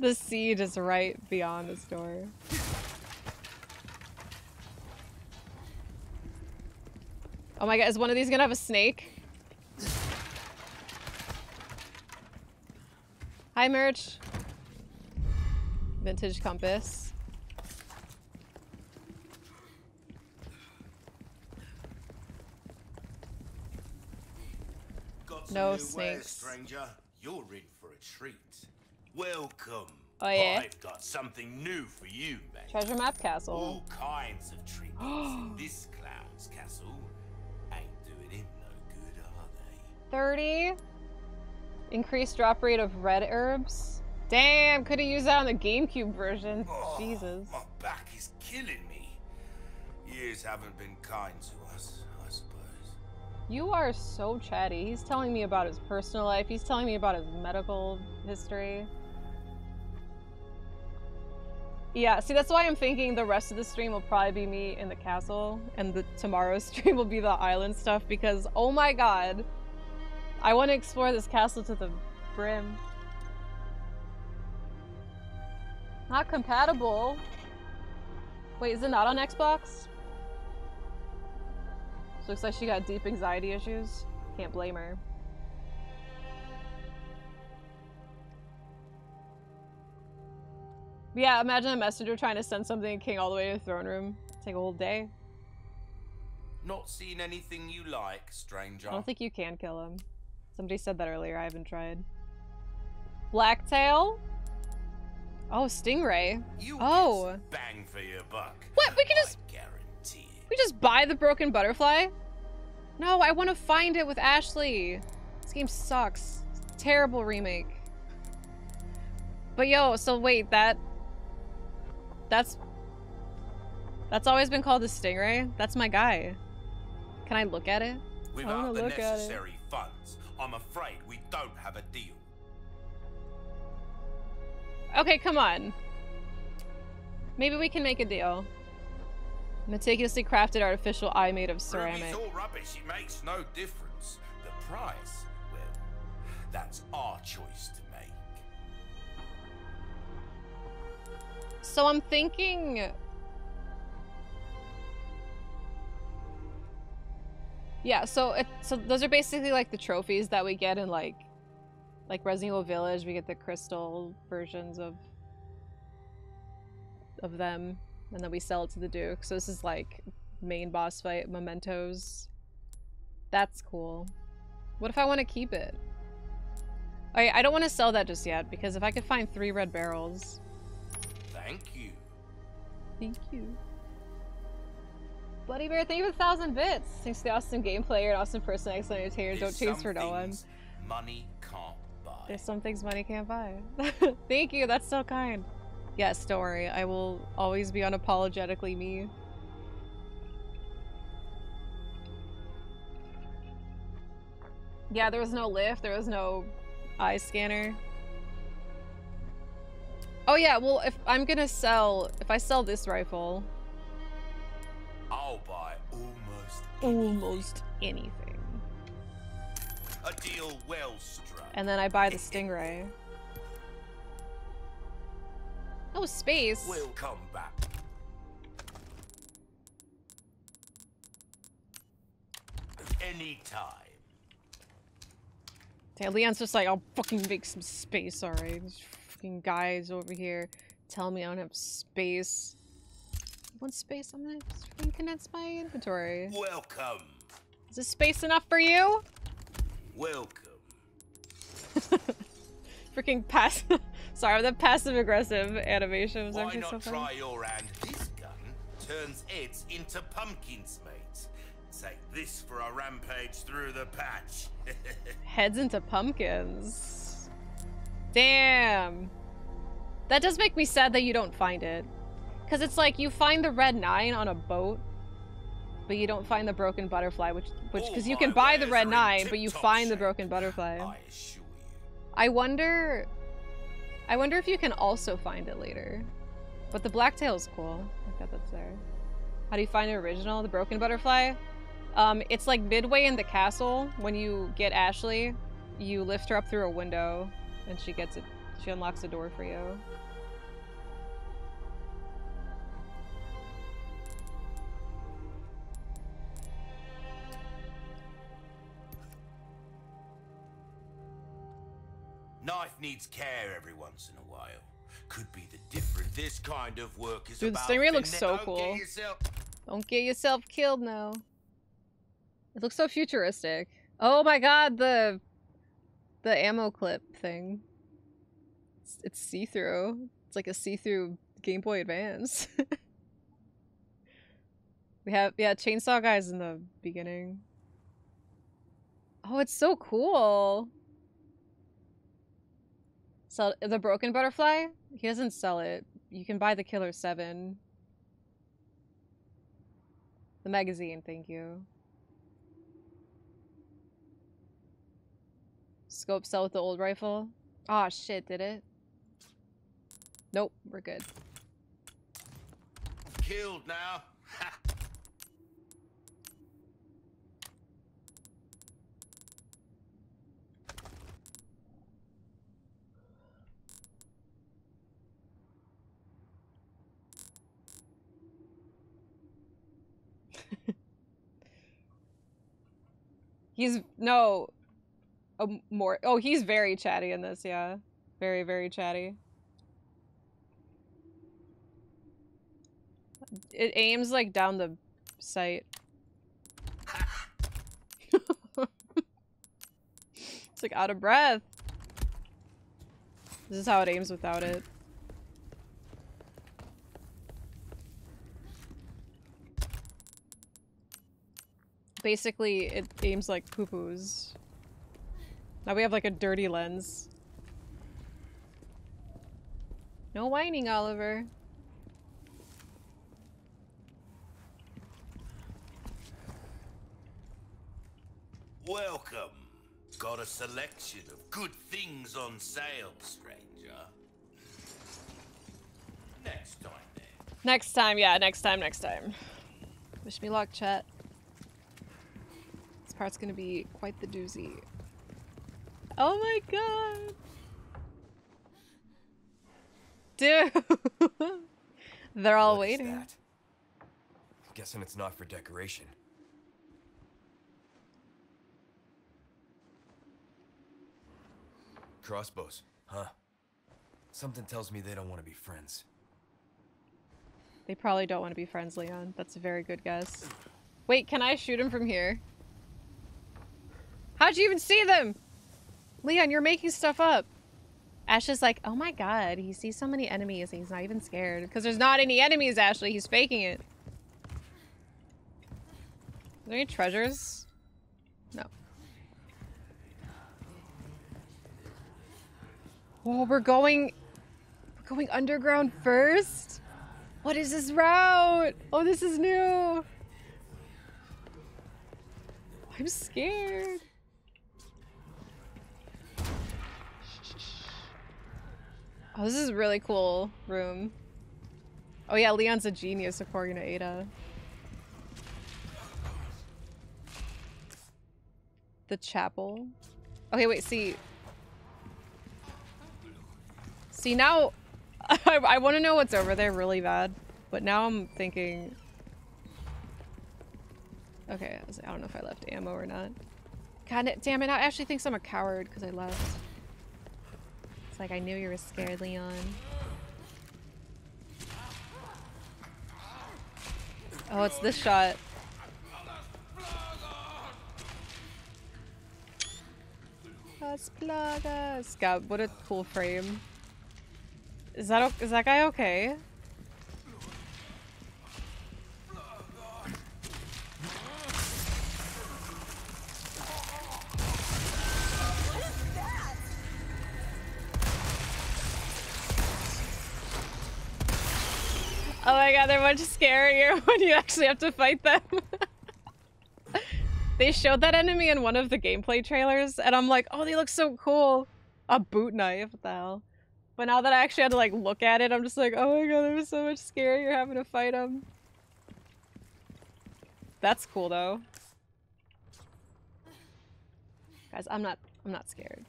The siege is right beyond this door. Oh my god, is one of these gonna have a snake? Hi, merch! Vintage compass. No snakes. Stranger, you're in for a treat. Welcome. Oh yeah. I've got something new for you, mate. Treasure map castle. All kinds of treatments in this clown's castle. Ain't doing him no good, are they? Thirty. Increased drop rate of red herbs. Damn, could have used that on the GameCube version. Oh, Jesus. My back is killing me. Years haven't been kind to us. You are so chatty. He's telling me about his personal life. He's telling me about his medical history. Yeah, see, that's why I'm thinking the rest of the stream will probably be me in the castle, and the tomorrow's stream will be the island stuff, because oh my god, I want to explore this castle to the brim. Not compatible. Wait, is it not on Xbox? Looks like she got deep anxiety issues. Can't blame her. But yeah, imagine a messenger trying to send something to King all the way to the throne room. Take a whole day. Not seen anything you like, stranger. I don't think you can kill him. Somebody said that earlier. I haven't tried. Blacktail? Oh, Stingray. You oh. Bang for your buck. What? We can just... We just buy the broken butterfly? No, I want to find it with Ashley. This game sucks. Terrible remake. But yo, so wait, that... That's... That's always been called the Stingray? That's my guy. Can I look at it? Without the necessary funds, I'm afraid we don't have a deal. Okay, come on. Maybe we can make a deal. Meticulously crafted artificial eye made of ceramic. It's all rubbish. It makes no difference. The price, well, that's our choice to make. So I'm thinking... Yeah, so it, so those are basically like the trophies that we get in like... Like Resident Evil Village, we get the crystal versions of... Of them. And then we sell it to the Duke. So this is like main boss fight, mementos. That's cool. What if I want to keep it? Alright, I don't want to sell that just yet, because if I could find three red barrels. Thank you. Thank you. Bloody Bear, thank you for a thousand bits. Thanks to the awesome gameplay, you're an awesome person, excellent entertainer. Don't chase for no one. Money can't buy. There's some things money can't buy. Thank you, that's so kind. Yes, don't worry. I will always be unapologetically me. Yeah, there was no lift. There was no eye scanner. Oh yeah, well, if I'm gonna sell, if I sell this rifle, I'll buy almost almost anything. A deal well struck. And then I buy the Stingray. No space. We'll come back. Any time. Yeah, Leon's just like, I'll fucking make some space, alright. These fucking guys over here tell me I don't have space. One space, I'm gonna fucking condense my inventory. Welcome. Is this space enough for you? Welcome. Freaking pass. Sorry, the passive-aggressive animation was actually so funny. Why not try your hand? This gun turns heads into pumpkins, mate. Take this for a rampage through the patch. Heads into pumpkins. Damn. That does make me sad that you don't find it. Because it's like you find the Red nine on a boat, but you don't find the Broken Butterfly, which, which, because you can buy the Red nine, but you find the Broken Butterfly. I assure you. I wonder, I wonder if you can also find it later. But the Blacktail's cool. I bet that's there. How do you find the original, the Broken Butterfly? Um, it's like midway in the castle. When you get Ashley, you lift her up through a window, and she gets it. She unlocks a door for you. Knife needs care every once in a while. Could be the difference. This kind of work is Dude, about. Dude, the Stingray looks so cool. Don't get, yourself... Don't get yourself killed now. It looks so futuristic. Oh my god, the the ammo clip thing. It's, it's see-through. It's like a see-through Game Boy Advance. We have yeah, Chainsaw Guy's in the beginning. Oh, it's so cool. Sell the Broken Butterfly? He doesn't sell it. You can buy the Killer seven. The magazine, thank you. Scope sell with the old rifle. Ah, shit, did it? Nope, we're good. Killed now. He's no oh, more oh he's very chatty in this, yeah. Very, very chatty. It aims like down the sight. It's like out of breath. This is how it aims without it. Basically, it aims like poo-poos. Now we have like a dirty lens. No whining, Oliver. Welcome. Got a selection of good things on sale, stranger. Next time, then. Next time, yeah, next time, next time. Wish me luck, chat. Part's gonna be quite the doozy. Oh my god! Dude! They're all what waiting. That? Guessing it's not for decoration. Crossbows, huh? Something tells me they don't want to be friends. They probably don't want to be friends, Leon. That's a very good guess. Wait, can I shoot him from here? How'd you even see them? Leon, you're making stuff up. Ash is like, oh my god, he sees so many enemies and he's not even scared. Because there's not any enemies, Ashley. He's faking it. Are there any treasures? No. Oh, we're going... We're going underground first? What is this route? Oh, this is new. I'm scared. Oh, this is a really cool room. Oh yeah, Leon's a genius according to Ada. The chapel. Okay, wait, see. See, now I, I want to know what's over there really bad, but now I'm thinking... Okay, I, was, I don't know if I left ammo or not. God damn it, now Ashley thinks I'm a coward because I left. It's like, I knew you were scared, Leon. Oh, it's this shot. That's Plagas. God, what a cool frame. Is that, is that guy okay? Oh my god, they're much scarier when you actually have to fight them. They showed that enemy in one of the gameplay trailers, and I'm like, oh, they look so cool. A boot knife, what the hell? But now that I actually had to like look at it, I'm just like, oh my god, they're so much scarier having to fight them. That's cool though. Guys, I'm not, I'm not scared.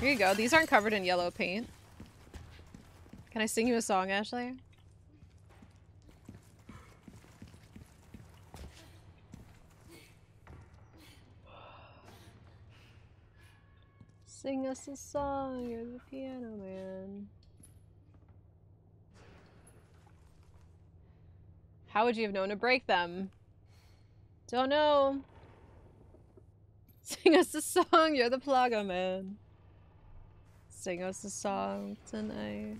Here you go. These aren't covered in yellow paint. Can I sing you a song, Ashley? Sing us a song, you're the piano man. How would you have known to break them? Don't know. Sing us a song, you're the Plaga man. Sing us a song tonight.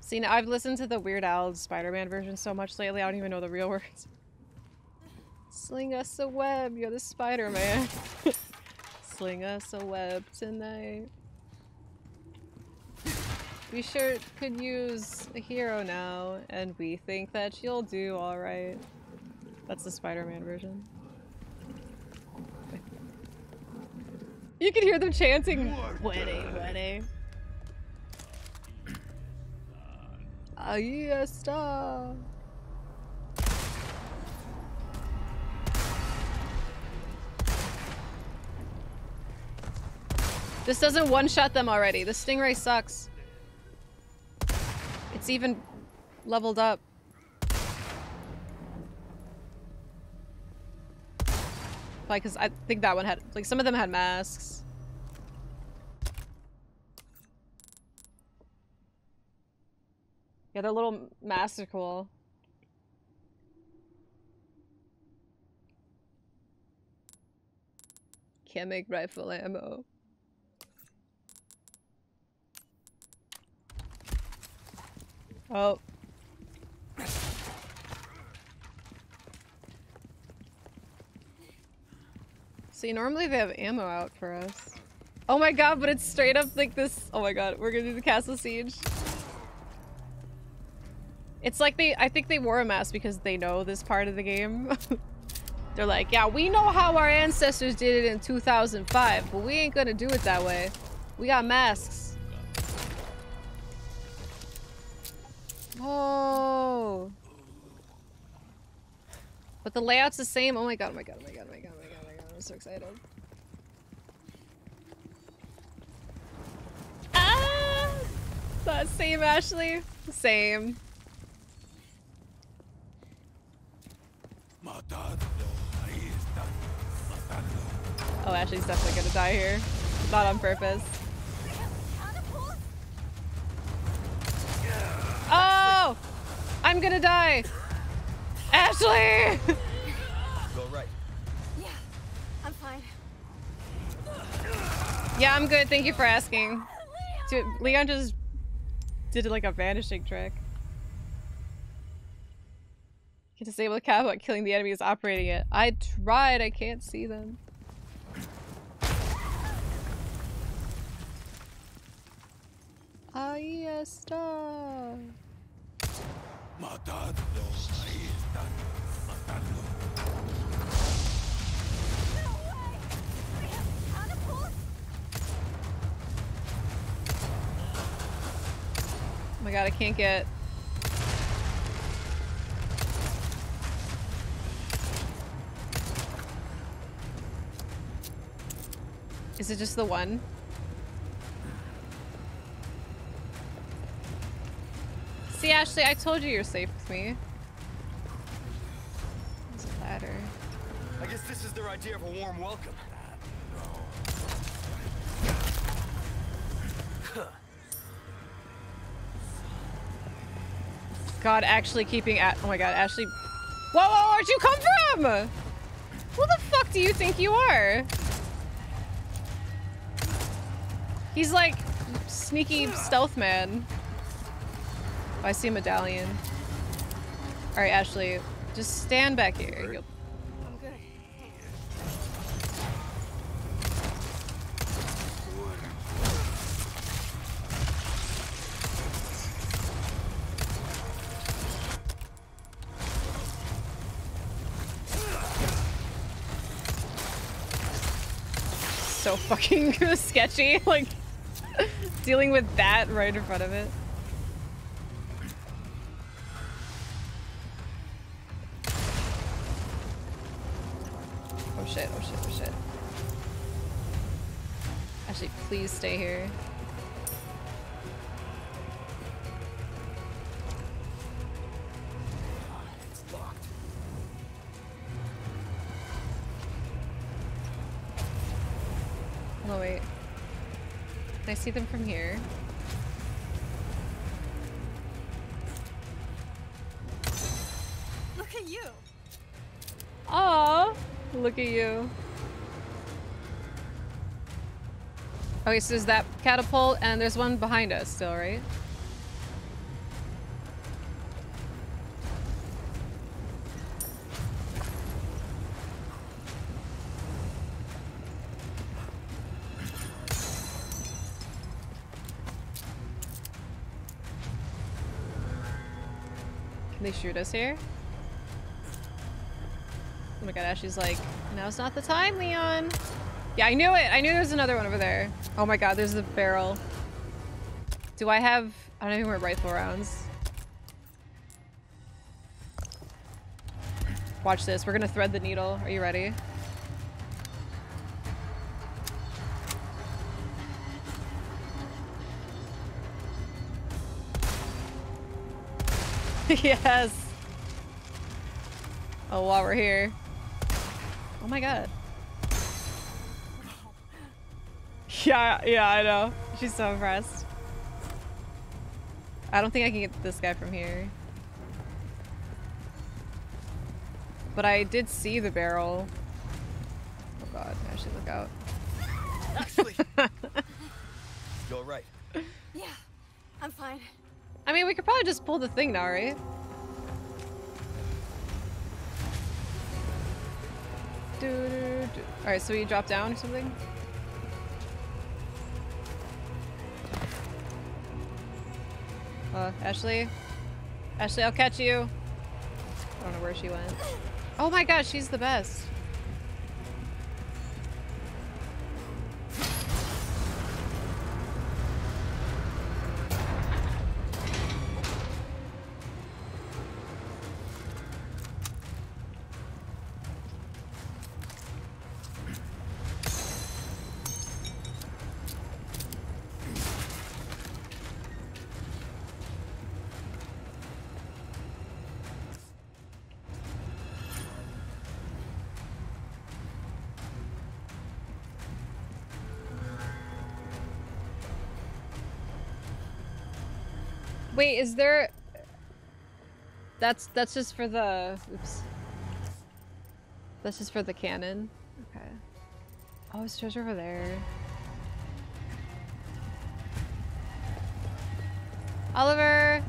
See, now I've listened to the Weird Al Spider-Man version so much lately, I don't even know the real words. Sling us a web, you're the Spider-Man. Sling us a web tonight. We sure could use a hero now, and we think that you'll do alright. That's the Spider-Man version. You can hear them chanting, wedding, wedding. Ahí está. This doesn't one-shot them already. The Stingray sucks. It's even leveled up. Like, cause I think that one had, like, some of them had masks. Yeah, their little masks are cool. Can't make rifle ammo. Oh. See, normally they have ammo out for us. Oh my god, but it's straight up like this. Oh my god, we're gonna do the castle siege. It's like they, I think they wore a mask because they know this part of the game. They're like, yeah, we know how our ancestors did it in two thousand five, but we ain't gonna do it that way. We got masks. Oh. But the layout's the same. Oh my god, oh my god, oh my god, oh my god, oh my god. I'm so excited. Ah! That same, Ashley. Same. Oh, Ashley's definitely gonna die here. Not on purpose. Oh! I'm gonna die! Ashley! Go right. I'm fine. Yeah, I'm good. Thank you for asking. Dude, Leon just did like a vanishing trick. You can disable the cab while killing the enemy is operating it. I tried. I can't see them. Ah, yes, stop. Matadlos, ahí están, matadlos. No way! We have catapults? Oh my god, I can't get... Is it just the one? See, Ashley, I told you you're safe with me. There's a ladder. I guess this is their idea of a warm welcome. God, actually keeping at. Oh my god, Ashley. Whoa, whoa, where'd you come from? Who the fuck do you think you are? He's like sneaky stealth man. Oh, I see a medallion. All right, Ashley, just stand back here. You'll... I'm good. So fucking sketchy, like dealing with that right in front of it. Shit, oh shit, oh shit. Actually, please stay here. God, it's locked. Oh wait. Can I see them from here? Look at you. Aww. Look at you. Okay, so there's that catapult and there's one behind us still, right? Can they shoot us here? Oh my god, Ashley's like, now's not the time, Leon. Yeah, I knew it. I knew there was another one over there. Oh my god, there's the barrel. Do I have... I don't even wear rifle rounds. Watch this. We're gonna thread the needle. Are you ready? Yes! Oh, while we're here. Oh my god. Yeah, yeah, I know. She's so impressed. I don't think I can get this guy from here. But I did see the barrel. Oh god, I should look out. Ashley! You're right. Yeah, I'm fine. I mean, we could probably just pull the thing now, right? Do, do, do. All right, so we drop down or something? Uh, Ashley? Ashley, I'll catch you. I don't know where she went. Oh my gosh, she's the best. Wait, is there... That's, that's just for the... Oops. That's just for the cannon. Okay. Oh, it's treasure over there. Oliver!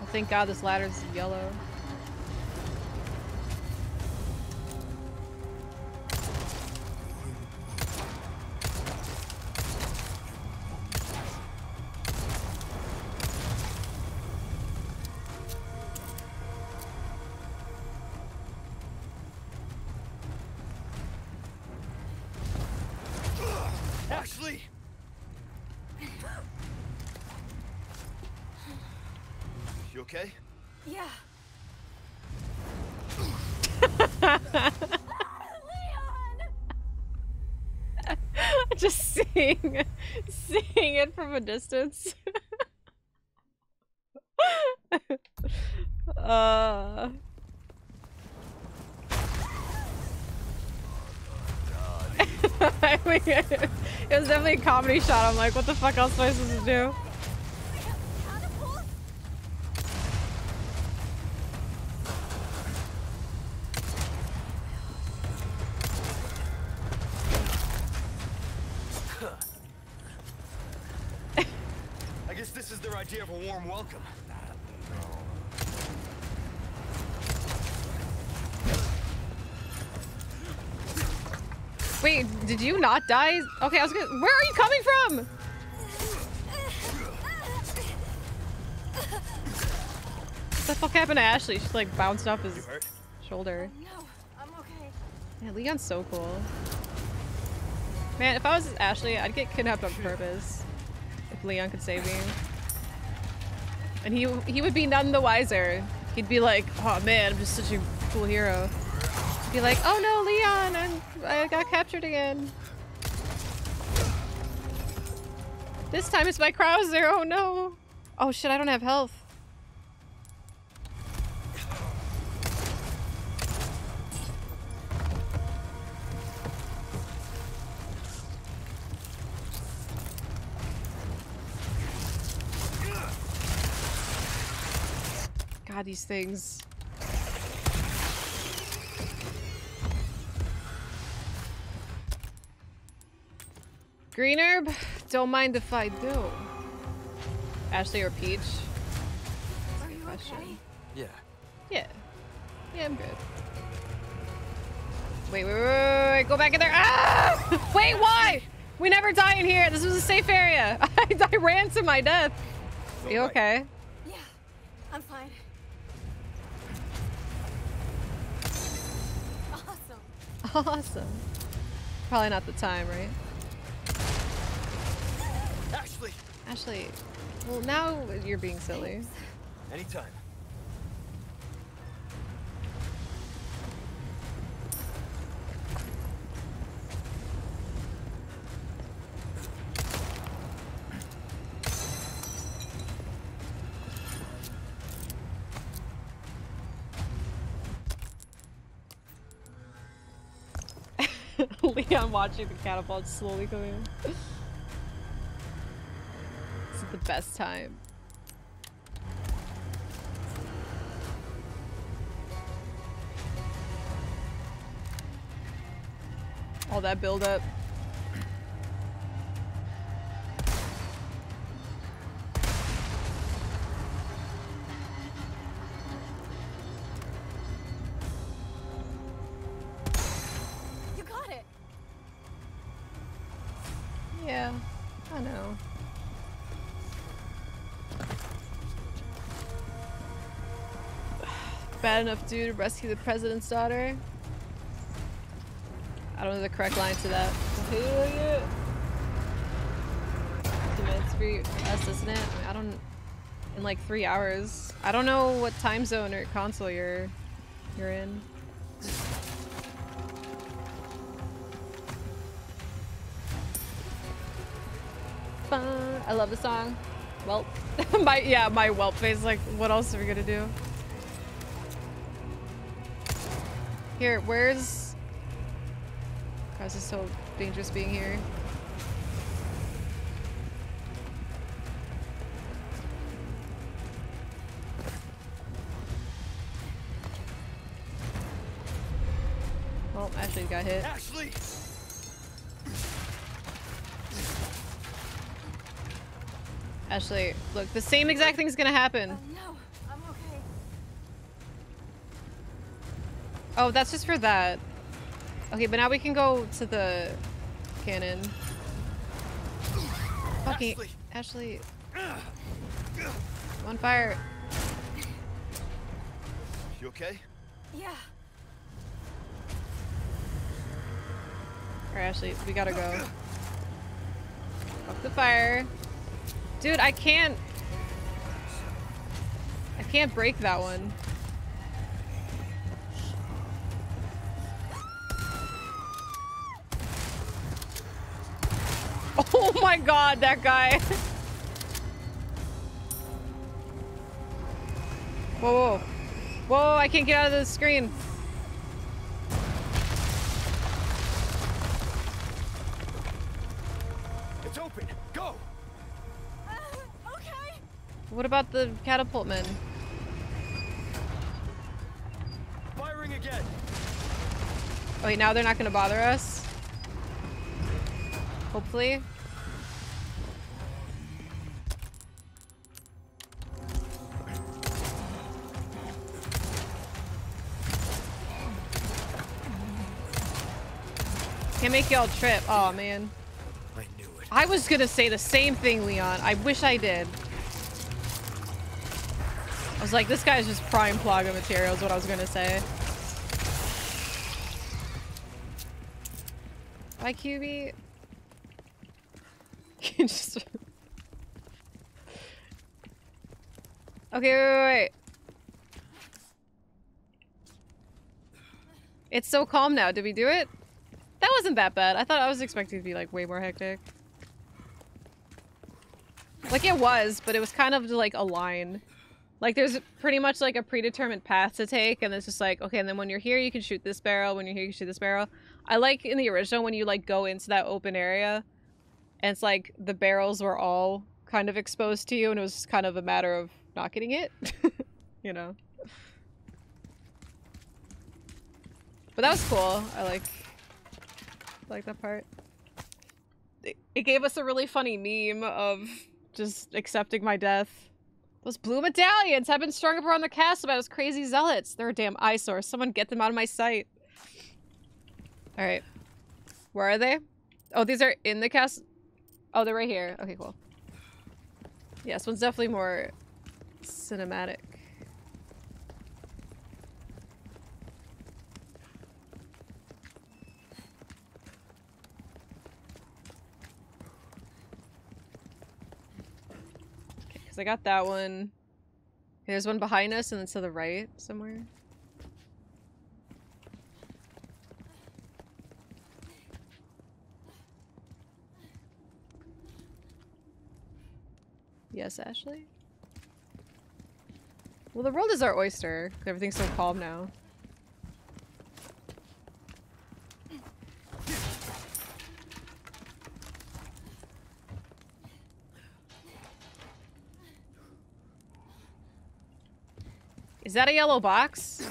Oh, thank god this ladder's yellow. Ashley! You okay? Yeah. Leon! Just seeing, seeing it from a distance. uh. I mean, it was definitely a comedy shot. I'm like, what the fuck else am I supposed to do? I guess this is their idea of a warm welcome. Wait, did you not die? Okay, I was gonna- Where are you coming from? What the fuck happened to Ashley? She's like bounced off his shoulder. No, I'm okay. Yeah, Leon's so cool. Man, if I was Ashley, I'd get kidnapped on purpose. If Leon could save me. And he, he would be none the wiser. He'd be like, oh man, I'm just such a cool hero. Be like, oh no, Leon, I'm, I got captured again. This time it's by Krauser, oh no. Oh shit, I don't have health. God, these things. Green herb? Don't mind if I do. Ashley or Peach? That's a good question. Okay? Yeah. Yeah. Yeah, I'm good. Wait, wait, wait, wait, wait, go back in there. Ah! Wait, why? We never die in here. This was a safe area. I, I ran to my death. Are you okay? Yeah, I'm fine. Awesome. Awesome. Probably not the time, right? Ashley. Ashley. Well, now you're being silly. Anytime. Leon watching the catapult slowly go in. The best time. All that build up. You got it. Yeah, I know. Bad enough dude to rescue the president's daughter. I don't know the correct line to that. It's for us, isn't it? I don't. In like three hours. I don't know what time zone or console you're you're in. Fun. I love the song. Welp. my yeah, my welp face. Like, what else are we gonna do? Here, where's... God, this is so dangerous being here. Oh, Ashley got hit. Ashley! Ashley, look, the same exact thing's gonna happen. Oh, no. Oh, that's just for that. Okay, but now we can go to the cannon. Fucking Ashley. Ashley. On fire. You okay? Yeah. Alright, Ashley, we gotta go. fire. Dude, I can't... I can't break that one. Oh my god, that guy. Whoa, whoa. Whoa, I can't get out of the screen. It's open. Go. Uh, okay. What about the catapult men? Firing again. Wait, now they're not going to bother us? Hopefully. Can't make y'all trip. Oh man. I knew it. I was gonna say the same thing, Leon. I wish I did. I was like, this guy's just prime Plaga material is what I was gonna say. Bye, Q B. Can just Okay, wait, wait, wait. It's so calm now. Did we do it? That wasn't that bad. I thought I was expecting it to be like way more hectic. Like it was, but it was kind of like a line. Like there's pretty much like a predetermined path to take and it's just like, okay, and then when you're here, you can shoot this barrel. When you're here, you can shoot this barrel. I like in the original when you like go into that open area and it's like the barrels were all kind of exposed to you and it was just kind of a matter of not getting it, you know? But that was cool. I like... like that part. It, it gave us a really funny meme of just accepting my death. Those blue medallions have been strung up around the castle by those crazy zealots. They're a damn eyesore. Someone get them out of my sight. Alright. Where are they? Oh, these are in the castle? Oh, they're right here. Okay, cool. Yeah, this one's definitely more cinematic. So I got that one. There's one behind us and then to the right somewhere. Yes, Ashley? Well, the world is our oyster. Everything's so calm now. Is that a yellow box?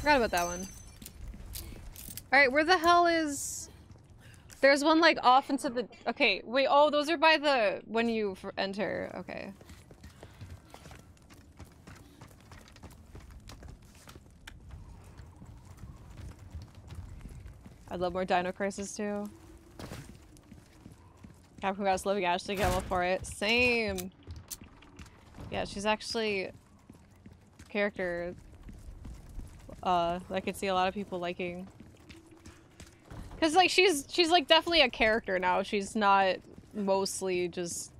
Forgot about that one. All right, where the hell is... There's one like off into the- okay, wait, oh, those are by the- when you f enter, okay. I'd love more Dino Crisis too. Capcom guys loving Ashley Gamble for it. Same! Yeah, she's actually a character uh, I could see a lot of people liking. Cause like she's she's like definitely a character now. She's not mostly just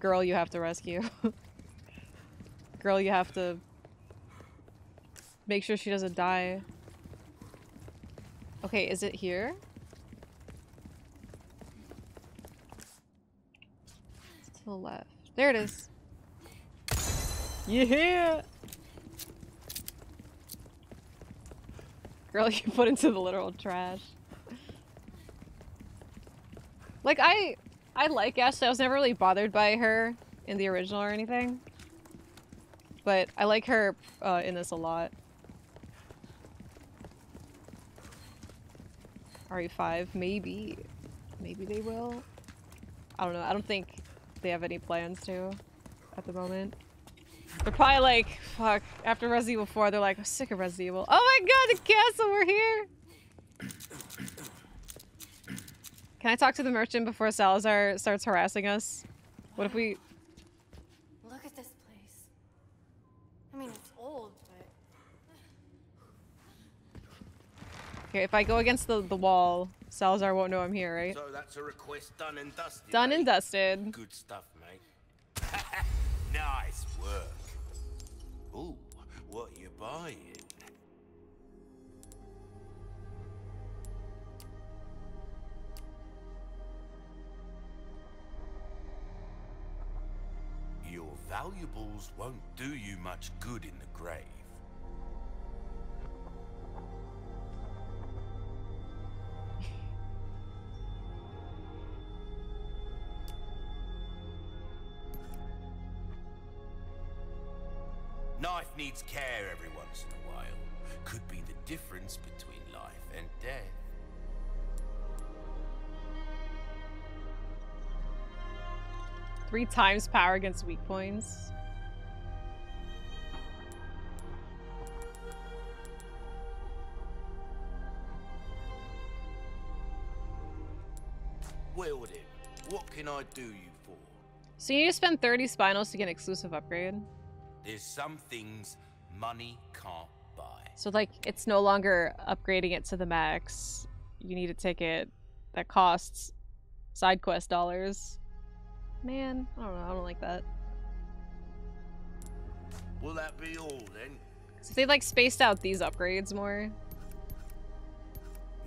girl you have to rescue. Girl you have to make sure she doesn't die. Okay, is it here? It's to the left. There it is. Yeah. Girl you put into the literal trash. Like, I, I like Ashley. I was never really bothered by her in the original or anything. But I like her uh, in this a lot. R E five, maybe. Maybe they will. I don't know. I don't think they have any plans to at the moment. They're probably like, fuck, after Resident Evil four, they're like, I'm sick of Resident Evil. Oh my god, the castle, we're here! Can I talk to the merchant before Salazar starts harassing us? What if we... Look at this place. I mean, it's old, but... Okay, if I go against the, the wall, Salazar won't know I'm here, right? So that's a request done and dusted. Done and dusted. Good stuff, mate. Nice work. Ooh, what are you buying? Your valuables won't do you much good in the grave. Life needs care every once in a while. Could be the difference between life and death. Three times power against weak points. Well then, what can I do you for? So you need to spend thirty spinals to get an exclusive upgrade. There's some things money can't buy. So, like, it's no longer upgrading it to the max. You need a ticket that costs side quest dollars. Man, I don't know. I don't like that. Will that be all, then? So if they, like, spaced out these upgrades more.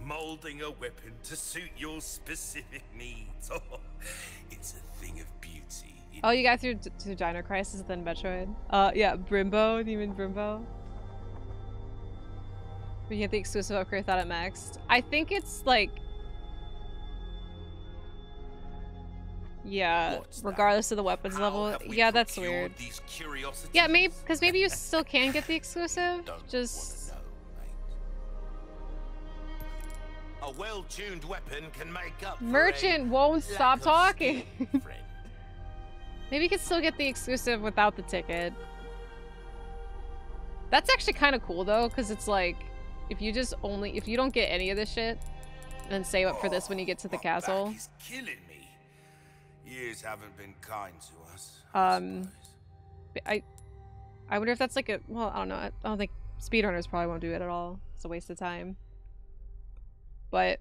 Molding a weapon to suit your specific needs. Oh, it's a thing of beauty. Oh, you got through to Dino Crisis then Metroid. Uh, yeah, Brimbo, do you mean Brimbo? We get the exclusive upgrade without it maxed. I think it's like, yeah, what's regardless that? Of the weapons How level. We yeah, that's weird. These yeah, maybe because maybe you still can get the exclusive. Don't just. Know, a well-tuned weapon can make up. Merchant won't stop talking. Maybe you can still get the exclusive without the ticket. That's actually kind of cool though, because it's like, if you just only, if you don't get any of this shit, then save up for this when you get to the castle. He's killing me. Years haven't been kind to us. Um, I, I wonder if that's like a, well, I don't know. I don't think speedrunners probably won't do it at all. It's a waste of time. But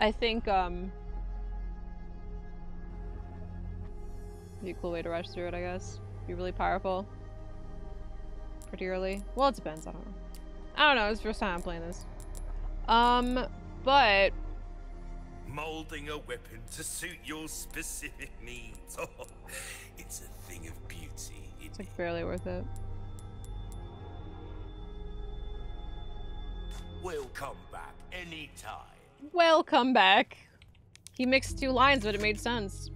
I think, um, be a cool way to rush through it, I guess. Be really powerful. Pretty early. Well, it depends. I don't know. I don't know. It's the first time I'm playing this. Um, but molding a weapon to suit your specific needs. Oh, it's a thing of beauty. It's like barely worth it. Welcome back anytime. Welcome back. He mixed two lines, but it made sense.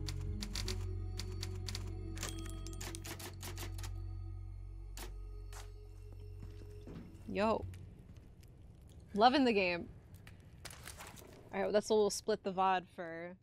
Yo. Loving the game. Alright, well, that's a little split the V O D for...